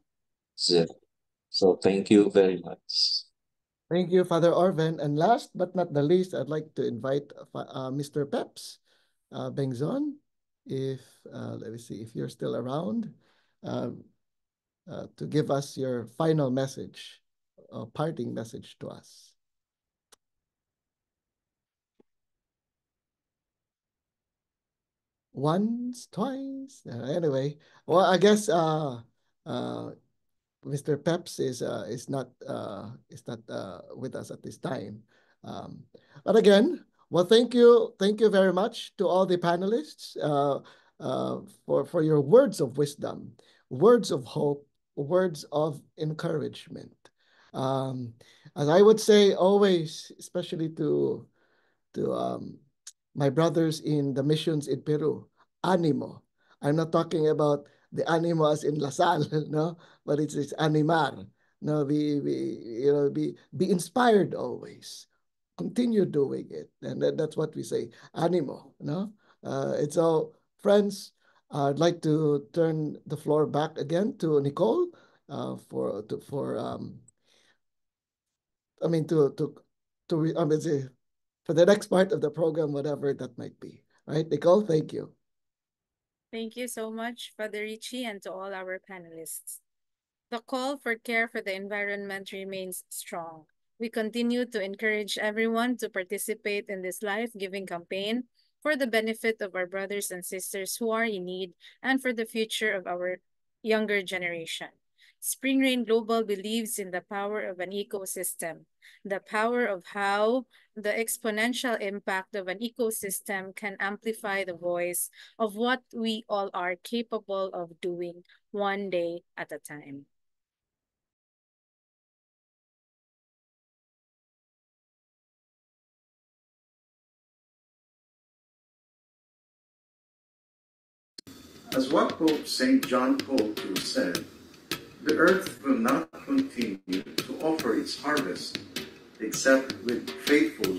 zero. So thank you very much. Thank you, Father Orvin. And last but not the least, I'd like to invite Mr. Peps Bengzon. If let me see if you're still around, to give us your final message, parting message to us. Once, twice. Anyway, well, I guess Mr. Peps is not with us at this time. But again. Well, thank you very much to all the panelists for your words of wisdom. words of hope, words of encouragement. As I would say always, especially to my brothers in the missions in Peru, animo. I'm not talking about the animo as in La Salle, no, but it's animar. No, be inspired always. Continue doing it, and that's what we say, animo. No, it's all friends. I'd like to turn the floor back again to Nicole for the next part of the program, whatever that might be. All right, Nicole, thank you. Thank you so much, Father Richie, and to all our panelists. The call for care for the environment remains strong. We continue to encourage everyone to participate in this life-giving campaign for the benefit of our brothers and sisters who are in need and for the future of our younger generation. Spring Rain Global believes in the power of an ecosystem, the power of how the exponential impact of an ecosystem can amplify the voice of what we all are capable of doing one day at a time. As what Pope St. John Paul II said, the earth will not continue to offer its harvest except with faithful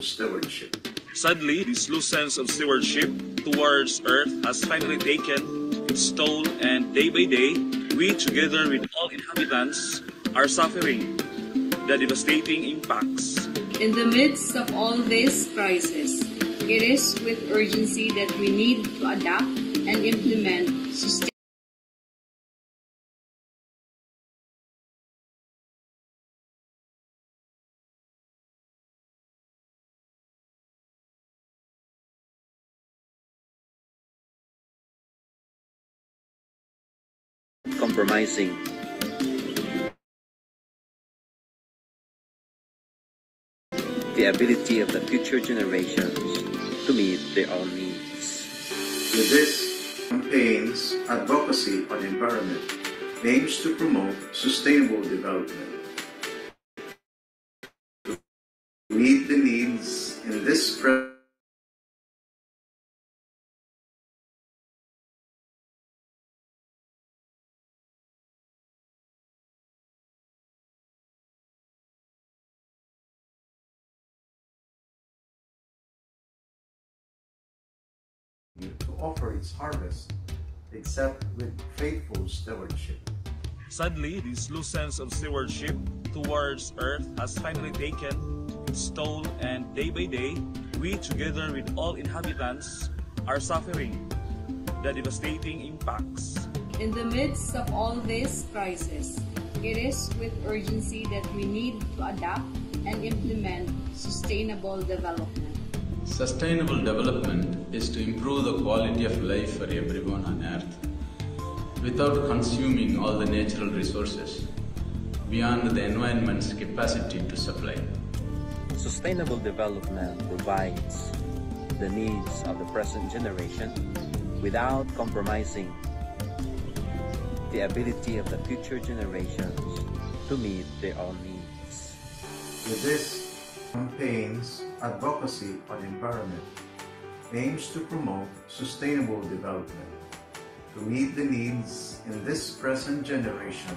stewardship. Sadly, this loose sense of stewardship towards earth has finally taken its toll, and day by day, we together with all inhabitants are suffering the devastating impacts. In the midst of all this crisis, it is with urgency that we need to adapt and implement compromising. The ability of the future generations to meet their own needs. With this campaign's advocacy on environment aims to promote sustainable development. To meet the needs in this offer its harvest, except with faithful stewardship. Sadly, this loose sense of stewardship towards earth has finally taken its toll, and day by day, we together with all inhabitants are suffering the devastating impacts. In the midst of all this crisis, it is with urgency that we need to adapt and implement sustainable development. Sustainable development is to improve the quality of life for everyone on earth without consuming all the natural resources beyond the environment's capacity to supply. Sustainable development provides the needs of the present generation without compromising the ability of the future generations to meet their own needs. With this campaign's advocacy on environment aims to promote sustainable development to meet the needs in this present generation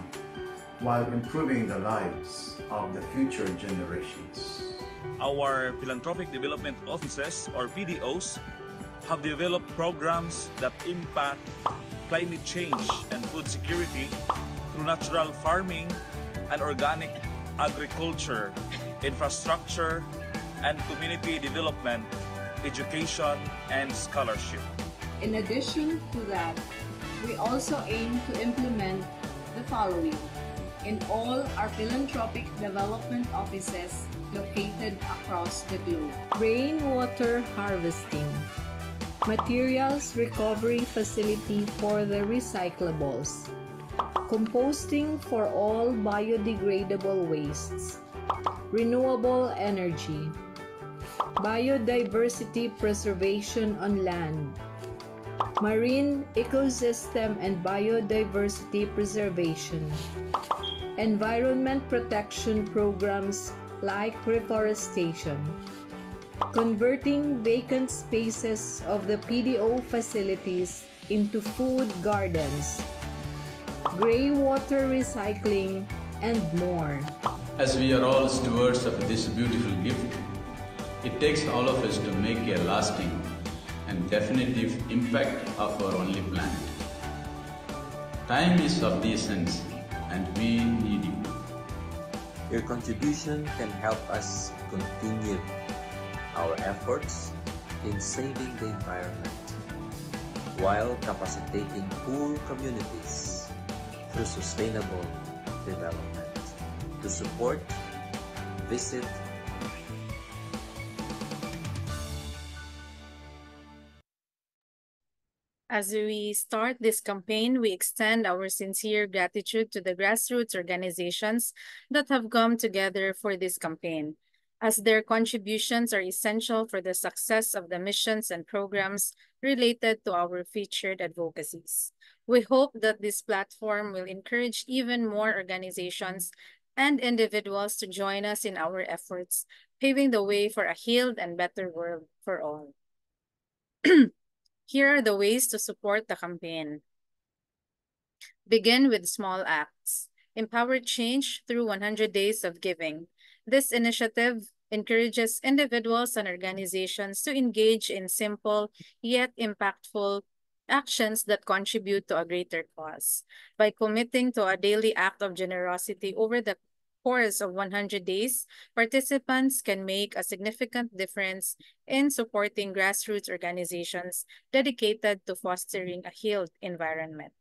while improving the lives of the future generations. Our Philanthropic Development Offices, or PDOs, have developed programs that impact climate change and food security through natural farming and organic agriculture, infrastructure and community development, education, and scholarship. In addition to that, we also aim to implement the following in all our philanthropic development offices located across the globe: rainwater harvesting, materials recovery facility for the recyclables, composting for all biodegradable wastes, renewable energy, biodiversity preservation on land, marine ecosystem and biodiversity preservation, environment protection programs like reforestation, converting vacant spaces of the PDO facilities into food gardens, grey water recycling, and more. As we are all stewards of this beautiful gift, it takes all of us to make a lasting and definitive impact of our only planet. Time is of the essence, and we need you. Your contribution can help us continue our efforts in saving the environment while capacitating poor communities through sustainable development. To support, visit . As we start this campaign, we extend our sincere gratitude to the grassroots organizations that have come together for this campaign, as their contributions are essential for the success of the missions and programs related to our featured advocacies. We hope that this platform will encourage even more organizations and individuals to join us in our efforts, paving the way for a healed and better world for all. Here are the ways to support the campaign. Begin with small acts. Empower change through 100 days of giving. This initiative encourages individuals and organizations to engage in simple yet impactful actions that contribute to a greater cause. By committing to a daily act of generosity over the course of 100 days, participants can make a significant difference in supporting grassroots organizations dedicated to fostering a healed environment.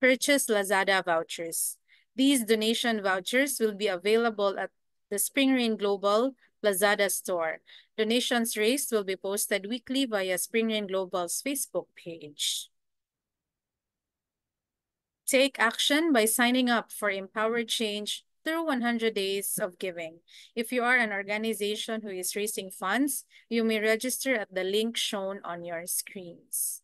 Purchase Lazada vouchers. These donation vouchers will be available at the Spring Rain Global Lazada store. Donations raised will be posted weekly via Spring Rain Global's Facebook page. Take action by signing up for Empowered Change through 100 days of giving. If you are an organization who is raising funds, you may register at the link shown on your screens.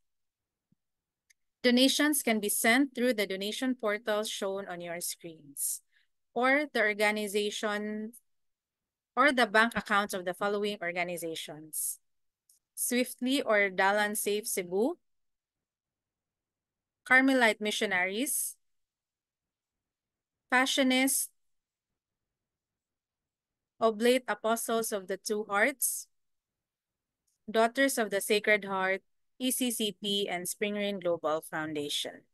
Donations can be sent through the donation portal shown on your screens, or the organization or the bank accounts of the following organizations: Swiftly or Dalan Safe Cebu, Carmelite Missionaries, Passionists, Oblate Apostles of the Two Hearts, Daughters of the Sacred Heart, ECCP, and Spring Rain Global Foundation.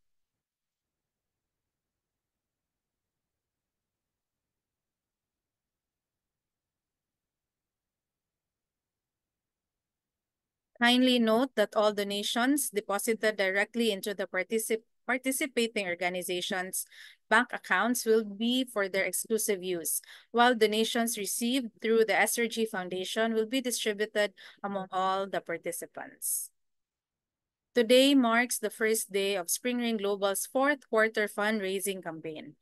Kindly note that all donations deposited directly into the participating organizations' bank accounts will be for their exclusive use, while donations received through the SRG Foundation will be distributed among all the participants. Today marks the first day of Spring Rain Global's fourth quarter fundraising campaign,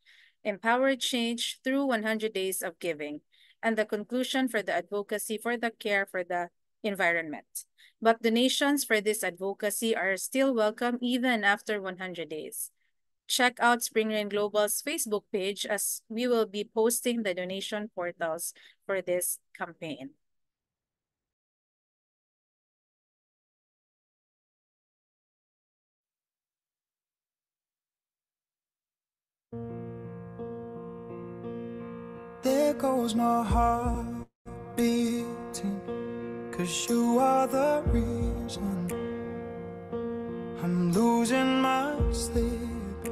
Empower Change through 100 Days of Giving, and the conclusion for the advocacy for the care for the environment. But donations for this advocacy are still welcome even after 100 days. Check out Spring Rain Global's Facebook page, as we will be posting the donation portals for this campaign. There goes my heart beating, 'cause you are the reason I'm losing my sleep.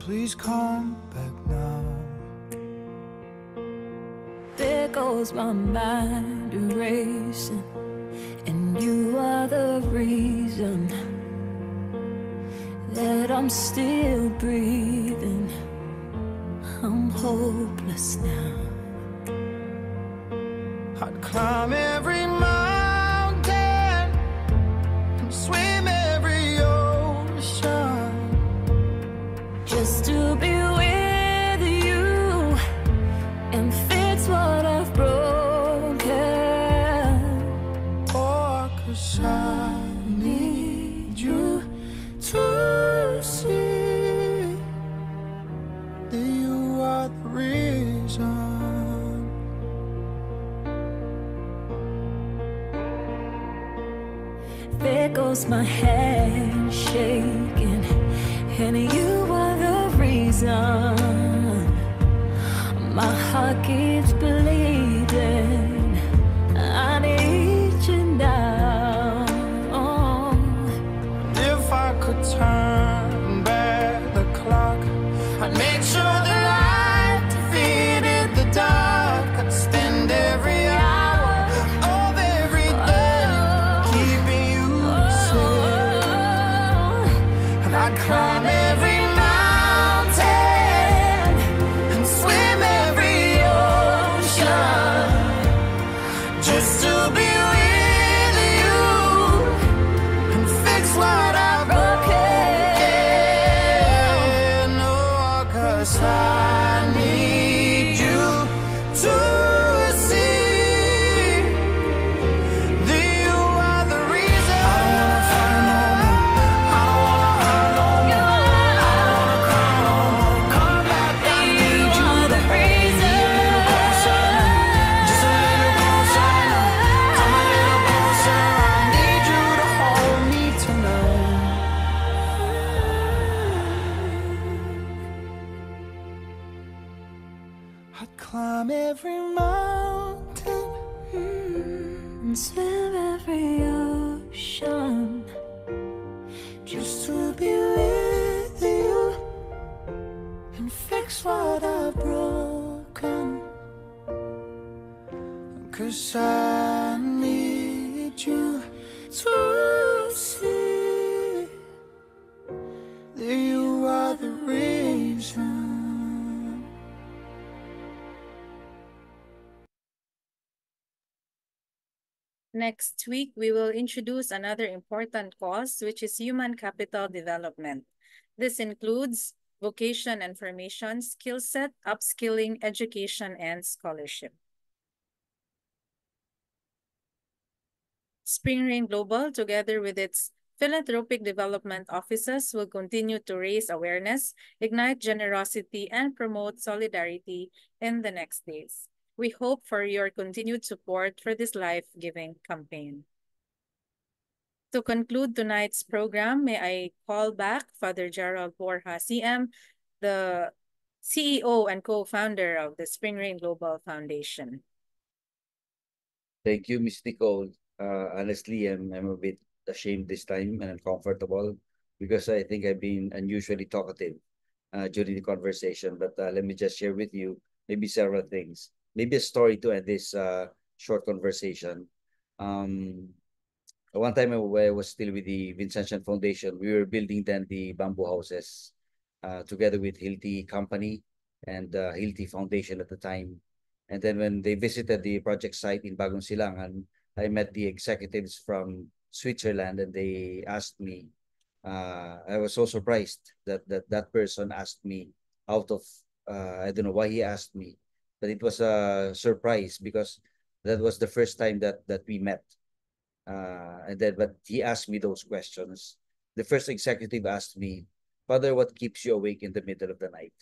Please come back now. There goes my mind racing, and you are the reason that I'm still breathing. I'm hopeless now. I'd climb every mountain and swim every ocean just to be with you and fix what I've broken. not reason. There goes my head shaking, and you are the reason. My heart keeps bleeding. I need you now. If I could turn back the clock, I'd make sure that climb every mountain and swim every ocean just to be with you and fix what I've broken. Oh, 'cause I need you to see that you are the reason. I wanna find every mountain and swim every ocean just to be with you and fix what I've broken. 'Cause I need you to see that you are the reason. Next week, we will introduce another important cause, which is human capital development. This includes vocation and formation, skill set, upskilling, education, and scholarship. Spring Rain Global, together with its philanthropic development offices, will continue to raise awareness, ignite generosity, and promote solidarity in the next days. We hope for your continued support for this life-giving campaign. To conclude tonight's program, may I call back Father Gerald Borja, CM, the CEO and co-founder of the Spring Rain Global Foundation. Thank you, Ms. Nicole. Honestly, I'm a bit ashamed this time and uncomfortable because I think I've been unusually talkative during the conversation. But let me just share with you maybe several things. Maybe a story to end this short conversation. One time when I was still with the Vincentian Foundation, we were building then the bamboo houses together with Hilti Company and Hilti Foundation at the time. And then when they visited the project site in Bagong Silangan, I met the executives from Switzerland, and they asked me, I was so surprised that person asked me out of, I don't know why he asked me, but it was a surprise because that was the first time that we met. But he asked me those questions. The first executive asked me, "Father, what keeps you awake in the middle of the night?"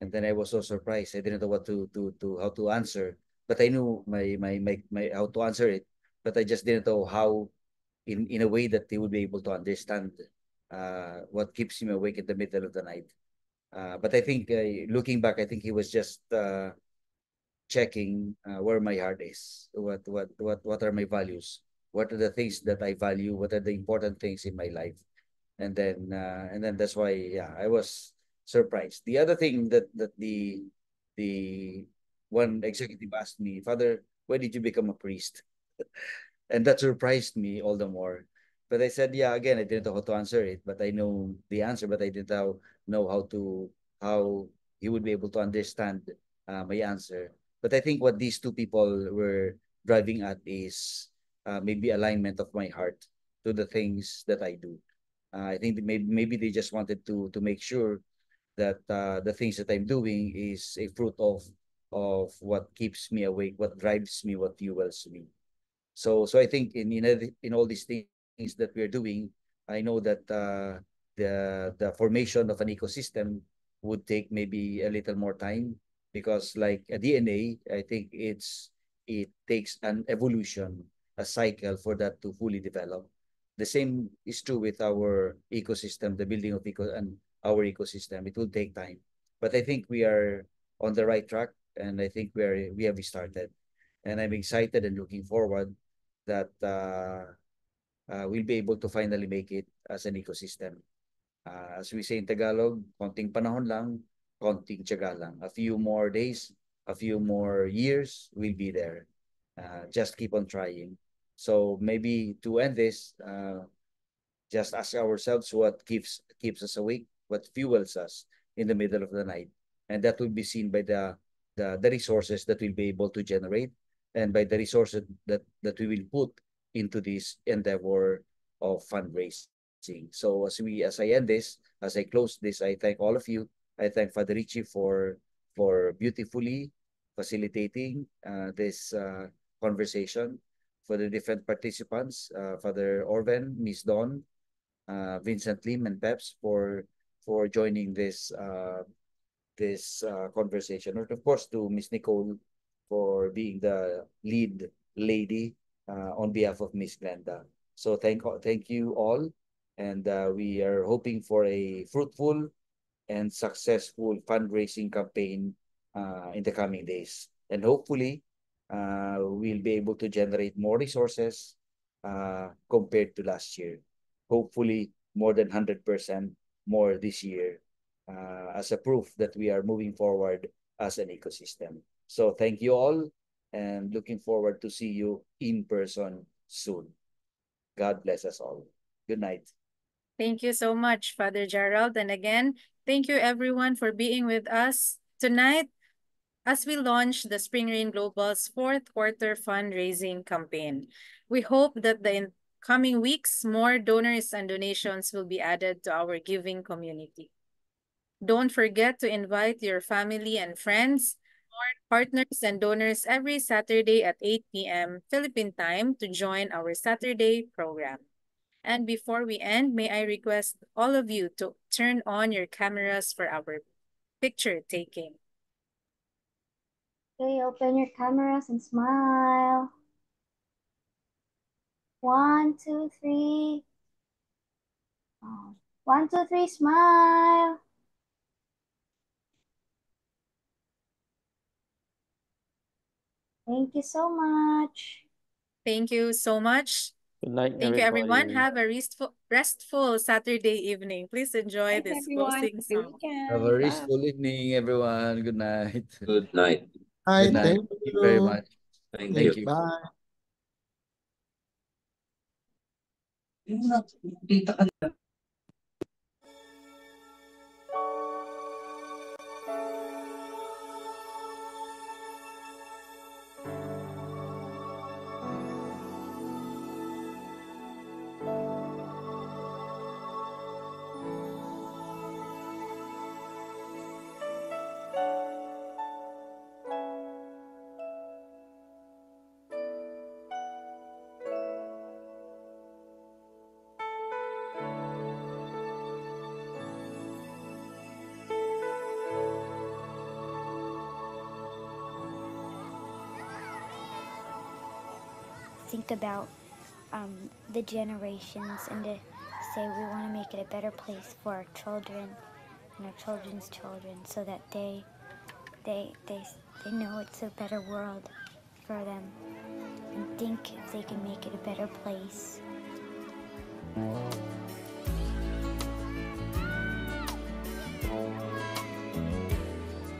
And then I was so surprised. I didn't know what how to answer, but I knew my how to answer it, but I just didn't know how in a way that they would be able to understand what keeps him awake in the middle of the night. But I think looking back, I think he was just checking where my heart is, what are my values, what are the things that I value, what are the important things in my life, and then that's why, yeah, I was surprised. The other thing that the one executive asked me, "Father, when did you become a priest?" And that surprised me all the more. But I said, yeah, again, I didn't know how to answer it, but I know the answer, but I didn't know how he would be able to understand my answer. But I think what these two people were driving at is maybe alignment of my heart to the things that I do. I think maybe they just wanted to make sure that the things that I'm doing is a fruit of what keeps me awake, what drives me, what fuels me. So I think in all these things that we're doing, I know that the formation of an ecosystem would take maybe a little more time, because like a DNA, I think it takes an evolution, a cycle for that to fully develop. The same is true with our ecosystem, the building of our ecosystem. It will take time, but I think we are on the right track, and I think we have started, and I'm excited and looking forward that we'll be able to finally make it as an ecosystem. As we say in Tagalog, konting panahon lang, konting tiyaga lang. A few more days, a few more years, we'll be there. Just keep on trying. So maybe to end this, just ask ourselves what keeps us awake, what fuels us in the middle of the night. And that will be seen by the resources that we'll be able to generate, and by the resources that we will put into this endeavor of fundraising. So as I close this, I thank all of you. I thank Father Richie for beautifully facilitating this conversation, for the different participants, Father Orvin, Miss Don, Vincent Lim, and Peps for joining this this conversation, and of course to Miss Nicole for being the lead lady on behalf of Miss Glenda. So thank you all. And we are hoping for a fruitful and successful fundraising campaign in the coming days. And hopefully, we'll be able to generate more resources compared to last year. Hopefully, more than 100% more this year, as a proof that we are moving forward as an ecosystem. So thank you all, and looking forward to see you in person soon. God bless us all. Good night. Thank you so much, Father Gerald. And again, thank you everyone for being with us tonight as we launch the Spring Rain Global's fourth quarter fundraising campaign. We hope that the coming weeks, more donors and donations will be added to our giving community. Don't forget to invite your family and friends, partners, and donors every Saturday at 8 PM Philippine time to join our Saturday program. And before we end, may I request all of you to turn on your cameras for our picture taking. Okay, open your cameras and smile. 1, 2, 3. 1, 2, 3, smile. Thank you so much. Thank you so much. Good night, thank you, everyone. Have a restful Saturday evening. Please enjoy this closing song. Have a restful evening, everyone. Good night. Good night. Hi, thank you very much. Thank you. Bye. Think about the generations, and to say we want to make it a better place for our children and our children's children, so that they know it's a better world for them, and think if they can make it a better place.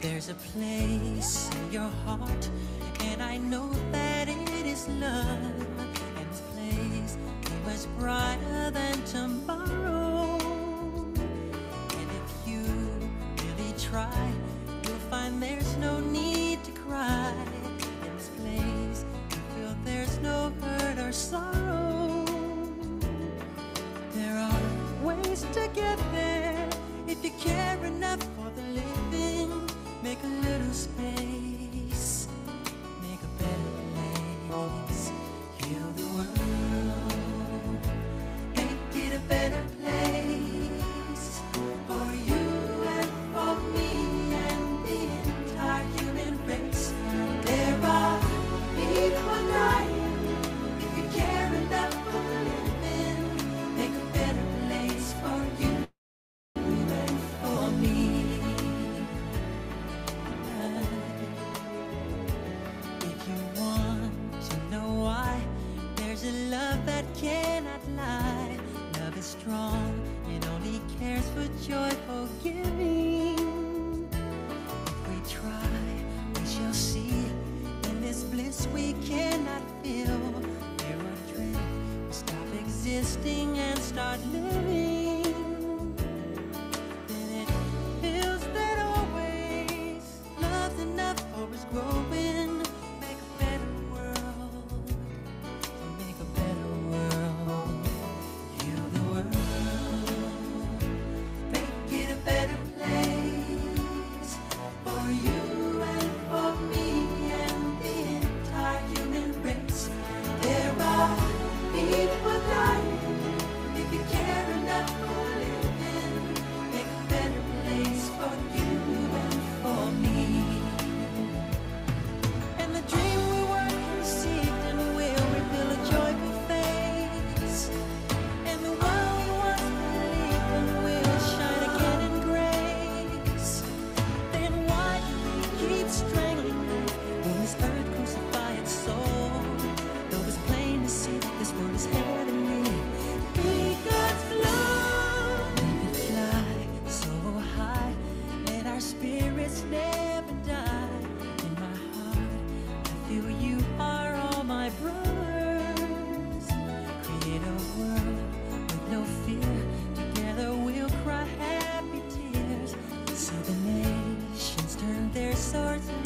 There's a place in your heart, and I know that it is love. Was brighter than tomorrow, and if you really try, you'll find there's no need to cry. In this place, you feel there's no hurt or sorrow. There are ways to get there if you care enough for the living. Make a little space, make a better place. Heal the world. Better place for you and for me. our spirits never die. In my heart, I feel you are all my brothers. Create a world with no fear. Together we'll cry happy tears. So the nations turn their swords.